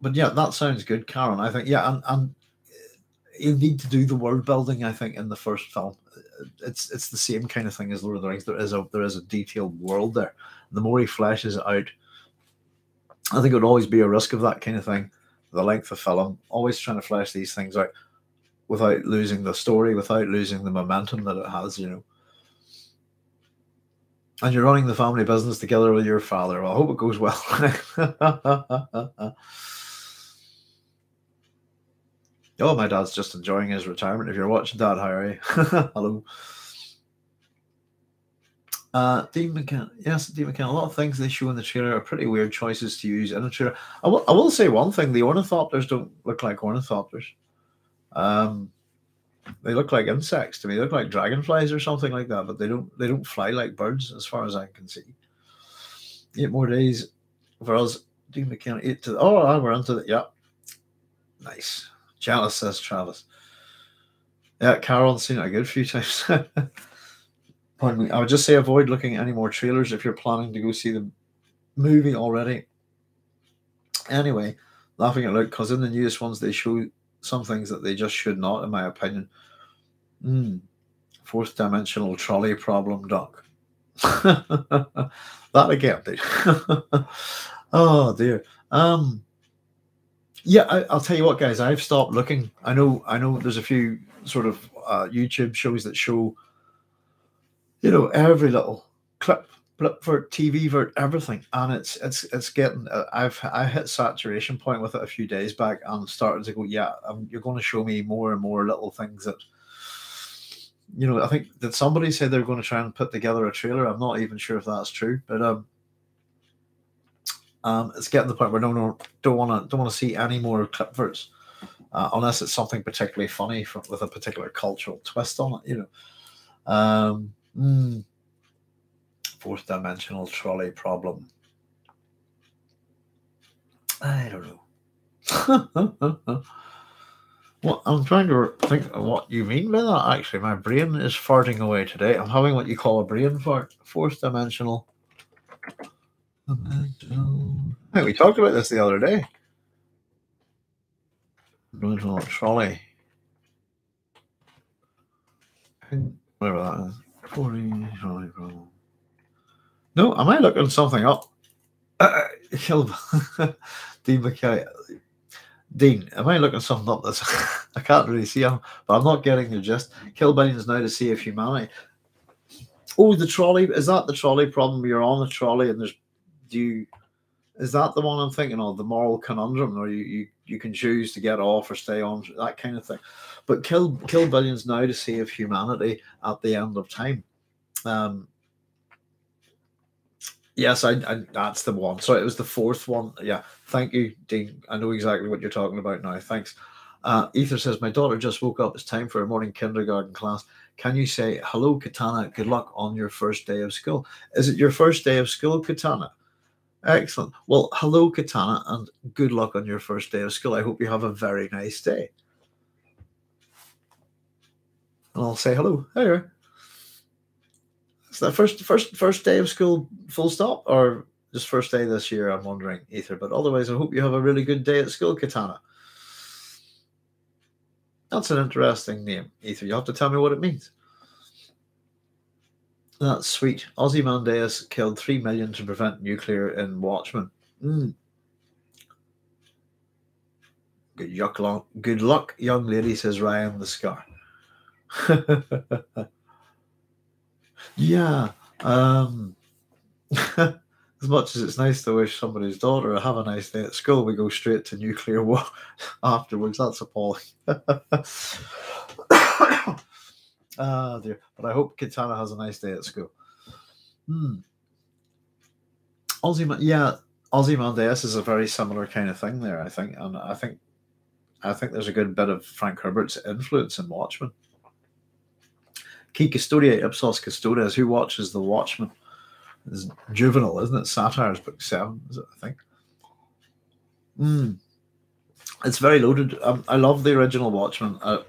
But yeah, that sounds good, Karen. I think, yeah, and, and you need to do the world building, I think, in the first film. It's it's the same kind of thing as Lord of the Rings. There is a there is a detailed world there. The more he fleshes it out, I think it would always be a risk of that kind of thing. The length of film, always trying to flesh these things out without losing the story, without losing the momentum that it has, you know. And you're running the family business together with your father. Well, I hope it goes well. Oh, my dad's just enjoying his retirement. If you're watching, Dad, how are you? Hello. Uh, Dean McKenna. Yes, Dean McKenna. A lot of things they show in the trailer are pretty weird choices to use in a trailer. I will, I will say one thing. The ornithopters don't look like ornithopters. Um... They look like insects to me. They look like dragonflies or something like that, but they don't they don't fly like birds as far as I can see. Eight more days for us. Dean McKenna, eight to the, oh, and we're into it. Yeah. Nice. Jealous, says Travis. Yeah, Carol's seen it a good few times. Pardon me. I would just say avoid looking at any more trailers if you're planning to go see the movie already. Anyway, laughing at Luke, because in the newest ones they show some things that they just should not, in my opinion. Mm. Fourth dimensional trolley problem, Doc. That again, dude. Oh, dear. Um, yeah, I, I'll tell you what, guys. I've stopped looking. I know I know. There's a few sort of uh, YouTube shows that show, you know, every little clip, blip vert, T V vert, everything. And it's it's it's getting, uh, I've I hit saturation point with it a few days back, and I'm starting to go, yeah, um, you're going to show me more and more little things that, you know, I think that somebody said they're going to try and put together a trailer. I'm not even sure if that's true, but um, um, it's getting to the point where no, no, don't want to don't want to see any more clip verts, uh, unless it's something particularly funny from, with a particular cultural twist on it, you know. Um. Mm, Fourth dimensional trolley problem. I don't know. Well, I'm trying to think of what you mean by that, actually. My brain is farting away today. I'm having what you call a brain fart. Fourth dimensional. Hey, we talked about this the other day. Dimensional trolley. Whatever that is. Forty trolley problem. No, am I looking something up? Uh, Dean McKay. Dean, am I looking something up that's I can't really see him, but I'm not getting the gist. Kill billions now to save humanity. Oh, the trolley. Is that the trolley problem? You're on the trolley and there's... do you, is that the one I'm thinking of? The moral conundrum, or you, you, you can choose to get off or stay on, that kind of thing. But kill kill billions now to save humanity at the end of time. Um, yes, I, I that's the one. So it was the fourth one. Yeah, thank you, Dean. I know exactly what you're talking about now. Thanks. Uh, Ether says, my daughter just woke up. It's time for her morning kindergarten class. Can you say, hello, Katana, good luck on your first day of school? Is it your first day of school, Katana? Excellent. Well, hello, Katana, and good luck on your first day of school. I hope you have a very nice day. And I'll say hello. Hey, is that first, first, first day of school full stop, or just first day this year, I'm wondering, Ether. But otherwise, I hope you have a really good day at school, Katana. That's an interesting name, Ether. You have to tell me what it means. That's sweet. Ozymandias killed three million to prevent nuclear in Watchmen. Mm. Good, yuck, long, good luck, young lady, says Ryan the Scar. Yeah. Um, as much as it's nice to wish somebody's daughter have a nice day at school, we go straight to nuclear war afterwards. That's appalling. Ah, dear. But I hope Katana has a nice day at school. Hmm. Ozyman yeah, Ozymandias is a very similar kind of thing there, I think. And I think I think there's a good bit of Frank Herbert's influence in Watchmen. Qui custodia ipsos custodes, who watches the Watchmen? It's Juvenal, isn't it? Satires, book seven, is it, I think. Hmm. It's very loaded. Um, I love the original Watchmen. Uh,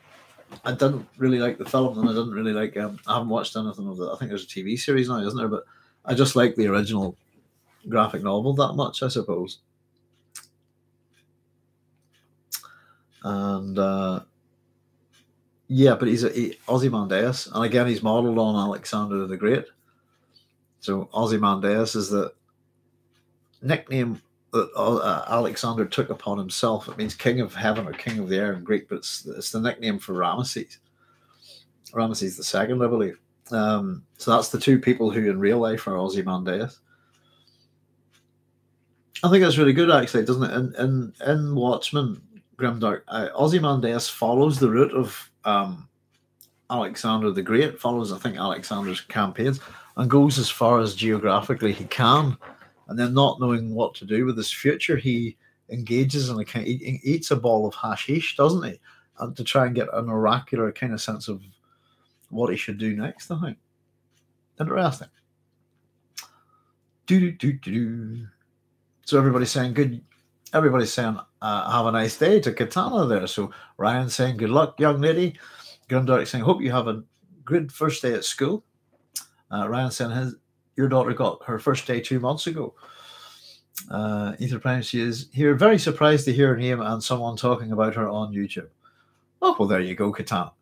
I didn't really like the film, and I didn't really like. Um, I haven't watched anything of that. I think there's a T V series now, isn't there? But I just like the original graphic novel that much, I suppose. And uh, yeah, but he's a he, Ozymandias, and again, he's modelled on Alexander the Great. So Ozymandias is the nickname that uh, Alexander took upon himself. It means king of heaven or king of the air in Greek, but it's, it's the nickname for Ramesses. Ramesses the second, I believe. Um, so that's the two people who in real life are Ozymandias. I think that's really good, actually, doesn't it? In, in, in Watchmen, Grimdark, uh, Ozymandias follows the route of um, Alexander the Great, follows, I think, Alexander's campaigns, and goes as far as geographically he can. And then, not knowing what to do with his future, he engages in a kind. He eats a ball of hashish, doesn't he? And to try and get an oracular kind of sense of what he should do next. I think interesting. Do do do do do. So everybody's saying good. Everybody's saying uh, have a nice day to Katana there. So Ryan's saying good luck, young lady. Grimdark saying hope you have a good first day at school. Uh, Ryan saying his. Your daughter got her first day two months ago. Uh, Ether Prime, she is here. Very surprised to hear her name and someone talking about her on YouTube. Oh, well, there you go, Katana.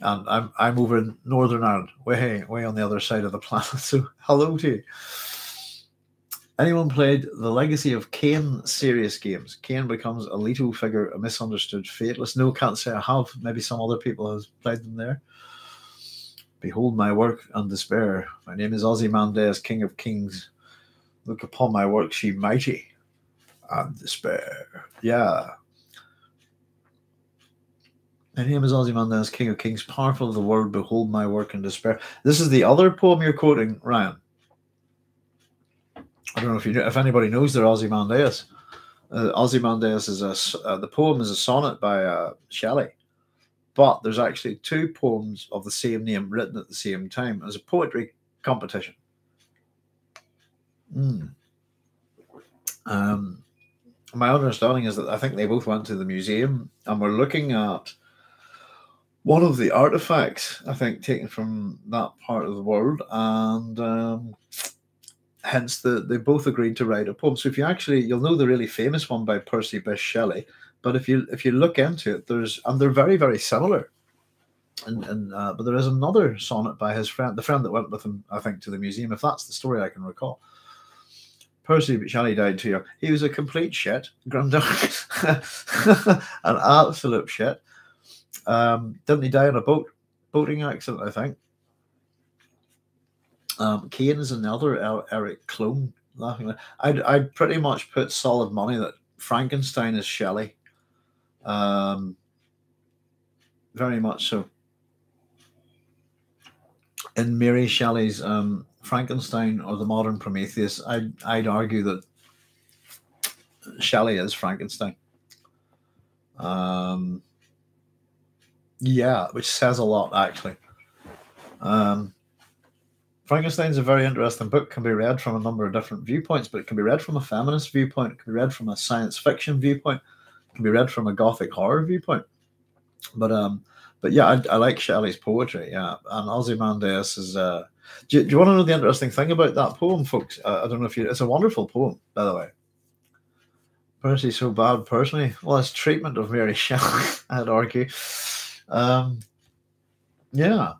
And I'm I'm over in Northern Ireland, way, way on the other side of the planet. So hello to you. Anyone played the Legacy of Kain serious games? Kain becomes a Leto figure, a misunderstood fateless. No, can't say I have. Maybe some other people have played them there. Behold my work and despair. My name is Ozymandias, King of Kings. Look upon my work, she mighty and despair. Yeah. My name is Ozymandias, King of Kings, powerful of the world. Behold my work and despair. This is the other poem you're quoting, Ryan. I don't know if you know, if anybody knows their Ozymandias. Uh, Ozymandias is a uh, the poem is a sonnet by uh, Shelley. But there's actually two poems of the same name written at the same time as a poetry competition. Mm. Um, my understanding is that I think they both went to the museum and were looking at one of the artifacts, I think, taken from that part of the world. And um, hence, the, they both agreed to write a poem. So if you actually, you'll know the really famous one by Percy Bysshe Shelley. But if you if you look into it, there's and they're very very similar, and and uh, but there is another sonnet by his friend, the friend that went with him, I think, to the museum. If that's the story I can recall, Percy Bysshe Shelley died too young. He was a complete shit, Grundon, an absolute shit. Um, didn't he die in a boat boating accident? I think. Um, Kane is another El Eric clone. Laughing, I'd I'd pretty much put solid money that Frankenstein is Shelley. Um, very much so. In Mary Shelley's um, Frankenstein or the Modern Prometheus, I'd, I'd argue that Shelley is Frankenstein. Um, yeah, which says a lot, actually. Um, Frankenstein's a very interesting book, can be read from a number of different viewpoints, but it can be read from a feminist viewpoint, it can be read from a science fiction viewpoint, it can be read from a Gothic horror viewpoint. But um, but yeah, I, I like Shelley's poetry, yeah. And Ozymandias is... Uh, do, do you want to know the interesting thing about that poem, folks? Uh, I don't know if you... It's a wonderful poem, by the way. Percy's so bad personally. Well, it's treatment of Mary Shelley, I'd argue. Um, yeah.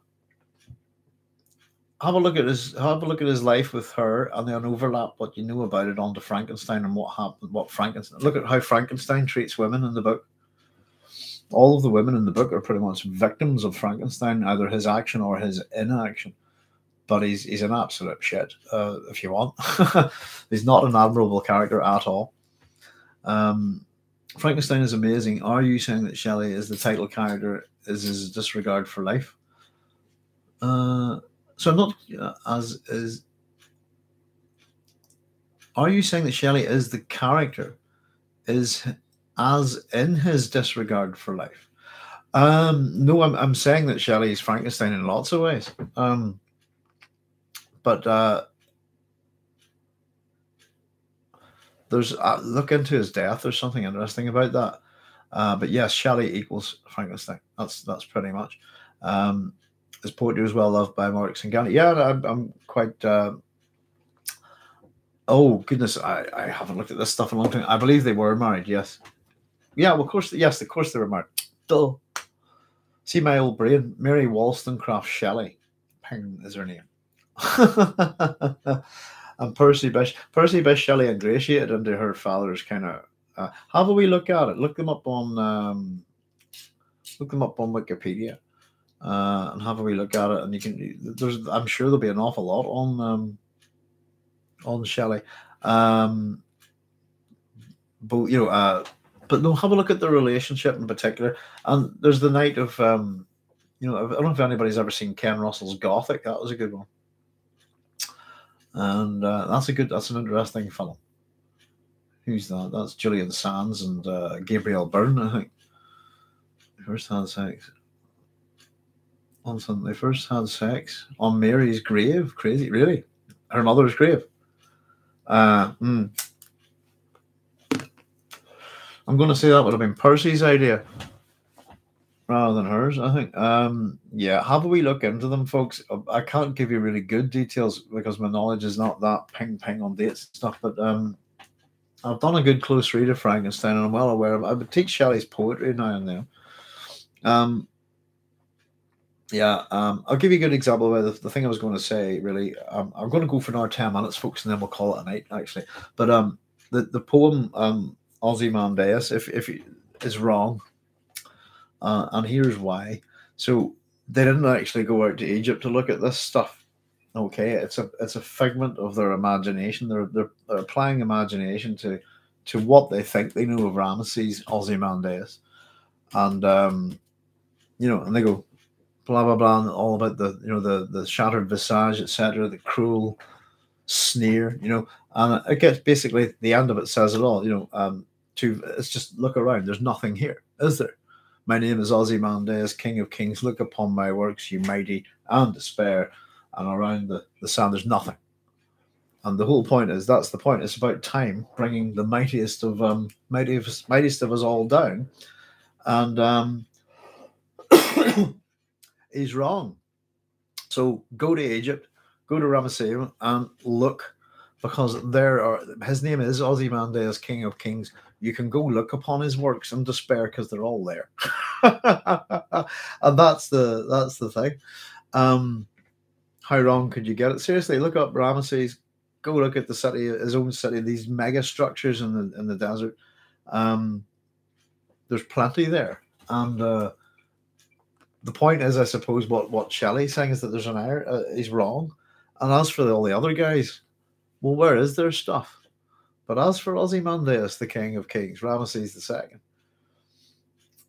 Have a look at his have a look at his life with her, and then overlap what you know about it onto Frankenstein and what happened. What Frankenstein? Look at how Frankenstein treats women in the book. All of the women in the book are pretty much victims of Frankenstein, either his action or his inaction. But he's he's an absolute shit, uh, if you want. He's not an admirable character at all. Um, Frankenstein is amazing. Are you saying that Shelley is the title character? Is his disregard for life? Uh. So I'm not uh, as is. Are you saying that Shelley is the character, is as in his disregard for life? Um, no, I'm I'm saying that Shelley is Frankenstein in lots of ways. Um, but uh, there's uh, look into his death. There's something interesting about that. Uh, but yes, Shelley equals Frankenstein. That's that's pretty much. Um, His poetry was well loved by Marx and Gandhi. Yeah, I'm, I'm quite... Uh, oh, goodness, I, I haven't looked at this stuff in a long time. I believe they were married, yes. Yeah, well, of course, yes, of course they were married. Duh. See my old brain. Mary Wollstonecraft Shelley. Ping is her name. And Percy Bysshe. Percy Bysshe Shelley ingratiated into her father's kind of... Uh, have a wee look at it. Look them up on... Um, look them up on Wikipedia. Uh, and have a wee look at it, and you can. There's, I'm sure there'll be an awful lot on um, on Shelley. Um, but you know, uh, but no, have a look at the relationship in particular. And there's the night of, um, you know, I don't know if anybody's ever seen Ken Russell's Gothic. That was a good one, and uh, that's a good. That's an interesting film. Who's that? That's Julian Sands and uh, Gabriel Byrne, I think. First hand sex. They first had sex on Mary's grave. Crazy, really. Her mother's grave. Uh, mm. I'm going to say that would have been Percy's idea rather than hers, I think. Um, yeah, have a wee look into them, folks. I can't give you really good details because my knowledge is not that ping-ping on dates and stuff, but um, I've done a good close read of Frankenstein, and I'm well aware of it. I would teach Shelley's poetry now and then. Um, Yeah, um, I'll give you a good example of the, the thing I was going to say, really. Um, I'm going to go for another ten minutes, folks, and then we'll call it a night, actually. But um, the, the poem, um, Ozymandias, if, if is wrong, uh, and here's why. So they didn't actually go out to Egypt to look at this stuff, okay? It's a it's a figment of their imagination. They're, they're, they're applying imagination to, to what they think they know of Ramesses, Ozymandias. And, um, you know, and they go... Blah blah blah, and all about the you know the the shattered visage, et cetera. The cruel sneer, you know, and it gets basically the end of it says it all, you know. Um, to it's just look around. There's nothing here, is there? My name is Ozymandias, King of Kings. Look upon my works, you mighty, and despair. And around the the sand, there's nothing. And the whole point is that's the point. It's about time bringing the mightiest of um mightiest mightiest of us all down, and um. He's wrong. So go to Egypt, go to Ramesses and look, because there are his name is Ozymandias, King of Kings. You can go look upon his works and despair because they're all there. And that's the that's the thing. Um, how wrong could you get it? Seriously, look up Ramesses, go look at the city, his own city, these mega structures in the in the desert. Um, there's plenty there, and uh, the point is, I suppose, what what Shelley's saying is that there's an error. Uh, he's wrong, and as for the, all the other guys, well, where is their stuff? But as for Ozymandias, the king of kings, Ramesses the second,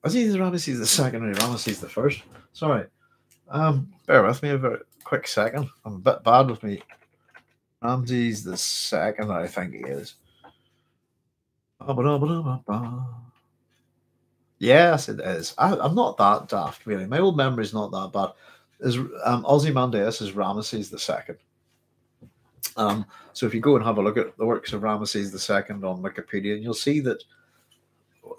is he Ramesses the second or Ramesses the first? Sorry, um, bear with me a very quick second. I'm a bit bad with me. Ramesses the second, I think he is. Yes, it is. I, I'm not that daft, really. My old memory's not that bad. Is um, Ozymandias is Ramesses the second. Um, so if you go and have a look at the works of Ramesses the second on Wikipedia, and you'll see that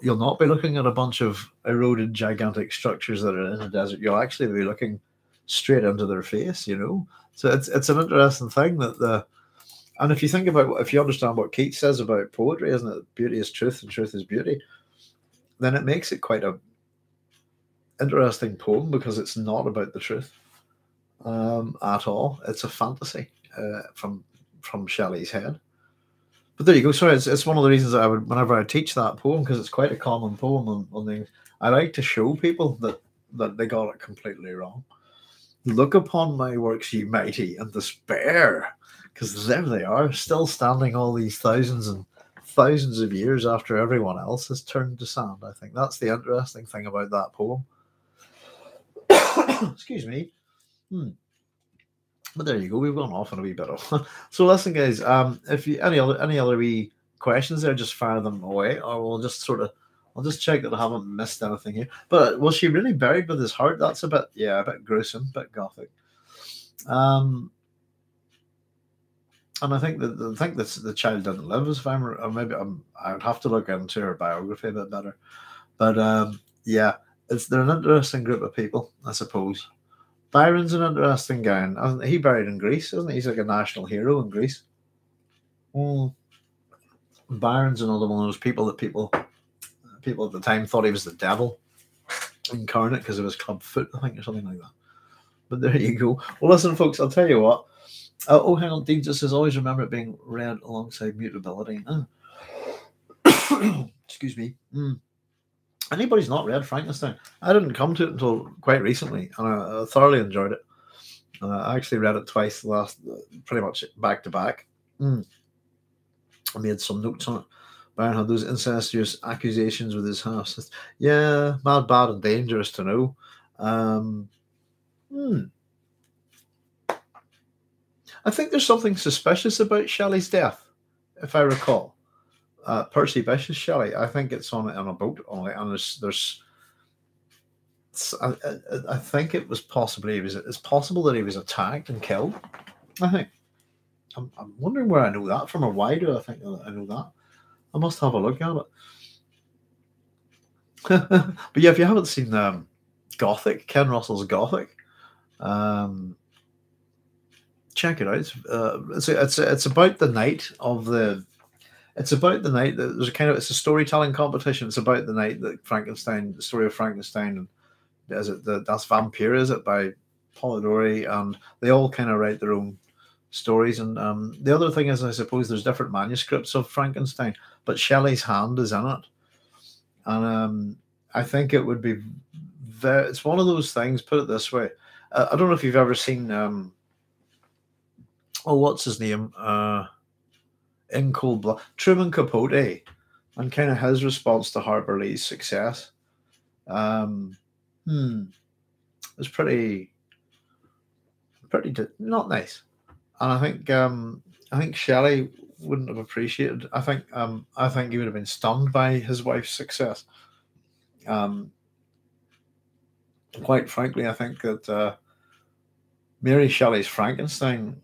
you'll not be looking at a bunch of eroded gigantic structures that are in a desert. You'll actually be looking straight into their face, you know. So it's it's an interesting thing that the, and if you think about, if you understand what Keats says about poetry, isn't it? Beauty is truth and truth is beauty. Then it makes it quite a interesting poem because it's not about the truth um, at all. It's a fantasy uh, from from Shelley's head. But there you go. Sorry, it's, it's one of the reasons I would, whenever I teach that poem, because it's quite a common poem on, on things, I like to show people that, that they got it completely wrong. Look upon my works, ye mighty, and despair, because there they are, still standing all these thousands and thousands of years after everyone else has turned to sand. I think that's the interesting thing about that poem. Excuse me. Hmm. But there you go. We've gone off on a wee bit off. So listen, guys. Um, if you any other any other wee questions there, just fire them away, or we'll just sort of I'll just check that I haven't missed anything here. But was she really buried with his heart? That's a bit yeah, a bit gruesome, a bit gothic. Um, and I think that I think that the child didn't live, as if I'm or maybe I'm, I would have to look into her biography a bit better. But um, yeah, it's they're an interesting group of people, I suppose. Byron's an interesting guy, and he buried in Greece, isn't he? He's like a national hero in Greece. Mm. Byron's another one of those people that people, people at the time thought he was the devil incarnate because of his club foot, I think, or something like that. But there you go. Well, listen, folks, I'll tell you what. Uh, oh, hang on, Dean just says, always remember it being read alongside mutability. Oh. Excuse me. Mm. Anybody's not read Frankenstein. I didn't come to it until quite recently, and I, I thoroughly enjoyed it. Uh, I actually read it twice, last pretty much back to back. Mm. I made some notes on it. Byron had those incestuous accusations with his house. Yeah, mad, bad, and dangerous to know. Um, hmm. I think there's something suspicious about Shelley's death, if I recall. Uh, Percy Bysshe Shelley, I think it's on on a boat only, and there's, there's I, I, I think it was possibly he was it's possible that he was attacked and killed. I think I'm, I'm wondering where I know that from, or why do I think I know that? I must have a look at it. But yeah, if you haven't seen um, Gothic, Ken Russell's Gothic, um, check it out. Uh, it's it's it's about the night of the. It's about the night that there's a kind of it's a storytelling competition. It's about the night that Frankenstein, the story of Frankenstein, and is it the, that's Vampire, is it, by Polidori, and they all kind of write their own stories. And um, the other thing is, I suppose there's different manuscripts of Frankenstein, but Shelley's hand is in it, and um, I think it would be very. It's one of those things. Put it this way, uh, I don't know if you've ever seen. Um, oh, what's his name? Uh, In Cold Blood, Truman Capote, and kind of his response to Harper Lee's success. Um, hmm, it was pretty, pretty not nice. And I think, um, I think Shelley wouldn't have appreciated. I think, um, I think he would have been stunned by his wife's success. Um, quite frankly, I think that uh, Mary Shelley's Frankenstein,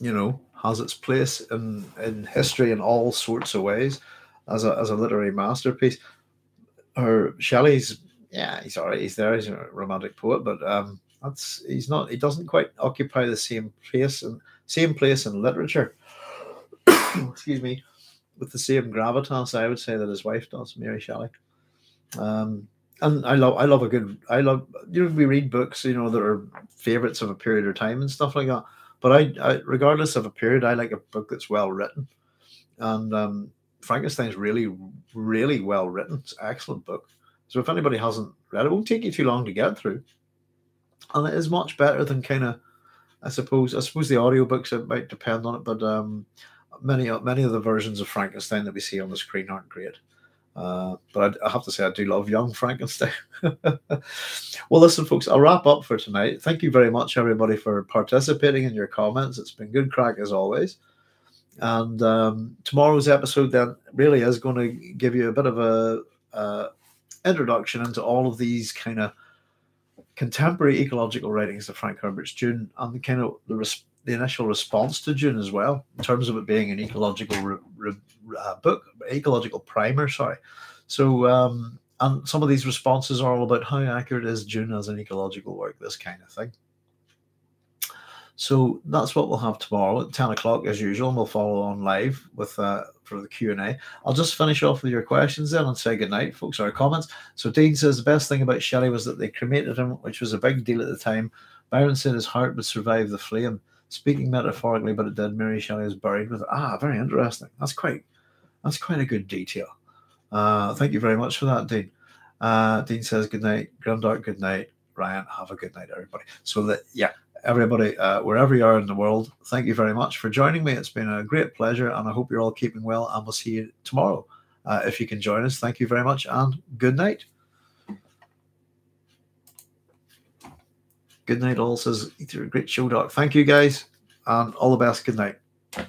you know, has its place in, in history in all sorts of ways as a, as a literary masterpiece. Her Shelley's, yeah, he's all right, he's there, he's a romantic poet, but um, that's he's not, he doesn't quite occupy the same place and same place in literature. Excuse me, with the same gravitas, I would say, that his wife does, Mary Shelley. Um, and I love, I love a good, I love. You know, we read books, you know, that are favourites of a period of time and stuff like that. But I, I regardless of a period, I like a book that's well written, and um, Frankenstein's really, really well written. It's an excellent book. So if anybody hasn't read it, it won't take you too long to get through, and it is much better than kind of, I suppose, I suppose the audiobooks, it might depend on it, but um, many many of the versions of Frankenstein that we see on the screen aren't great. Uh, but I, I have to say I do love young Frankenstein. Well, listen, folks, I'll wrap up for tonight. Thank you very much, everybody, for participating in your comments. It's been good crack, as always. And um, tomorrow's episode, then, really is going to give you a bit of a uh, introduction into all of these kind of contemporary ecological writings of Frank Herbert's Dune, and the kind of the, res the initial response to Dune as well, in terms of it being an ecological re re uh, book, ecological primer, sorry. So, um, and some of these responses are all about how accurate is Dune as an ecological work, this kind of thing. So that's what we'll have tomorrow at ten o'clock, as usual, and we'll follow on live with uh, for the Q and A. I'll just finish off with your questions then and say goodnight, folks, our comments. So Dean says the best thing about Shelley was that they cremated him, which was a big deal at the time. Byron said his heart would survive the flame. Speaking metaphorically, but it did. Mary Shelley is buried with it. Ah, very interesting. That's quite, that's quite a good detail. Uh, thank you very much for that, Dean. Uh, Dean says goodnight. Grimdark, good night. Ryan, have a good night, everybody. So that, yeah. Everybody, uh, wherever you are in the world, thank you very much for joining me. It's been a great pleasure, and I hope you're all keeping well, and we'll see you tomorrow. Uh, if you can join us, thank you very much, and good night. Good night all, says Ether. Great show, Doc. Thank you, guys, and all the best. Good night.